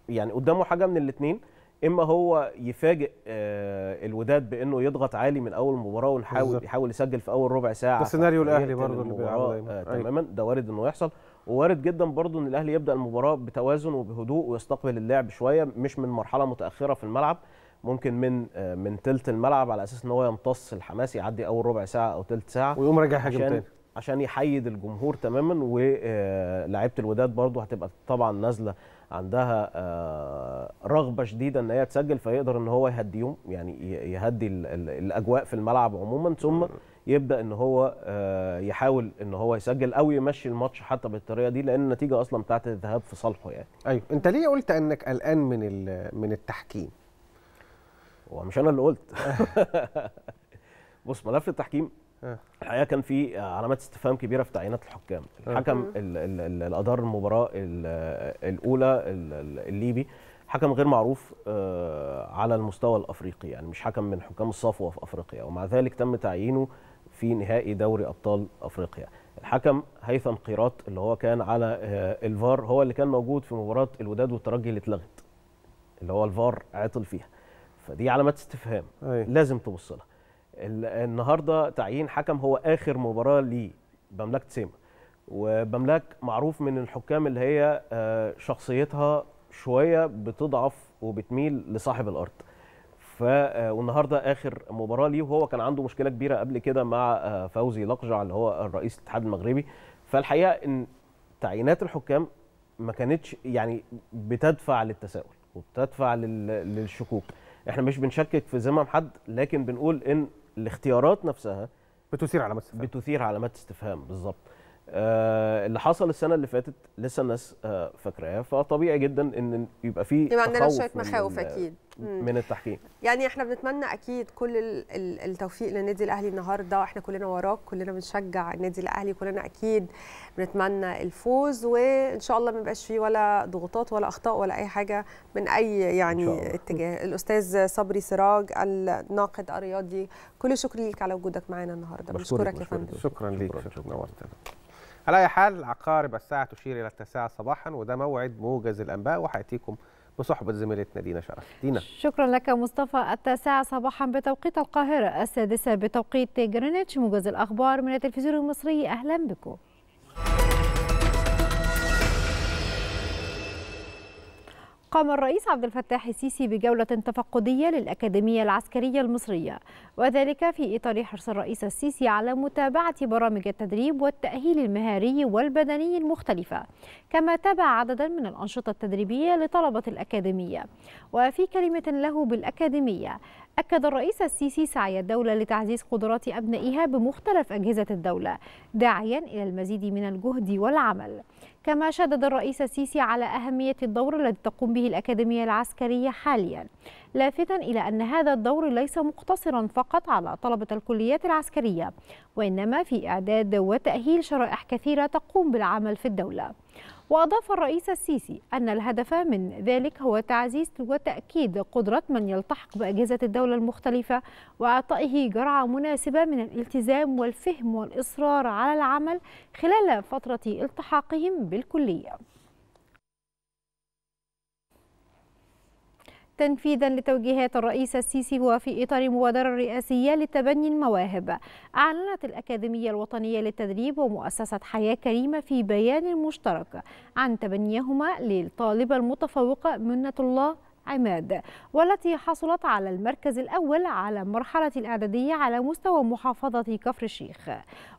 يعني قدامه حاجه من الاثنين، اما هو يفاجئ الوداد بانه يضغط عالي من اول مباراه ويحاول يسجل في اول ربع ساعه، ده سيناريو الاهلي برضه اللي بيعمله تماما، ده وارد انه يحصل، ووارد جدا برضه ان الاهلي يبدا المباراه بتوازن وبهدوء ويستقبل اللعب شويه، مش من مرحله متاخره في الملعب، ممكن من ثلث الملعب، على اساس ان هو يمتص الحماس، يعدي اول ربع ساعه او ثلث ساعه ويقوم راجع حاجه تاني عشان يحيد الجمهور تماما. ولاعيبه الوداد برضه هتبقى طبعا نازله عندها رغبه شديده ان هي تسجل، فيقدر ان هو يهديهم، يعني يهدي الاجواء في الملعب عموما، ثم يبدا ان هو يحاول ان هو يسجل او يمشي الماتش حتى بالطريقه دي، لان النتيجه اصلا بتاعت الذهاب في صالحه. يعني ايوه، انت ليه قلت انك قلقان من التحكيم؟ ومش انا اللي قلت. بص، ملف التحكيم الحقيقه كان في علامات استفهام كبيره في تعيينات الحكام. الحكم اللي ادار المباراه الاولى الليبي حكم غير معروف على المستوى الافريقي، يعني مش حكم من حكام الصفوه في افريقيا، ومع ذلك تم تعيينه في نهائي دوري ابطال افريقيا. الحكم هيثم قيراط اللي هو كان على الفار، هو اللي كان موجود في مباراه الوداد والترجي اللي اتلغت، اللي هو الفار عطل فيها، فدي علامات استفهام لازم تبص لها. النهارده تعيين حكم هو اخر مباراه ليه بملاك تسيما، وبملاك معروف من الحكام اللي هي شخصيتها شويه بتضعف وبتميل لصاحب الارض، والنهارده اخر مباراه ليه، وهو كان عنده مشكله كبيره قبل كده مع فوزي لقجع اللي هو الرئيس الاتحاد المغربي. فالحقيقه ان تعيينات الحكام ما كانتش يعني بتدفع للتساؤل وبتدفع للشكوك، احنا مش بنشكك في ذمم حد، لكن بنقول ان الاختيارات نفسها بتثير علامات استفهام. بتثير علامات استفهام بالظبط. اللي حصل السنه اللي فاتت لسه الناس فاكراه، فطبيعي جدا ان يبقى في عندنا شويه مخاوف اكيد من التحكيم. يعني احنا بنتمنى اكيد كل التوفيق للنادي الاهلي النهارده، واحنا كلنا وراك، كلنا بنشجع النادي الاهلي، كلنا اكيد بنتمنى الفوز، وان شاء الله ما يبقاش فيه ولا ضغوطات ولا اخطاء ولا اي حاجه من اي يعني اتجاه. الاستاذ صبري سراج الناقد الرياضي، كل الشكر ليك على وجودك معانا النهارده، بشكرك يا فندم. شكرا ليك، شكرا. على أي حال، عقارب الساعة تشير إلى 9 صباحا، وده موعد موجز الأنباء، وهيأتيكم بصحبة زميلتنا دينا شرف. دينا، شكرا لك مصطفى. 9 صباحا بتوقيت القاهرة، 6 بتوقيت جرينتش، موجز الأخبار من التلفزيون المصري، أهلا بكم. قام الرئيس عبد الفتاح السيسي بجولة تفقدية للأكاديمية العسكرية المصرية، وذلك في إطار حرص الرئيس السيسي على متابعة برامج التدريب والتأهيل المهاري والبدني المختلفة، كما تابع عددا من الأنشطة التدريبية لطلبة الأكاديمية. وفي كلمة له بالأكاديمية، أكد الرئيس السيسي سعي الدولة لتعزيز قدرات أبنائها بمختلف أجهزة الدولة، داعيا إلى المزيد من الجهد والعمل. كما شدد الرئيس السيسي على أهمية الدور الذي تقوم به الأكاديمية العسكرية حاليا، لافتا إلى أن هذا الدور ليس مقتصرا فقط على طلبة الكليات العسكرية، وإنما في إعداد وتأهيل شرائح كثيرة تقوم بالعمل في الدولة. وأضاف الرئيس السيسي أن الهدف من ذلك هو تعزيز وتأكيد قدرة من يلتحق بأجهزة الدولة المختلفة وإعطائه جرعة مناسبة من الالتزام والفهم والإصرار على العمل خلال فترة التحاقهم بالكلية تنفيذا لتوجيهات الرئيس السيسي. وفي إطار المبادرة الرئاسية لتبني المواهب، أعلنت الأكاديمية الوطنية للتدريب ومؤسسة حياة كريمة في بيان مشترك عن تبنيهما للطالبة المتفوقة منة الله عماد، والتي حصلت على المركز الأول على المرحلة الإعدادية على مستوى محافظة كفر الشيخ.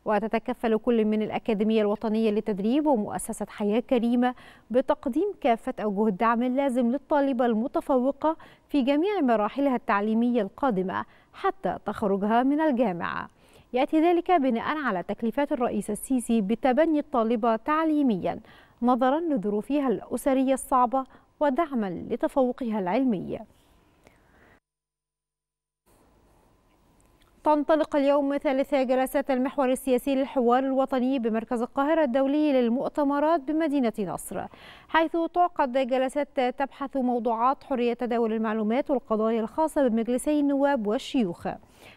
وتتكفل كل من الأكاديمية الوطنية للتدريب ومؤسسة حياة كريمة بتقديم كافة أوجه الدعم اللازم للطالبة المتفوقة في جميع مراحلها التعليمية القادمة حتى تخرجها من الجامعة. يأتي ذلك بناء على تكليفات الرئيس السيسي بتبني الطالبة تعليميا نظرا لظروفها الأسرية الصعبة ودعما لتفوقها العلمي. تنطلق اليوم ثالثا جلسات المحور السياسي للحوار الوطني بمركز القاهرة الدولي للمؤتمرات بمدينة نصر، حيث تعقد جلسات تبحث موضوعات حرية تداول المعلومات والقضايا الخاصة بمجلسي النواب والشيوخ.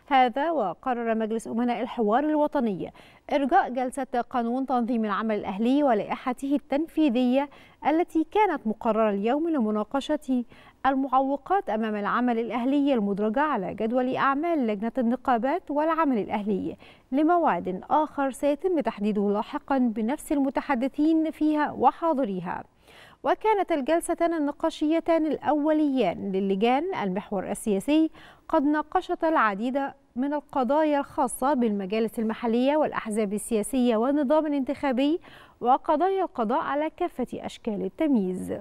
هذا وقرر مجلس أمناء الحوار الوطني إرجاء جلسة قانون تنظيم العمل الأهلي ولائحته التنفيذية التي كانت مقررة اليوم لمناقشة المعوقات أمام العمل الأهلي المدرجة على جدول أعمال لجنة النقابات والعمل الأهلي لموعد آخر سيتم تحديده لاحقا بنفس المتحدثين فيها وحاضريها. وكانت الجلستان النقاشيتان الأوليان للجان المحور السياسي قد ناقشتا العديد من القضايا الخاصة بالمجالس المحلية والأحزاب السياسية والنظام الانتخابي وقضايا القضاء على كافة أشكال التمييز.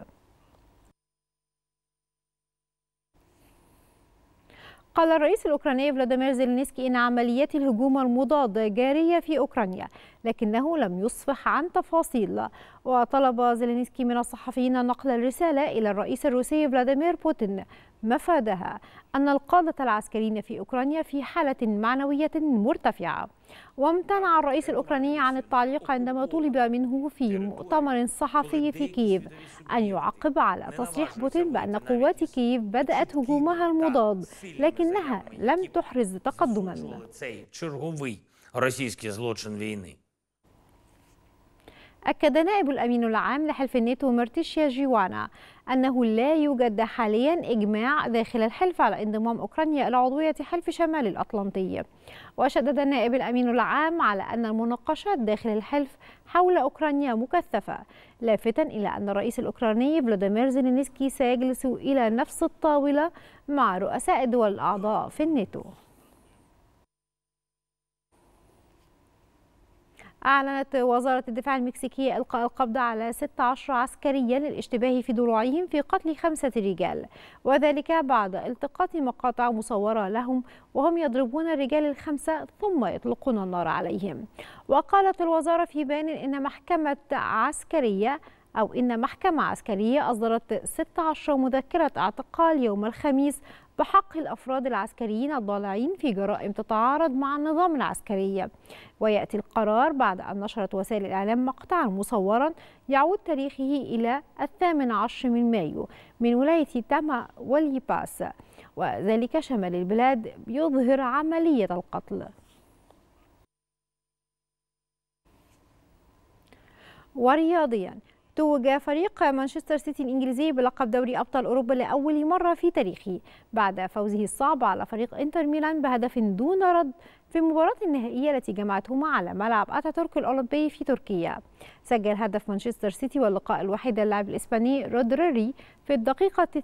قال الرئيس الأوكراني فلاديمير زيلينسكي إن عمليات الهجوم المضاد جارية في أوكرانيا، لكنه لم يصفح عن تفاصيل. وطلب زيلينسكي من الصحفيين نقل الرسالة إلى الرئيس الروسي فلاديمير بوتين، مفادها أن القادة العسكريين في أوكرانيا في حالة معنوية مرتفعة. وامتنع الرئيس الأوكراني عن التعليق عندما طلب منه في مؤتمر صحفي في كييف أن يعقب على تصريح بوتين بأن قوات كييف بدأت هجومها المضاد لكنها لم تحرز تقدما. أكد نائب الأمين العام لحلف الناتو مرتشيا جيوانا أنه لا يوجد حاليا إجماع داخل الحلف على انضمام أوكرانيا إلى عضوية حلف شمال الأطلنطي. وشدد النائب الأمين العام على أن المناقشات داخل الحلف حول أوكرانيا مكثفة، لافتا إلى أن الرئيس الأوكراني فلاديمير زيلينسكي سيجلس إلى نفس الطاولة مع رؤساء الدول الأعضاء في الناتو. أعلنت وزارة الدفاع المكسيكية إلقاء القبض على 16 عسكريا للاشتباه في دروعهم في قتل 5 رجال، وذلك بعد التقاط مقاطع مصورة لهم وهم يضربون الرجال ال5 ثم يطلقون النار عليهم. وقالت الوزارة في بيان إن محكمة عسكرية أصدرت 16 مذكرة اعتقال يوم الخميس بحق الأفراد العسكريين الضالعين في جرائم تتعارض مع النظام العسكري. ويأتي القرار بعد أن نشرت وسائل الإعلام مقطعا مصورا يعود تاريخه إلى 18 من مايو من ولاية تاما واليباس، وذلك شمال البلاد، يظهر عملية القتل. ورياضيا، توج فريق مانشستر سيتي الإنجليزي بلقب دوري أبطال أوروبا لأول مرة في تاريخه بعد فوزه الصعب على فريق إنتر ميلان بهدف دون رد في المباراة النهائية التي جمعتهما على ملعب أتاتورك الأولمبي في تركيا. سجل هدف مانشستر سيتي واللقاء الوحيد اللاعب الإسباني رودريري في الدقيقة 68،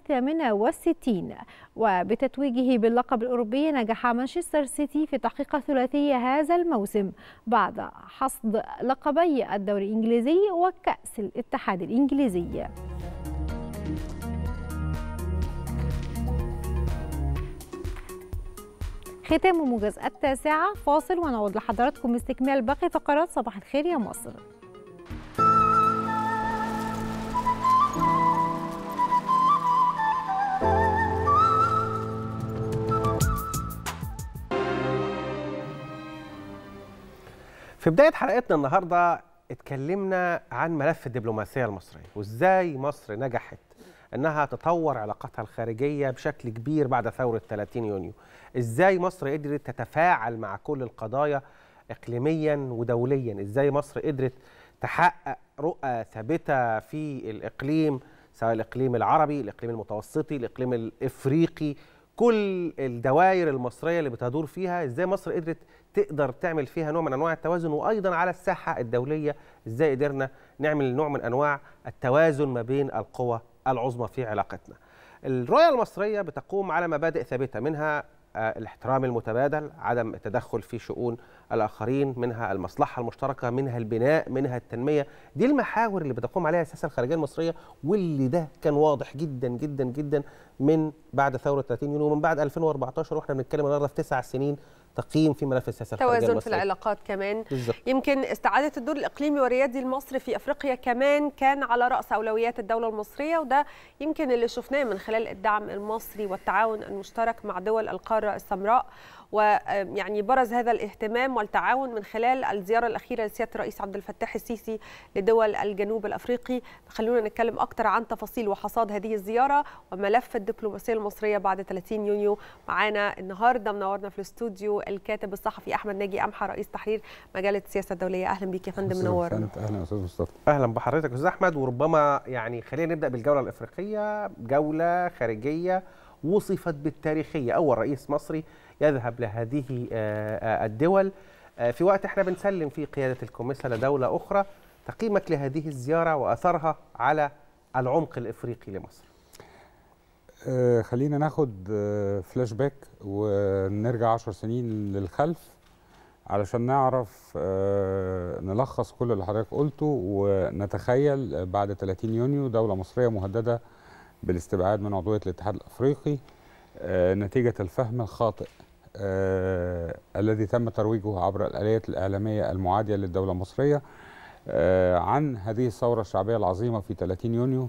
وبتتويجه باللقب الأوروبي نجح مانشستر سيتي في تحقيق الثلاثية هذا الموسم بعد حصد لقبي الدوري الإنجليزي وكأس الاتحاد الإنجليزي. ختام موجز التاسعة، فاصل ونعود لحضراتكم استكمال باقي فقرات صباح الخير يا مصر. في بداية حلقتنا النهاردة اتكلمنا عن ملف الدبلوماسية المصرية وازاي مصر نجحت انها تطور علاقاتها الخارجية بشكل كبير بعد ثورة 30 يونيو، ازاي مصر قدرت تتفاعل مع كل القضايا اقليميا ودوليا، ازاي مصر قدرت تحقق رؤى ثابتة في الإقليم، سواء الإقليم العربي، الإقليم المتوسطي، الإقليم الإفريقي، كل الدوائر المصرية اللي بتدور فيها، ازاي مصر قدرت تقدر تعمل فيها نوع من أنواع التوازن، وأيضا على الساحة الدولية ازاي قدرنا نعمل نوع من أنواع التوازن ما بين القوى العظمى في علاقتنا. الرؤية المصرية بتقوم على مبادئ ثابتة، منها الاحترام المتبادل، عدم التدخل في شؤون الآخرين، منها المصلحة المشتركة، منها البناء، منها التنمية. دي المحاور اللي بتقوم عليها السياسة الخارجية المصرية، واللي ده كان واضح جدا جدا جدا من بعد ثورة 30 يونيو ومن بعد 2014 واحنا بنتكلم النهارده في 9 سنين تقييم في ملف السياسة الخارجية المصرية. توازن في العلاقات كمان بالزبط. يمكن استعادة الدور الإقليمي والريادي المصري في أفريقيا كمان كان على رأس أولويات الدولة المصرية، وده يمكن اللي شفناه من خلال الدعم المصري والتعاون المشترك مع دول القارة السمراء، ويعني برز هذا الاهتمام والتعاون من خلال الزيارة الأخيرة لسيادة الرئيس عبد الفتاح السيسي لدول الجنوب الأفريقي. خلونا نتكلم أكتر عن تفاصيل وحصاد هذه الزيارة وملف الدبلوماسية المصرية بعد 30 يونيو. معانا النهارده منورنا في الاستوديو الكاتب الصحفي أحمد ناجي أمحى، رئيس تحرير مجلة السياسة الدولية. أهلا بيك يا فندم، منورنا. أهلا يا أستاذ مصطفى. أهلا بحضرتك أستاذ أحمد. وربما يعني خلينا نبدأ بالجولة الأفريقية، جولة خارجية وصفت بالتاريخية، أول رئيس مصري يذهب لهذه الدول في وقت احنا بنسلم فيه قيادة الكوميسة لدولة أخرى. تقييمك لهذه الزيارة وأثرها على العمق الإفريقي لمصر؟ خلينا ناخد فلاش باك ونرجع 10 سنين للخلف علشان نعرف نلخص كل اللي حضرتك قلته ونتخيل بعد 30 يونيو دولة مصرية مهددة بالاستبعاد من عضوية الاتحاد الأفريقي نتيجة الفهم الخاطئ الذي تم ترويجه عبر الآليات الإعلامية المعادية للدولة المصرية عن هذه الثورة الشعبية العظيمة في 30 يونيو،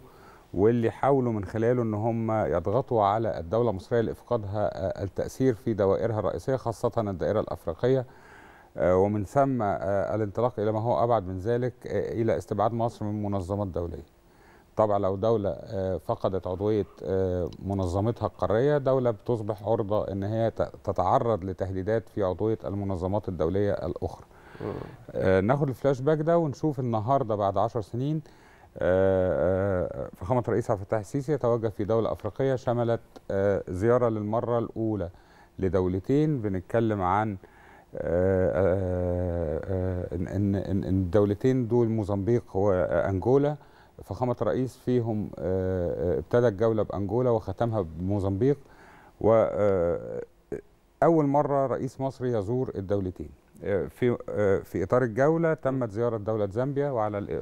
واللي حاولوا من خلاله ان هم يضغطوا على الدولة المصرية لإفقادها التأثير في دوائرها الرئيسية، خاصة الدائرة الأفريقية، ومن ثم الانطلاق الى ما هو ابعد من ذلك الى استبعاد مصر من منظمات دولية. طبعا لو دولة فقدت عضوية منظمتها القارية، دولة بتصبح عرضة ان هي تتعرض لتهديدات في عضوية المنظمات الدولية الاخرى. ناخد الفلاش باك ده ونشوف النهارده بعد 10 سنين فخامة الرئيس عبد الفتاح السيسي يتوجه في دولة أفريقية، شملت زيارة للمرة الأولى لدولتين. بنتكلم عن إن الدولتين دول موزمبيق وأنجولا. فخامة الرئيس فيهم ابتدى الجولة بأنجولا وختمها بموزمبيق، وأول مرة رئيس مصري يزور الدولتين. في إطار الجولة تمت زيارة دولة زامبيا،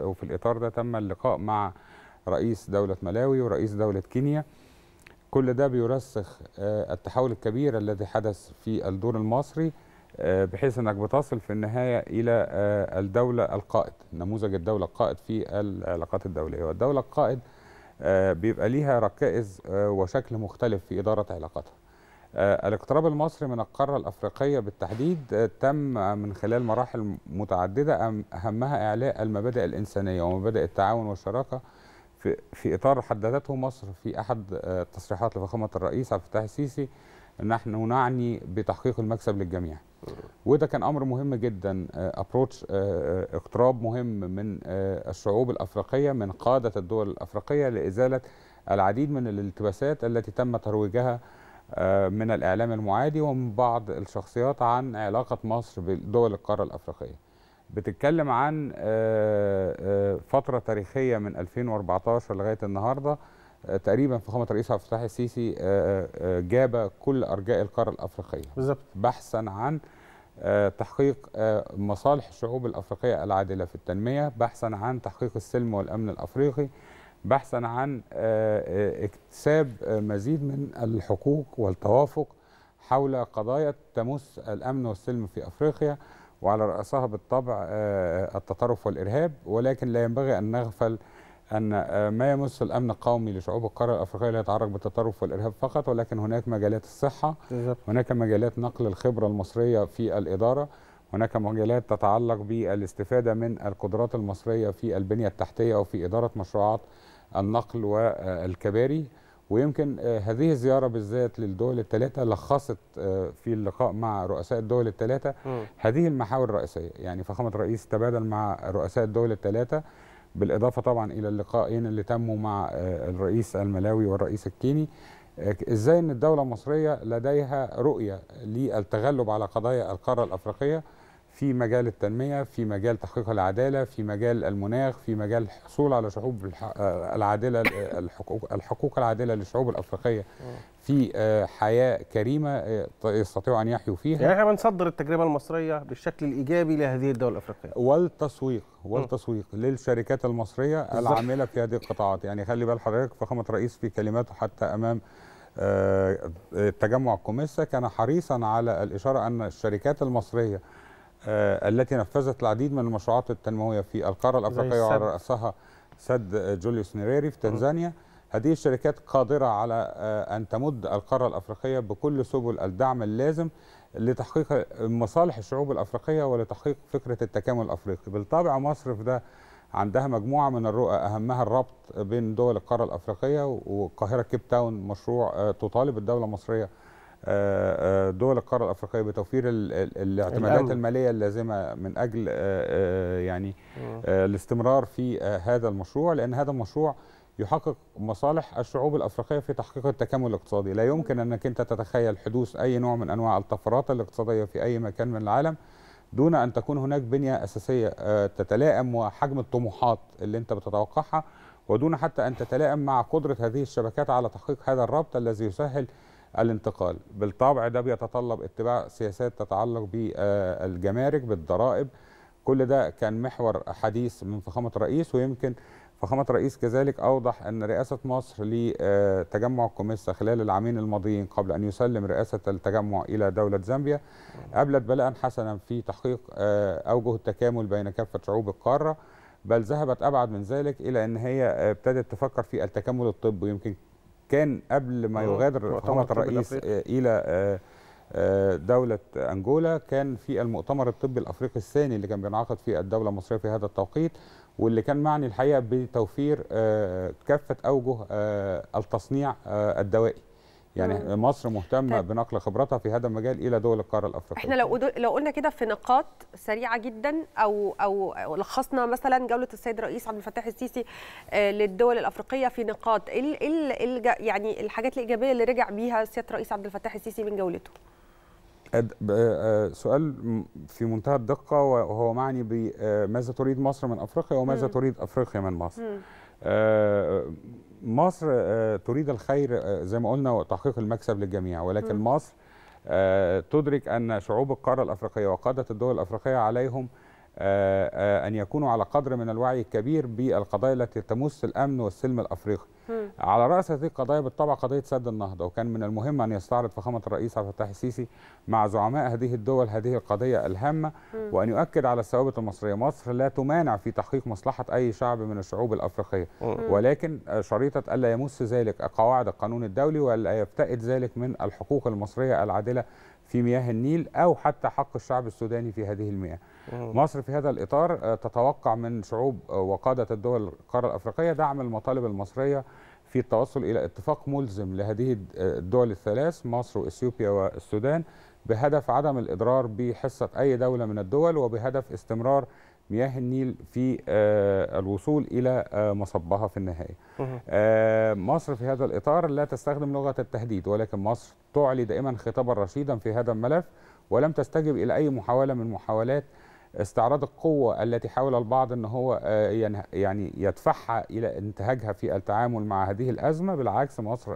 وفي الإطار ده تم اللقاء مع رئيس دولة ملاوي ورئيس دولة كينيا. كل ده بيرسخ التحول الكبير الذي حدث في الدور المصري، بحيث أنك بتصل في النهاية إلى الدولة القائد، نموذج الدولة القائد في العلاقات الدولية. والدولة القائد بيبقى ليها ركائز وشكل مختلف في إدارة علاقاتها. الاقتراب المصري من القارة الأفريقية بالتحديد تم من خلال مراحل متعددة، أهمها إعلاء المبادئ الإنسانية ومبادئ التعاون والشراكة في إطار حددته مصر في أحد التصريحات لفخامة الرئيس عبد الفتاح السيسي: نحن نعني بتحقيق المكسب للجميع. وده كان أمر مهم جدا، أبروتش، اقتراب مهم من الشعوب الأفريقية، من قادة الدول الأفريقية، لإزالة العديد من الالتباسات التي تم ترويجها من الإعلام المعادي ومن بعض الشخصيات عن علاقة مصر بدول القارة الأفريقية. بتتكلم عن فترة تاريخية من 2014 لغاية النهاردة تقريبا. فخامة الرئيس عبد الفتاح السيسي جاب كل أرجاء القارة الأفريقية بالظبط، بحثا عن تحقيق مصالح الشعوب الأفريقية العادلة في التنمية، بحثا عن تحقيق السلم والأمن الأفريقي، بحثا عن اكتساب مزيد من الحقوق والتوافق حول قضايا تمس الأمن والسلم في أفريقيا، وعلى رأسها بالطبع التطرف والإرهاب. ولكن لا ينبغي أن نغفل أن ما يمس الأمن القومي لشعوب القارة الأفريقية لا يتعرق بالتطرف والإرهاب فقط، ولكن هناك مجالات الصحة، هناك مجالات نقل الخبرة المصرية في الإدارة، هناك مجالات تتعلق بالاستفادة من القدرات المصرية في البنية التحتية وفي إدارة مشروعات النقل والكباري. ويمكن هذه الزيارة بالذات للدول الثلاثة لخصت في اللقاء مع رؤساء الدول الثلاثة هذه المحاور الرئيسية. يعني فخامة الرئيس تبادل مع رؤساء الدول الثلاثة، بالإضافة طبعا إلى اللقاءين اللي تموا مع الرئيس الملاوي والرئيس الكيني، إزاي أن الدولة المصرية لديها رؤية للتغلب على قضايا القارة الأفريقية في مجال التنمية، في مجال تحقيق العدالة، في مجال المناخ، في مجال الحصول على شعوب العادلة، الحقوق العادلة للشعوب الأفريقية في حياة كريمة يستطيعوا أن يحيوا فيها. يعني احنا بنصدر التجربة المصرية بالشكل الإيجابي لهذه الدول الأفريقية والتسويق للشركات المصرية العاملة في هذه القطاعات. يعني خلي بال حضرتك فخامة الرئيس في كلماته حتى أمام تجمع الكوميسا كان حريصا على الإشارة أن الشركات المصرية التي نفذت العديد من المشروعات التنموية في القارة الأفريقية وعلى رأسها سد جوليوس نيريري في تنزانيا، هذه الشركات قادرة على أن تمد القارة الأفريقية بكل سبل الدعم اللازم لتحقيق مصالح الشعوب الأفريقية ولتحقيق فكرة التكامل الأفريقي. بالطبع مصر في ده عندها مجموعة من الرؤى، أهمها الربط بين دول القارة الأفريقية والقاهرة كيب تاون، مشروع تطالب الدولة المصرية دول القارة الأفريقية بتوفير الاعتمادات المالية اللازمة من أجل يعني الاستمرار في هذا المشروع، لأن هذا المشروع يحقق مصالح الشعوب الأفريقية في تحقيق التكامل الاقتصادي. لا يمكن أنك أنت تتخيل حدوث أي نوع من أنواع الطفرات الاقتصادية في أي مكان من العالم دون أن تكون هناك بنية أساسية تتلائم وحجم الطموحات اللي أنت بتتوقعها، ودون حتى أن تتلائم مع قدرة هذه الشبكات على تحقيق هذا الربط الذي يسهل الانتقال. بالطبع ده بيتطلب اتباع سياسات تتعلق بالجمارك، بالضرائب، كل ده كان محور حديث من فخامة الرئيس. ويمكن فخامة الرئيس كذلك أوضح أن رئاسة مصر لتجمع الكوميسا خلال العامين الماضيين قبل أن يسلم رئاسة التجمع إلى دولة زامبيا قابلت بلاء حسنا في تحقيق أوجه التكامل بين كافة شعوب القارة، بل ذهبت أبعد من ذلك إلى أن هي ابتدت تفكر في التكامل الطبي. يمكن كان قبل ما يغادر فخامة الرئيس إلى دولة أنجولا كان في المؤتمر الطبي الأفريقي الثاني اللي كان بينعقد في الدولة المصرية في هذا التوقيت، واللي كان معني الحقيقة بتوفير كافة أوجه التصنيع الدوائي. يعني مصر مهتمة بنقل خبرتها في هذا المجال إلى دول القارة الأفريقية. احنا لو قلنا كده في نقاط سريعة جدا أو لخصنا مثلا جولة السيد الرئيس عبد الفتاح السيسي للدول الأفريقية في نقاط، يعني الحاجات الإيجابية اللي رجع بيها سيادة الرئيس عبد الفتاح السيسي من جولته؟ سؤال في منتهى الدقة، وهو معني بماذا تريد مصر من أفريقيا وماذا تريد أفريقيا من مصر. مصر تريد الخير زي ما قلنا وتحقيق المكسب للجميع، ولكن مصر تدرك أن شعوب القارة الأفريقية وقادة الدول الأفريقية عليهم أن يكونوا على قدر من الوعي الكبير بالقضايا التي تمس الأمن والسلم الأفريقي. على رأس هذه القضايا بالطبع قضية سد النهضة، وكان من المهم أن يستعرض فخامة الرئيس عبد الفتاح السيسي مع زعماء هذه الدول هذه القضية الهامة، وأن يؤكد على الثوابت المصرية. مصر لا تمانع في تحقيق مصلحة أي شعب من الشعوب الأفريقية، ولكن شريطة ألا يمس ذلك قواعد القانون الدولي وألا يفتقد ذلك من الحقوق المصرية العادلة في مياه النيل أو حتى حق الشعب السوداني في هذه المياه. مصر في هذا الإطار تتوقع من شعوب وقادة الدول القارة الأفريقية دعم المطالب المصرية في التوصل إلى اتفاق ملزم لهذه الدول الثلاث، مصر وإثيوبيا والسودان، بهدف عدم الإضرار بحصة أي دولة من الدول، وبهدف استمرار مياه النيل في الوصول إلى مصبها في النهاية. مصر في هذا الإطار لا تستخدم لغة التهديد، ولكن مصر تعلي دائما خطابا رشيدا في هذا الملف، ولم تستجب إلى أي محاولة من محاولات استعراض القوة التي حاول البعض أن هو يعني يدفعها إلى انتهاجها في التعامل مع هذه الأزمة. بالعكس، مصر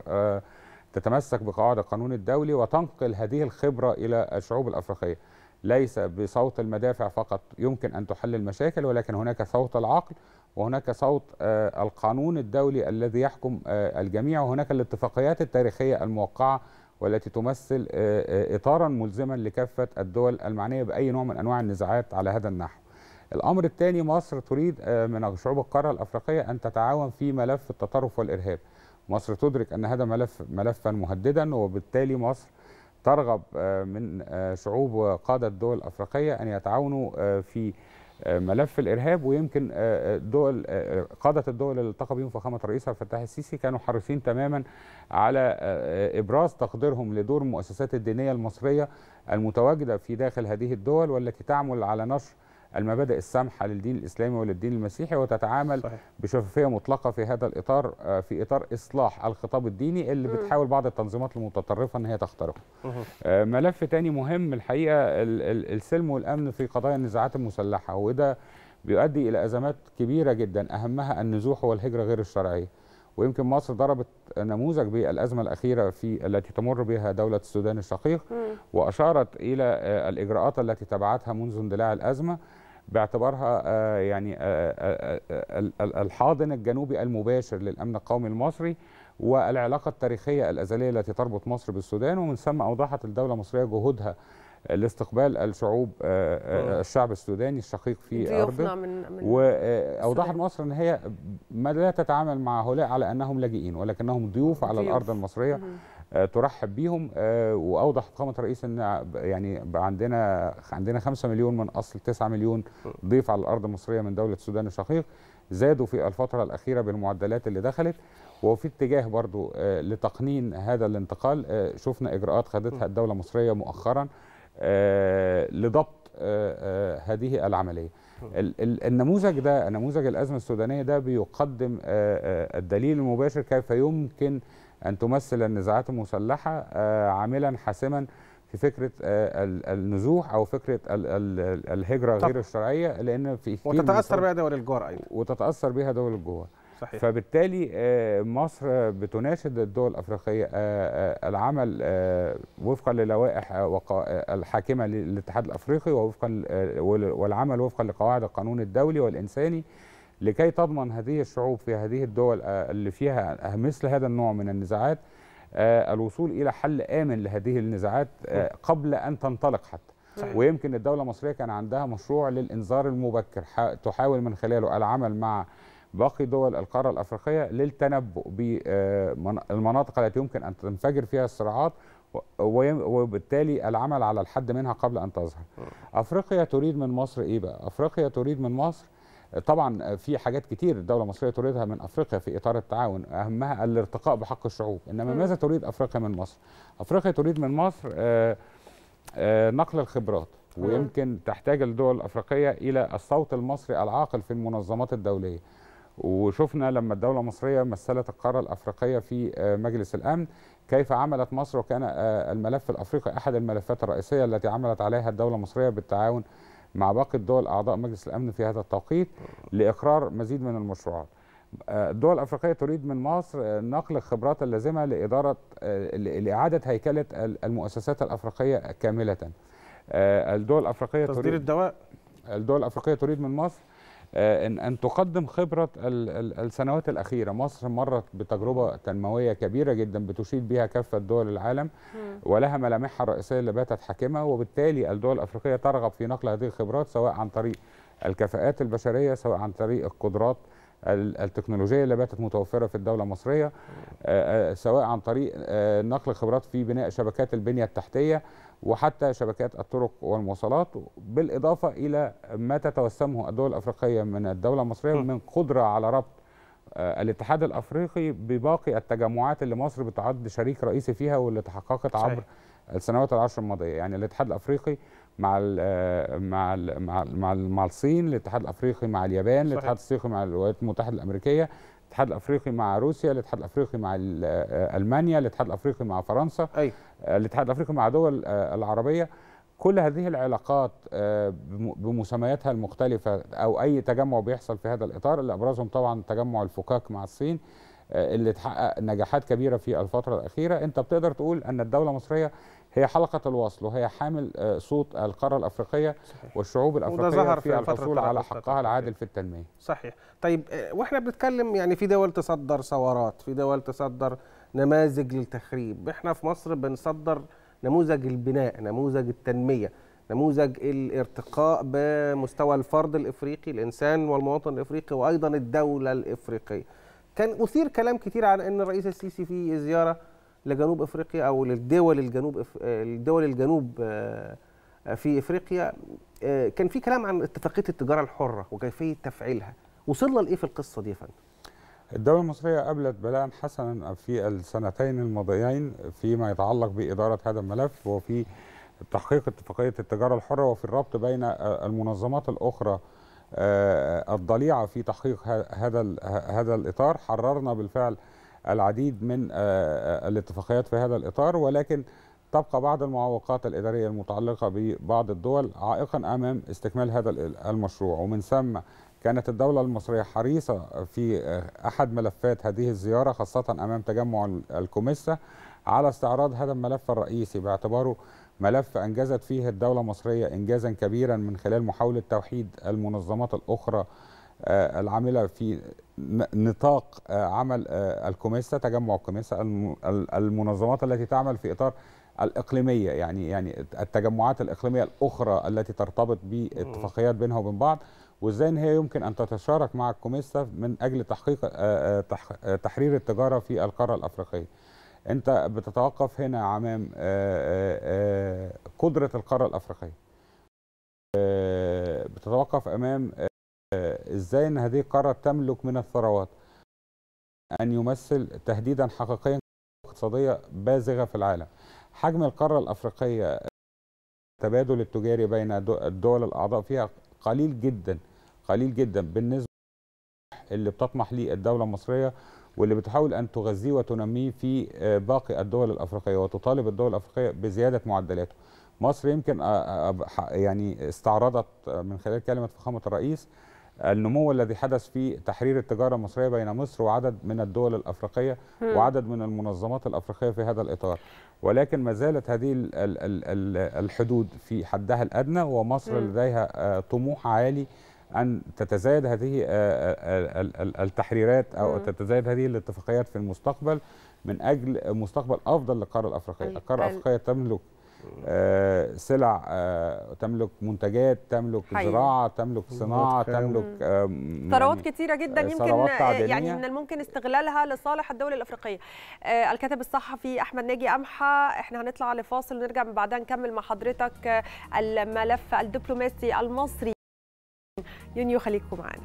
تتمسك بقواعد القانون الدولي وتنقل هذه الخبرة إلى الشعوب الأفريقية. ليس بصوت المدافع فقط يمكن أن تحل المشاكل، ولكن هناك صوت العقل، وهناك صوت القانون الدولي الذي يحكم الجميع، وهناك الاتفاقيات التاريخية الموقعة والتي تمثل إطارا ملزما لكافة الدول المعنية بأي نوع من أنواع النزاعات على هذا النحو. الأمر الثاني، مصر تريد من شعوب القارة الأفريقية أن تتعاون في ملف التطرف والإرهاب. مصر تدرك أن هذا ملفا مهددا، وبالتالي مصر ترغب من شعوب وقادة الدول الأفريقية أن يتعاونوا في ملف الإرهاب، ويمكن قادة الدول اللي التقى بهم فخامة الرئيس عبد الفتاح السيسي كانوا حريصين تماما على إبراز تقديرهم لدور المؤسسات الدينية المصرية المتواجدة في داخل هذه الدول، والتي تعمل على نشر المبادئ السامحة للدين الإسلامي وللدين المسيحي، وتتعامل صحيح. بشفافية مطلقة في هذا الإطار، في إطار إصلاح الخطاب الديني اللي بتحاول بعض التنظيمات المتطرفة أن هي تخترقه. ملف تاني مهم الحقيقة، السلم والأمن في قضايا النزاعات المسلحة، وده بيؤدي إلى أزمات كبيرة جدا أهمها النزوح والهجرة غير الشرعية. ويمكن مصر ضربت نموذج بالأزمة الأخيرة التي تمر بها دولة السودان الشقيق، وأشارت إلى الإجراءات التي تبعتها منذ اندلاع الأزمة باعتبارها يعني الحاضن الجنوبي المباشر للأمن القومي المصري والعلاقة التاريخية الأزلية التي تربط مصر بالسودان. ومن ثم أوضحت الدولة المصرية جهودها لاستقبال الشعب السوداني الشقيق في أرضه، وأوضحت مصر أن هي لا تتعامل مع هؤلاء على أنهم لاجئين ولكنهم ضيوف على الأرض المصرية ترحب بيهم. وأوضح فخامة الرئيس أن يعني عندنا 5 مليون من أصل 9 مليون ضيف على الأرض المصرية من دولة السودان الشقيق، زادوا في الفترة الأخيرة بالمعدلات اللي دخلت. وفي اتجاه برضو لتقنين هذا الانتقال شفنا إجراءات خدتها الدولة المصرية مؤخرا لضبط هذه العملية. النموذج ده، نموذج الأزمة السودانية ده، بيقدم الدليل المباشر كيف يمكن أن تمثل النزاعات المسلحة عاملا حاسما في فكرة النزوح أو فكرة الهجرة غير الشرعية، لأن في وتتأثر بها دول الجوار أيضا وتتأثر بها دول الجوار صحيح. فبالتالي مصر بتناشد الدول الأفريقية العمل وفقا للوائح الحاكمة للاتحاد الأفريقي، والعمل وفقا لقواعد القانون الدولي والإنساني، لكي تضمن هذه الشعوب في هذه الدول اللي فيها مثل هذا النوع من النزاعات الوصول إلى حل آمن لهذه النزاعات قبل أن تنطلق حتى صحيح. ويمكن الدولة المصرية كان عندها مشروع للإنذار المبكر تحاول من خلاله العمل مع باقي دول القارة الأفريقية للتنبؤ بالمناطق التي يمكن أن تنفجر فيها الصراعات، وبالتالي العمل على الحد منها قبل أن تظهر. أفريقيا تريد من مصر إيه بقى؟ أفريقيا تريد من مصر طبعا في حاجات كتير الدولة المصرية تريدها من أفريقيا في إطار التعاون، أهمها الارتقاء بحق الشعوب. إنما ماذا تريد أفريقيا من مصر؟ أفريقيا تريد من مصر نقل الخبرات، ويمكن تحتاج الدول الأفريقية إلى الصوت المصري العاقل في المنظمات الدولية. وشفنا لما الدولة المصرية مثلت القارة الأفريقية في مجلس الأمن كيف عملت مصر، وكان الملف الأفريقي أحد الملفات الرئيسية التي عملت عليها الدولة المصرية بالتعاون مع باقي الدول أعضاء مجلس الأمن في هذا التوقيت لإقرار مزيد من المشروعات. الدول الأفريقية تريد من مصر نقل الخبرات اللازمة لإعادة هيكلة المؤسسات الأفريقية كاملة. الدول الأفريقية تصدير الدواء. الدول الأفريقية تريد من مصر أن تقدم خبرة السنوات الأخيرة. مصر مرت بتجربة تنموية كبيرة جدا بتشيد بها كافة دول العالم، ولها ملامحها الرئيسية اللي باتت حاكمة، وبالتالي الدول الأفريقية ترغب في نقل هذه الخبرات سواء عن طريق الكفاءات البشرية، سواء عن طريق القدرات التكنولوجية اللي باتت متوفرة في الدولة المصرية، سواء عن طريق نقل خبرات في بناء شبكات البنية التحتية وحتى شبكات الطرق والمواصلات، بالإضافة إلى ما تتوسمه الدول الأفريقية من الدولة المصرية من قدرة على ربط الاتحاد الأفريقي بباقي التجمعات اللي مصر بتعد شريك رئيسي فيها واللي تحققت عبر السنوات العشر الماضية. يعني الاتحاد الأفريقي مع ال مع ال مع ال مع, ال مع الصين، الاتحاد الأفريقي مع اليابان، الاتحاد الأفريقي مع الولايات المتحدة الأمريكية، الاتحاد الأفريقي مع روسيا، الاتحاد الأفريقي مع ألمانيا، الاتحاد الأفريقي مع فرنسا، الاتحاد الأفريقي مع دول العربية. كل هذه العلاقات بمسمياتها المختلفة أو أي تجمع بيحصل في هذا الإطار، اللي أبرزهم طبعا تجمع الفكاك مع الصين اللي تحقق نجاحات كبيرة في الفترة الأخيرة. أنت بتقدر تقول أن الدولة المصرية هي حلقة الوصل، وهي حامل صوت القارة الأفريقية صحيح. والشعوب الأفريقية ظهر في الحصول على حقها العادل في التنمية صحيح. طيب وإحنا بنتكلم يعني في دول تصدر ثورات، في دول تصدر نماذج للتخريب، إحنا في مصر بنصدر نموذج البناء، نموذج التنمية، نموذج الارتقاء بمستوى الفرد الإفريقي، الإنسان والمواطن الإفريقي، وأيضا الدولة الإفريقية. كان أثير كلام كتير عن أن الرئيس السيسي في زيارة لجنوب افريقيا او للدول الجنوب في افريقيا، كان في كلام عن اتفاقيه التجاره الحره وكيفيه تفعيلها. وصلنا لايه في القصه دي يا فندم؟ الدولة المصرية قبلت بلاء حسنا في السنتين الماضيين فيما يتعلق بإدارة هذا الملف وفي تحقيق اتفاقية التجارة الحرة وفي الربط بين المنظمات الأخرى الضليعة في تحقيق هذا الإطار. حررنا بالفعل العديد من الاتفاقيات في هذا الإطار، ولكن تبقى بعض المعوقات الإدارية المتعلقة ببعض الدول عائقا أمام استكمال هذا المشروع. ومن ثم كانت الدولة المصرية حريصة في أحد ملفات هذه الزيارة خاصة أمام تجمع الكوميسا على استعراض هذا الملف الرئيسي باعتباره ملف أنجزت فيه الدولة المصرية إنجازا كبيرا من خلال محاولة توحيد المنظمات الأخرى العاملة في نطاق عمل الكوميسا، تجمع الكوميسا، المنظمات التي تعمل في إطار الإقليمية، يعني التجمعات الإقليمية الأخرى التي ترتبط باتفاقيات بينها وبين بعض، وازاي ان هي يمكن ان تتشارك مع الكوميسا من اجل تحقيق تحرير التجاره في القاره الافريقيه. انت بتتوقف هنا امام قدره القاره الافريقيه، بتتوقف امام ازاي ان هذه القاره تملك من الثروات ان يمثل تهديدا حقيقيا اقتصاديه بازغه في العالم. حجم القاره الافريقيه التبادل التجاري بين الدول الاعضاء فيها قليل جدا قليل جدا بالنسبه اللي بتطمح ليه الدوله المصريه واللي بتحاول ان تغذيه وتنميه في باقي الدول الافريقيه، وتطالب الدول الافريقيه بزياده معدلاته. مصر يمكن يعني استعرضت من خلال كلمه فخامه الرئيس النمو الذي حدث في تحرير التجاره المصريه بين مصر وعدد من الدول الافريقيه وعدد من المنظمات الافريقيه في هذا الاطار، ولكن ما زالت هذه الحدود في حدها الادنى، ومصر لديها طموح عالي ان تتزايد هذه التحريرات او تتزايد هذه الاتفاقيات في المستقبل من اجل مستقبل افضل للقاره الافريقيه. القاره الافريقيه تملك سلع، تملك منتجات، تملك زراعه، تملك صناعه، تملك ثروات كثيره جدا يمكن يعني من الممكن استغلالها لصالح الدول الافريقيه. الكاتب الصحفي احمد ناجي امحى. احنا هنطلع لفاصل ونرجع من بعدها نكمل مع حضرتك الملف الدبلوماسي المصري. يونيو خليكم معانا.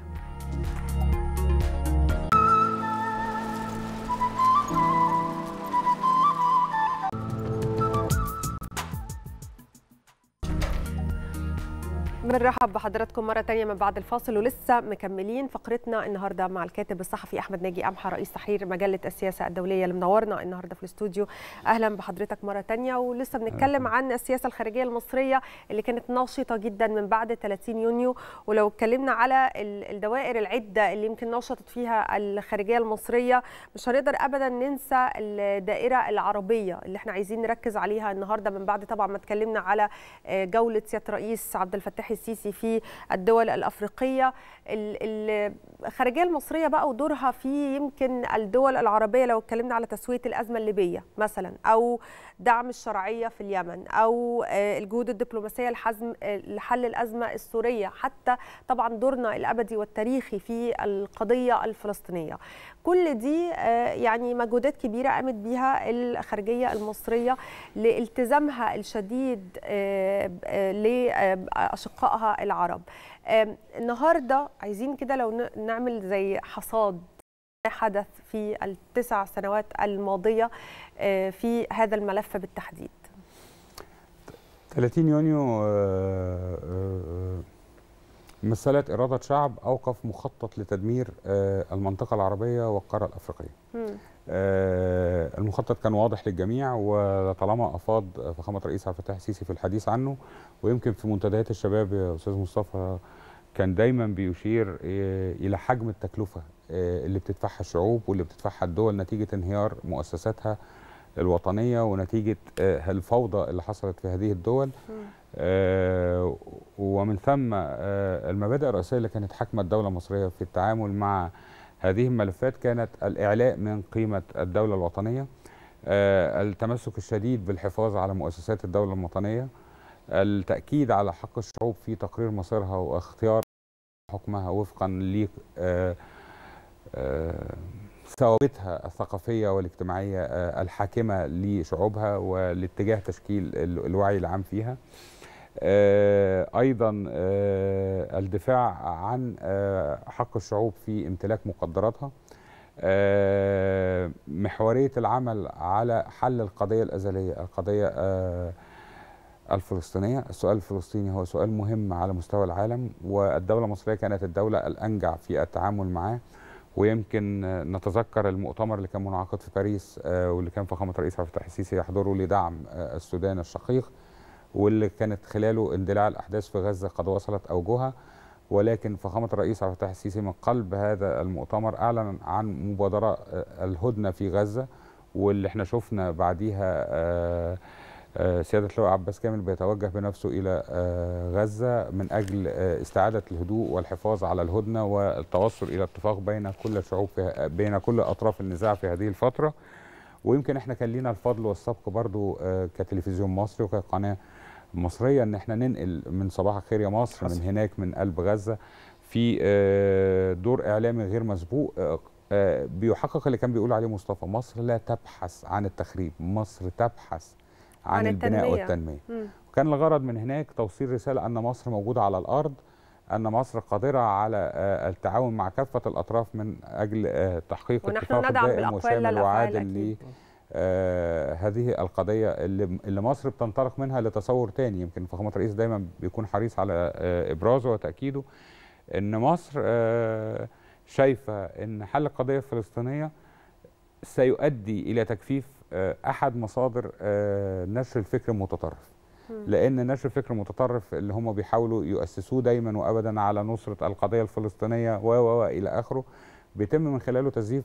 بنرحب بحضراتكم مرة تانية من بعد الفاصل، ولسه مكملين فقرتنا النهاردة مع الكاتب الصحفي أحمد ناجي أمحى، رئيس تحرير مجلة السياسة الدولية اللي منورنا النهاردة في الاستوديو. أهلا بحضرتك مرة تانية، ولسه بنتكلم عن السياسة الخارجية المصرية اللي كانت ناشطة جدا من بعد 30 يونيو. ولو اتكلمنا على الدوائر العدة اللي يمكن نشطت فيها الخارجية المصرية، مش هنقدر أبدا ننسى الدائرة العربية اللي احنا عايزين نركز عليها النهاردة من بعد طبعا ما اتكلمنا على جولة سيادة الرئيس عبد الفتاح السيسي في الدول الأفريقية. الخارجية المصرية بقى ودورها في يمكن الدول العربية، لو اتكلمنا على تسوية الأزمة الليبية مثلا، أو دعم الشرعية في اليمن، أو الجهود الدبلوماسية لحل الأزمة السورية، حتى طبعا دورنا الأبدي والتاريخي في القضية الفلسطينية. كل دي يعني مجهودات كبيرة قامت بيها الخارجية المصرية لالتزامها الشديد لأشقائها العرب. النهاردة عايزين كده لو نعمل زي حصاد حدث في 9 سنوات الماضية في هذا الملف بالتحديد. 30 يونيو مثلت إرادة شعب أوقف مخطط لتدمير المنطقة العربية والقارة الأفريقية. المخطط كان واضح للجميع، وطالما أفاض فخامة الرئيس عبد الفتاح السيسي في الحديث عنه، ويمكن في منتديات الشباب يا أستاذ مصطفى كان دايما بيشير إلى حجم التكلفة اللي بتدفعها الشعوب واللي بتدفعها الدول نتيجة انهيار مؤسساتها الوطنية ونتيجة الفوضى اللي حصلت في هذه الدول. ومن ثم المبادئ الرئيسية اللي كانت حاكمة الدولة المصرية في التعامل مع هذه الملفات كانت الإعلاء من قيمة الدولة الوطنية، التمسك الشديد بالحفاظ على مؤسسات الدولة الوطنية، التأكيد على حق الشعوب في تقرير مصيرها واختيار حكمها وفقا ل ثوابتها الثقافية والاجتماعية الحاكمة لشعوبها ولاتجاه تشكيل الوعي العام فيها. أيضا الدفاع عن حق الشعوب في امتلاك مقدراتها، محورية العمل على حل القضية الأزلية، القضية الفلسطينية. السؤال الفلسطيني هو سؤال مهم على مستوى العالم، والدولة المصرية كانت الدولة الأنجع في التعامل معاه، ويمكن نتذكر المؤتمر اللي كان منعقد في باريس واللي كان فخامة الرئيس عبد الفتاح السيسي يحضره لدعم السودان الشقيق، واللي كانت خلاله اندلاع الأحداث في غزة قد وصلت أوجهها، ولكن فخامة الرئيس عبد الفتاح السيسي من قلب هذا المؤتمر أعلن عن مبادرة الهدنة في غزة، واللي احنا شفنا بعديها سيادة اللواء عباس كامل بيتوجه بنفسه إلى غزة من أجل استعادة الهدوء والحفاظ على الهدنة والتوصل إلى اتفاق بين كل الشعوب بين كل أطراف النزاع في هذه الفترة. ويمكن احنا كان لينا الفضل والسبق برضو كتلفزيون مصري وكقناة مصرية ان احنا ننقل من صباح الخير يا مصر من هناك من قلب غزة في دور إعلامي غير مسبوق بيحقق اللي كان بيقول عليه مصطفى: مصر لا تبحث عن التخريب، مصر تبحث عن البناء والتنمية. وكان الغرض من هناك توصيل رسالة أن مصر موجودة على الأرض، أن مصر قادرة على التعاون مع كافة الأطراف من أجل تحقيق اتفاق دائم وشامل وعادل لهذه القضية اللي مصر بتنطلق منها لتصور تاني. يمكن فخامة الرئيس دايما بيكون حريص على إبرازه وتأكيده أن مصر شايفة أن حل القضية الفلسطينية سيؤدي إلى تجفيف أحد مصادر نشر الفكر المتطرف، لأن نشر الفكر المتطرف اللي هم بيحاولوا يؤسسوه دايما وأبدا على نصرة القضية الفلسطينية إلى آخره، بيتم من خلاله تزييف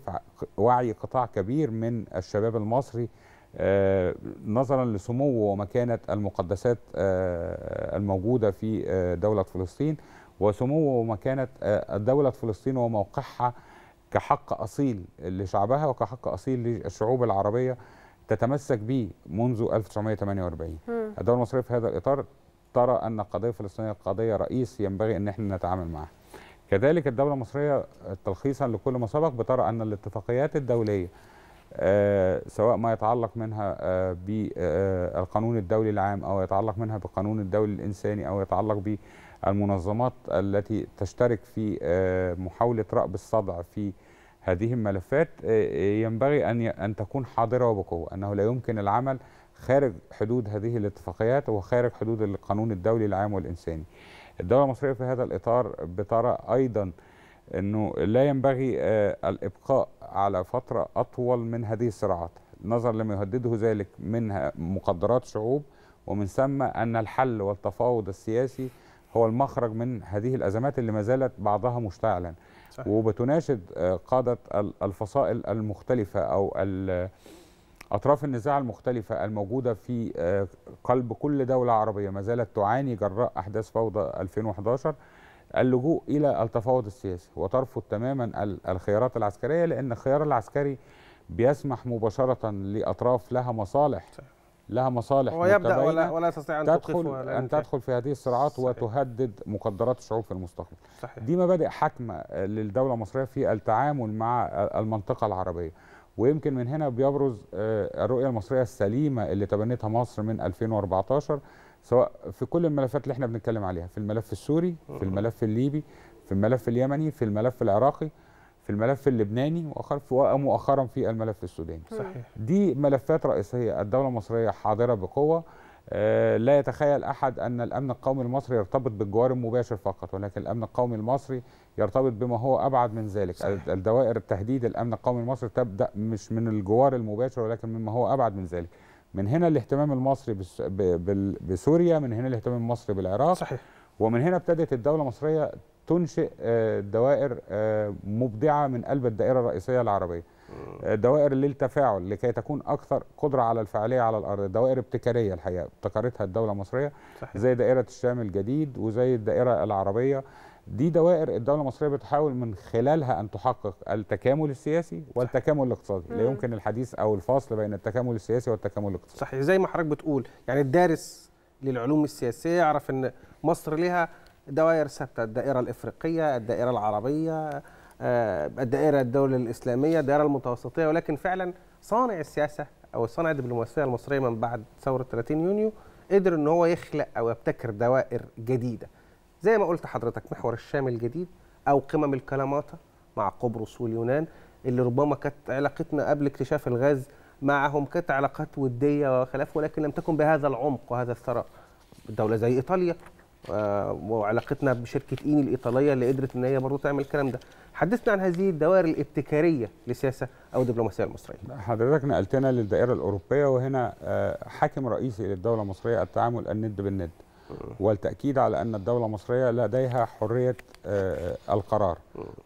وعي قطاع كبير من الشباب المصري نظرا لسمو ومكانة المقدسات الموجودة في دولة فلسطين، وسمو ومكانة دولة فلسطين وموقعها كحق أصيل لشعبها وكحق أصيل للشعوب العربية تتمسك به منذ 1948. الدولة المصرية في هذا الإطار ترى أن القضية الفلسطينية قضية رئيس ينبغي أن احنا نتعامل معها. كذلك الدولة المصرية تلخيصا لكل ما سبق بترى أن الاتفاقيات الدولية سواء ما يتعلق منها بالقانون الدولي العام أو يتعلق منها بالقانون الدولي الإنساني أو يتعلق بالمنظمات التي تشترك في محاولة رأب الصدع في هذه الملفات ينبغي أن تكون حاضرة وبقوة، أنه لا يمكن العمل خارج حدود هذه الاتفاقيات وخارج حدود القانون الدولي العام والإنساني. الدولة المصرية في هذا الإطار بترى أيضا أنه لا ينبغي الإبقاء على فترة أطول من هذه الصراعات نظرا لما يهدده ذلك منها مقدرات شعوب، ومن ثم أن الحل والتفاوض السياسي هو المخرج من هذه الأزمات اللي ما زالت بعضها مشتعلا. صحيح. وبتناشد قادة الفصائل المختلفة أو أطراف النزاع المختلفة الموجودة في قلب كل دولة عربية ما زالت تعاني جراء أحداث فوضى 2011 اللجوء إلى التفاوض السياسي وترفض تماما الخيارات العسكرية، لأن الخيار العسكري بيسمح مباشرة لأطراف لها مصالح متباينة ولا تستطيع أن تدخل في هذه الصراعات. صحيح. وتهدد مقدرات الشعوب في المستقبل. صحيح. دي مبادئ حاكمة للدولة المصرية في التعامل مع المنطقة العربية، ويمكن من هنا بيبرز الرؤية المصرية السليمة اللي تبنتها مصر من 2014 سواء في كل الملفات اللي احنا بنتكلم عليها، في الملف السوري، في الملف الليبي، في الملف اليمني، في الملف العراقي، في الملف اللبناني، ومؤخرا في الملف السوداني. صحيح. دي ملفات رئيسية الدولة المصرية حاضرة بقوة. لا يتخيل أحد أن الأمن القومي المصري يرتبط بالجوار المباشر فقط، ولكن الأمن القومي المصري يرتبط بما هو أبعد من ذلك. صحيح. الدوائر التهديد الأمن القومي المصري تبدأ مش من الجوار المباشر ولكن مما هو أبعد من ذلك. من هنا الاهتمام المصري بسوريا، من هنا الاهتمام المصري بالعراق. صحيح. ومن هنا ابتدت الدولة المصرية تنشئ دوائر مبدعة من قلب الدائرة الرئيسية العربية، دوائر للتفاعل لكي تكون أكثر قدرة على الفعالية على الأرض، دوائر ابتكارية الحقيقة ابتكرتها الدولة المصرية. صحيح. زي دائرة الشام الجديد وزي الدائرة العربية. دي دوائر الدولة المصرية بتحاول من خلالها أن تحقق التكامل السياسي والتكامل الاقتصادي. لا يمكن الحديث أو الفاصل بين التكامل السياسي والتكامل الاقتصادي. صحيح. زي ما حضرتك بتقول، يعني الدارس للعلوم السياسية يعرف أن مصر لها دوائر ثابتة: الدائرة الإفريقية، الدائرة العربية، الدائره الدولة الاسلاميه، الدائره المتوسطيه، ولكن فعلا صانع السياسه او صانع الدبلوماسيه المصريه من بعد ثوره 30 يونيو قدر ان هو يخلق او يبتكر دوائر جديده زي ما قلت حضرتك، محور الشام الجديد او قمم الكلاماتا مع قبرص واليونان اللي ربما كانت علاقتنا قبل اكتشاف الغاز معهم كانت علاقات وديه وخلاف، ولكن لم تكن بهذا العمق وهذا الثراء. دوله زي ايطاليا وعلاقتنا بشركه ايني الايطاليه اللي قدرت ان هي برضه تعمل الكلام ده. حدثنا عن هذه الدوائر الابتكاريه للسياسه او الدبلوماسيه المصريه. حضرتك نقلتنا للدائره الاوروبيه، وهنا حاكم رئيسي للدوله المصريه التعامل الند بالند والتاكيد على ان الدوله المصريه لديها حريه القرار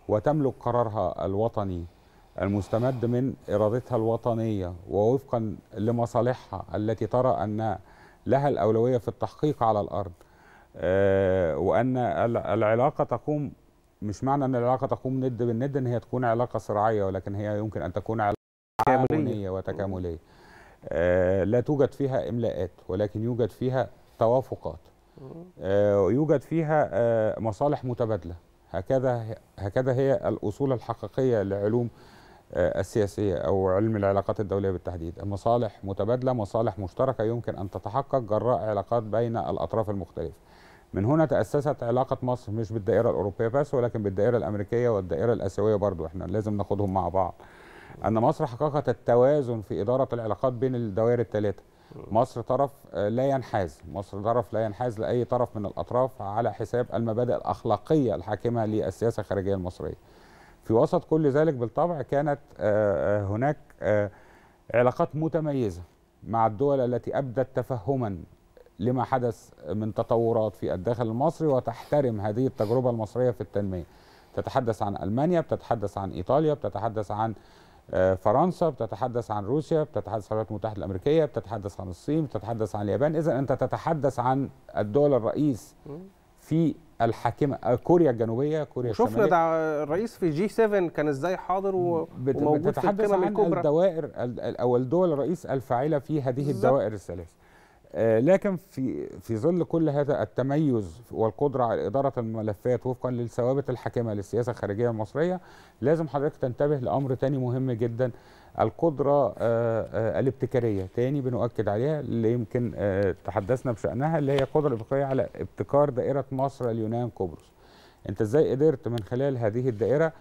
وتملك قرارها الوطني المستمد من ارادتها الوطنيه ووفقا لمصالحها التي ترى ان لها الاولويه في التحقيق على الارض، وان العلاقه تقوم، مش معنى ان العلاقه تقوم ند بالند ان هي تكون علاقه صراعيه، ولكن هي يمكن ان تكون علاقه تعاونيه وتكامليه. لا توجد فيها املاءات ولكن يوجد فيها توافقات، يوجد فيها مصالح متبادله. هكذا هي الاصول الحقيقيه لعلوم السياسيه او علم العلاقات الدوليه بالتحديد، مصالح متبادله، مصالح مشتركه يمكن ان تتحقق جراء علاقات بين الاطراف المختلفه. من هنا تأسست علاقة مصر مش بالدائرة الأوروبية بس ولكن بالدائرة الأمريكية والدائرة الآسيوية برضو، احنا لازم ناخدهم مع بعض. أن مصر حققت التوازن في إدارة العلاقات بين الدوائر الثلاثة. مصر طرف لا ينحاز، مصر طرف لا ينحاز لأي طرف من الأطراف على حساب المبادئ الأخلاقية الحاكمة للسياسة الخارجية المصرية. في وسط كل ذلك بالطبع كانت هناك علاقات متميزة مع الدول التي أبدت تفهما لما حدث من تطورات في الداخل المصري وتحترم هذه التجربة المصرية في التنمية. تتحدث عن ألمانيا، بتتحدث عن إيطاليا، بتتحدث عن فرنسا، بتتحدث عن روسيا، بتتحدث عن الولايات المتحدة الأمريكية، بتتحدث عن الصين، بتتحدث عن اليابان. إذا أنت تتحدث عن الدول الرئيس في الحاكمة، كوريا الجنوبية، كوريا الشمالية. شفنا ده الرئيس في جي 7 كان إزاي حاضر وموجود في القمم الكبرى. الدوائر أو الدول الرئيس الفاعلة في هذه الدوائر الثلاث. لكن في ظل كل هذا التميز والقدرة على إدارة الملفات وفقا للثوابت الحاكمة للسياسة الخارجية المصرية، لازم حضرتك تنتبه لأمر تاني مهم جدا، القدرة الابتكارية. تاني بنؤكد عليها اللي يمكن تحدثنا بشأنها، اللي هي القدرة الابتكارية على ابتكار دائرة مصر اليونان قبرص. أنت إزاي قدرت من خلال هذه الدائرة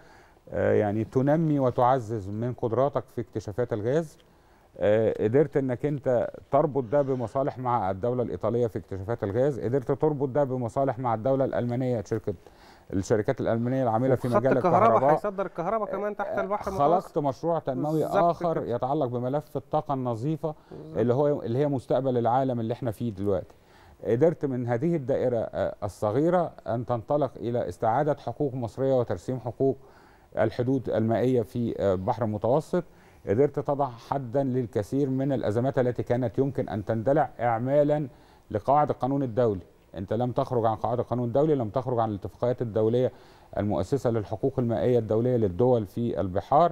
يعني تنمي وتعزز من قدراتك في اكتشافات الغاز؟ قدرت انك انت تربط ده بمصالح مع الدوله الايطاليه في اكتشافات الغاز، قدرت تربط ده بمصالح مع الدوله الالمانيه، الشركات الالمانيه العامله في مجال الكهرباء، هيصدر الكهرباء كمان تحت البحر المتوسط. خلقت مشروع تنموي اخر يتعلق بملف الطاقه النظيفه اللي هي مستقبل العالم اللي احنا فيه دلوقتي. قدرت من هذه الدائره الصغيره ان تنطلق الى استعاده حقوق مصريه وترسيم حقوق الحدود المائيه في البحر المتوسط. قدرت تضع حدا للكثير من الأزمات التي كانت يمكن أن تندلع إعمالا لقواعد القانون الدولي. أنت لم تخرج عن قواعد القانون الدولي، لم تخرج عن الاتفاقيات الدولية المؤسسة للحقوق المائية الدولية للدول في البحار،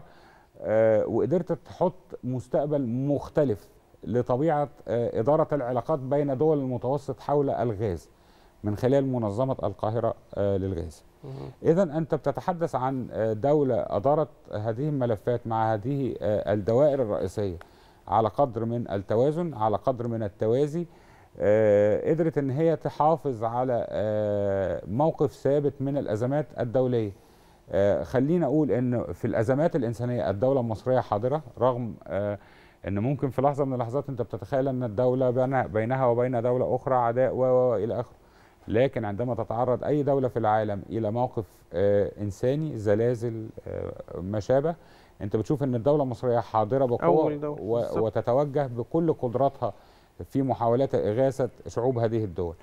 وقدرت تحط مستقبل مختلف لطبيعة إدارة العلاقات بين دول المتوسط حول الغاز من خلال منظمة القاهرة للغاز. إذا أنت بتتحدث عن دولة أدارت هذه الملفات مع هذه الدوائر الرئيسية على قدر من التوازن، على قدر من التوازي، قدرت أن هي تحافظ على موقف ثابت من الأزمات الدولية. خلينا أقول أن في الأزمات الإنسانية الدولة المصرية حاضرة، رغم أن ممكن في لحظة من اللحظات أنت بتتخيل أن الدولة بينها وبين دولة أخرى عداء وإلى آخره. لكن عندما تتعرض أي دولة في العالم إلى موقف إنساني، زلازل، ما شابه، أنت بتشوف أن الدولة المصرية حاضرة بقوة وتتوجه بكل قدراتها في محاولات إغاثة شعوب هذه الدول.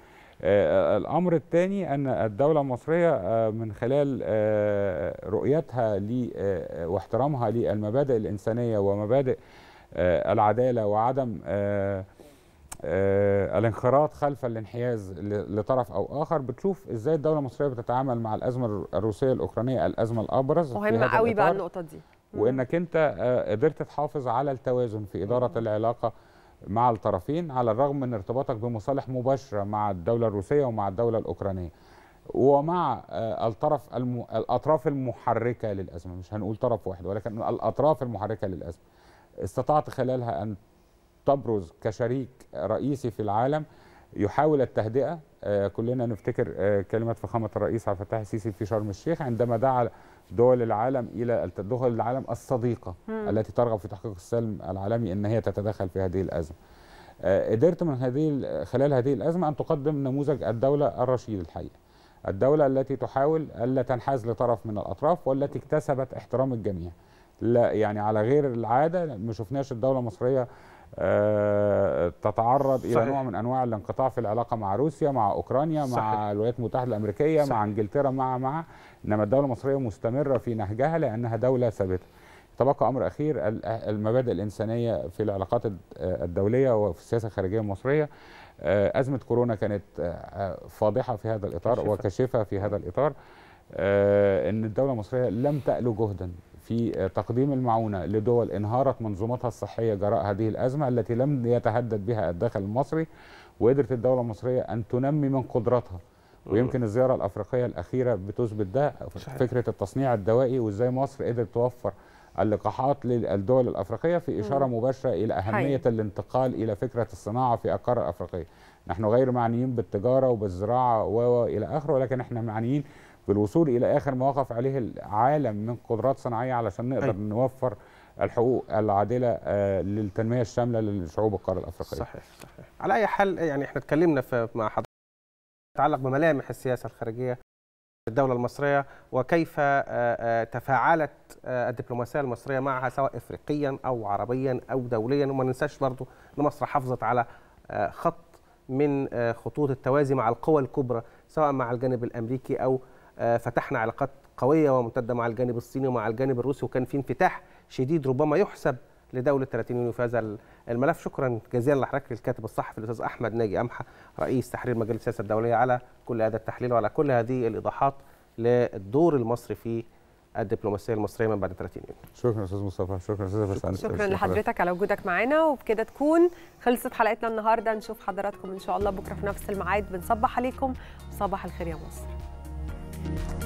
الأمر الثاني أن الدولة المصرية من خلال رؤيتها واحترامها للمبادئ الإنسانية ومبادئ العدالة وعدم الانخراط خلف الانحياز لطرف او اخر، بتشوف ازاي الدوله المصريه بتتعامل مع الازمه الروسيه الاوكرانيه، الازمه الابرز. مهمه قوي بقى النقطه دي، وانك انت قدرت تحافظ على التوازن في اداره العلاقه مع الطرفين على الرغم من ارتباطك بمصالح مباشره مع الدوله الروسيه ومع الدوله الاوكرانيه. ومع الأطراف المحركة للأزمة، مش هنقول طرف واحد ولكن الأطراف المحركة للأزمة، استطعت خلالها أن تبرز كشريك رئيسي في العالم يحاول التهدئة. كلنا نفتكر كلمة فخامة الرئيس عبد الفتاح السيسي في شرم الشيخ عندما دعا دول العالم إلى دول العالم الصديقة التي ترغب في تحقيق السلم العالمي أن هي تتدخل في هذه الأزمة. قدرت من خلال هذه الأزمة أن تقدم نموذج الدولة الرشيد الحقيقة، الدولة التي تحاول ألا تنحاز لطرف من الأطراف والتي اكتسبت احترام الجميع. لا يعني على غير العادة ما شفناش الدولة المصرية تتعرض صحيح. إلى نوع من أنواع الانقطاع في العلاقة مع روسيا، مع أوكرانيا، صحيح. مع الولايات المتحدة الأمريكية، صحيح. مع إنجلترا، مع إنما الدولة المصرية مستمرة في نهجها لأنها دولة ثابتة. تبقى أمر أخير المبادئ الإنسانية في العلاقات الدولية وفي السياسة الخارجية المصرية. أزمة كورونا كانت فاضحة في هذا الإطار وكشفة في هذا الإطار، أن الدولة المصرية لم تألو جهدا في تقديم المعونة لدول انهارت منظومتها الصحية جراء هذه الأزمة التي لم يتهدد بها الداخل المصري، وقدرت الدولة المصرية أن تنمي من قدراتها. ويمكن الزيارة الأفريقية الأخيرة بتثبت ده، فكرة التصنيع الدوائي وإزاي مصر قدرت توفر اللقاحات للدول الأفريقية في إشارة مباشرة إلى أهمية الانتقال إلى فكرة الصناعة في القارة الأفريقية. نحن غير معنيين بالتجارة وبالزراعة وإلى آخره، ولكن احنا معنيين بالوصول إلى آخر ما وقف عليه العالم من قدرات صناعية علشان نقدر نوفر الحقوق العادلة للتنمية الشاملة لشعوب القارة الأفريقية. صحيح صحيح. على أي حال يعني احنا اتكلمنا مع حضرتك يتعلق بملامح السياسة الخارجية الدولة المصرية وكيف تفاعلت الدبلوماسية المصرية معها سواء إفريقيا أو عربيا أو دوليا، وما ننساش برضو أن مصر حافظت على خط من خطوط التوازي مع القوى الكبرى سواء مع الجانب الأمريكي أو فتحنا علاقات قوية وممتدة مع الجانب الصيني ومع الجانب الروسي، وكان في انفتاح شديد ربما يحسب لدولة 30 يونيو في هذا الملف. شكرا جزيلا لحضرتك الكاتب الصحفي الأستاذ أحمد ناجي أمحى رئيس تحرير مجلة السياسة الدولية على كل هذا التحليل وعلى كل هذه الإيضاحات للدور المصري في الدبلوماسية المصرية من بعد 30 يونيو. شكرا أستاذ مصطفى، شكرا أستاذ حسن، شكرا لحضرتك على وجودك معانا. وبكده تكون خلصت حلقتنا النهارده، نشوف حضراتكم إن شاء الله بكره في نفس الميعاد. بنصبح عليكم وصباح الخير يا مصر.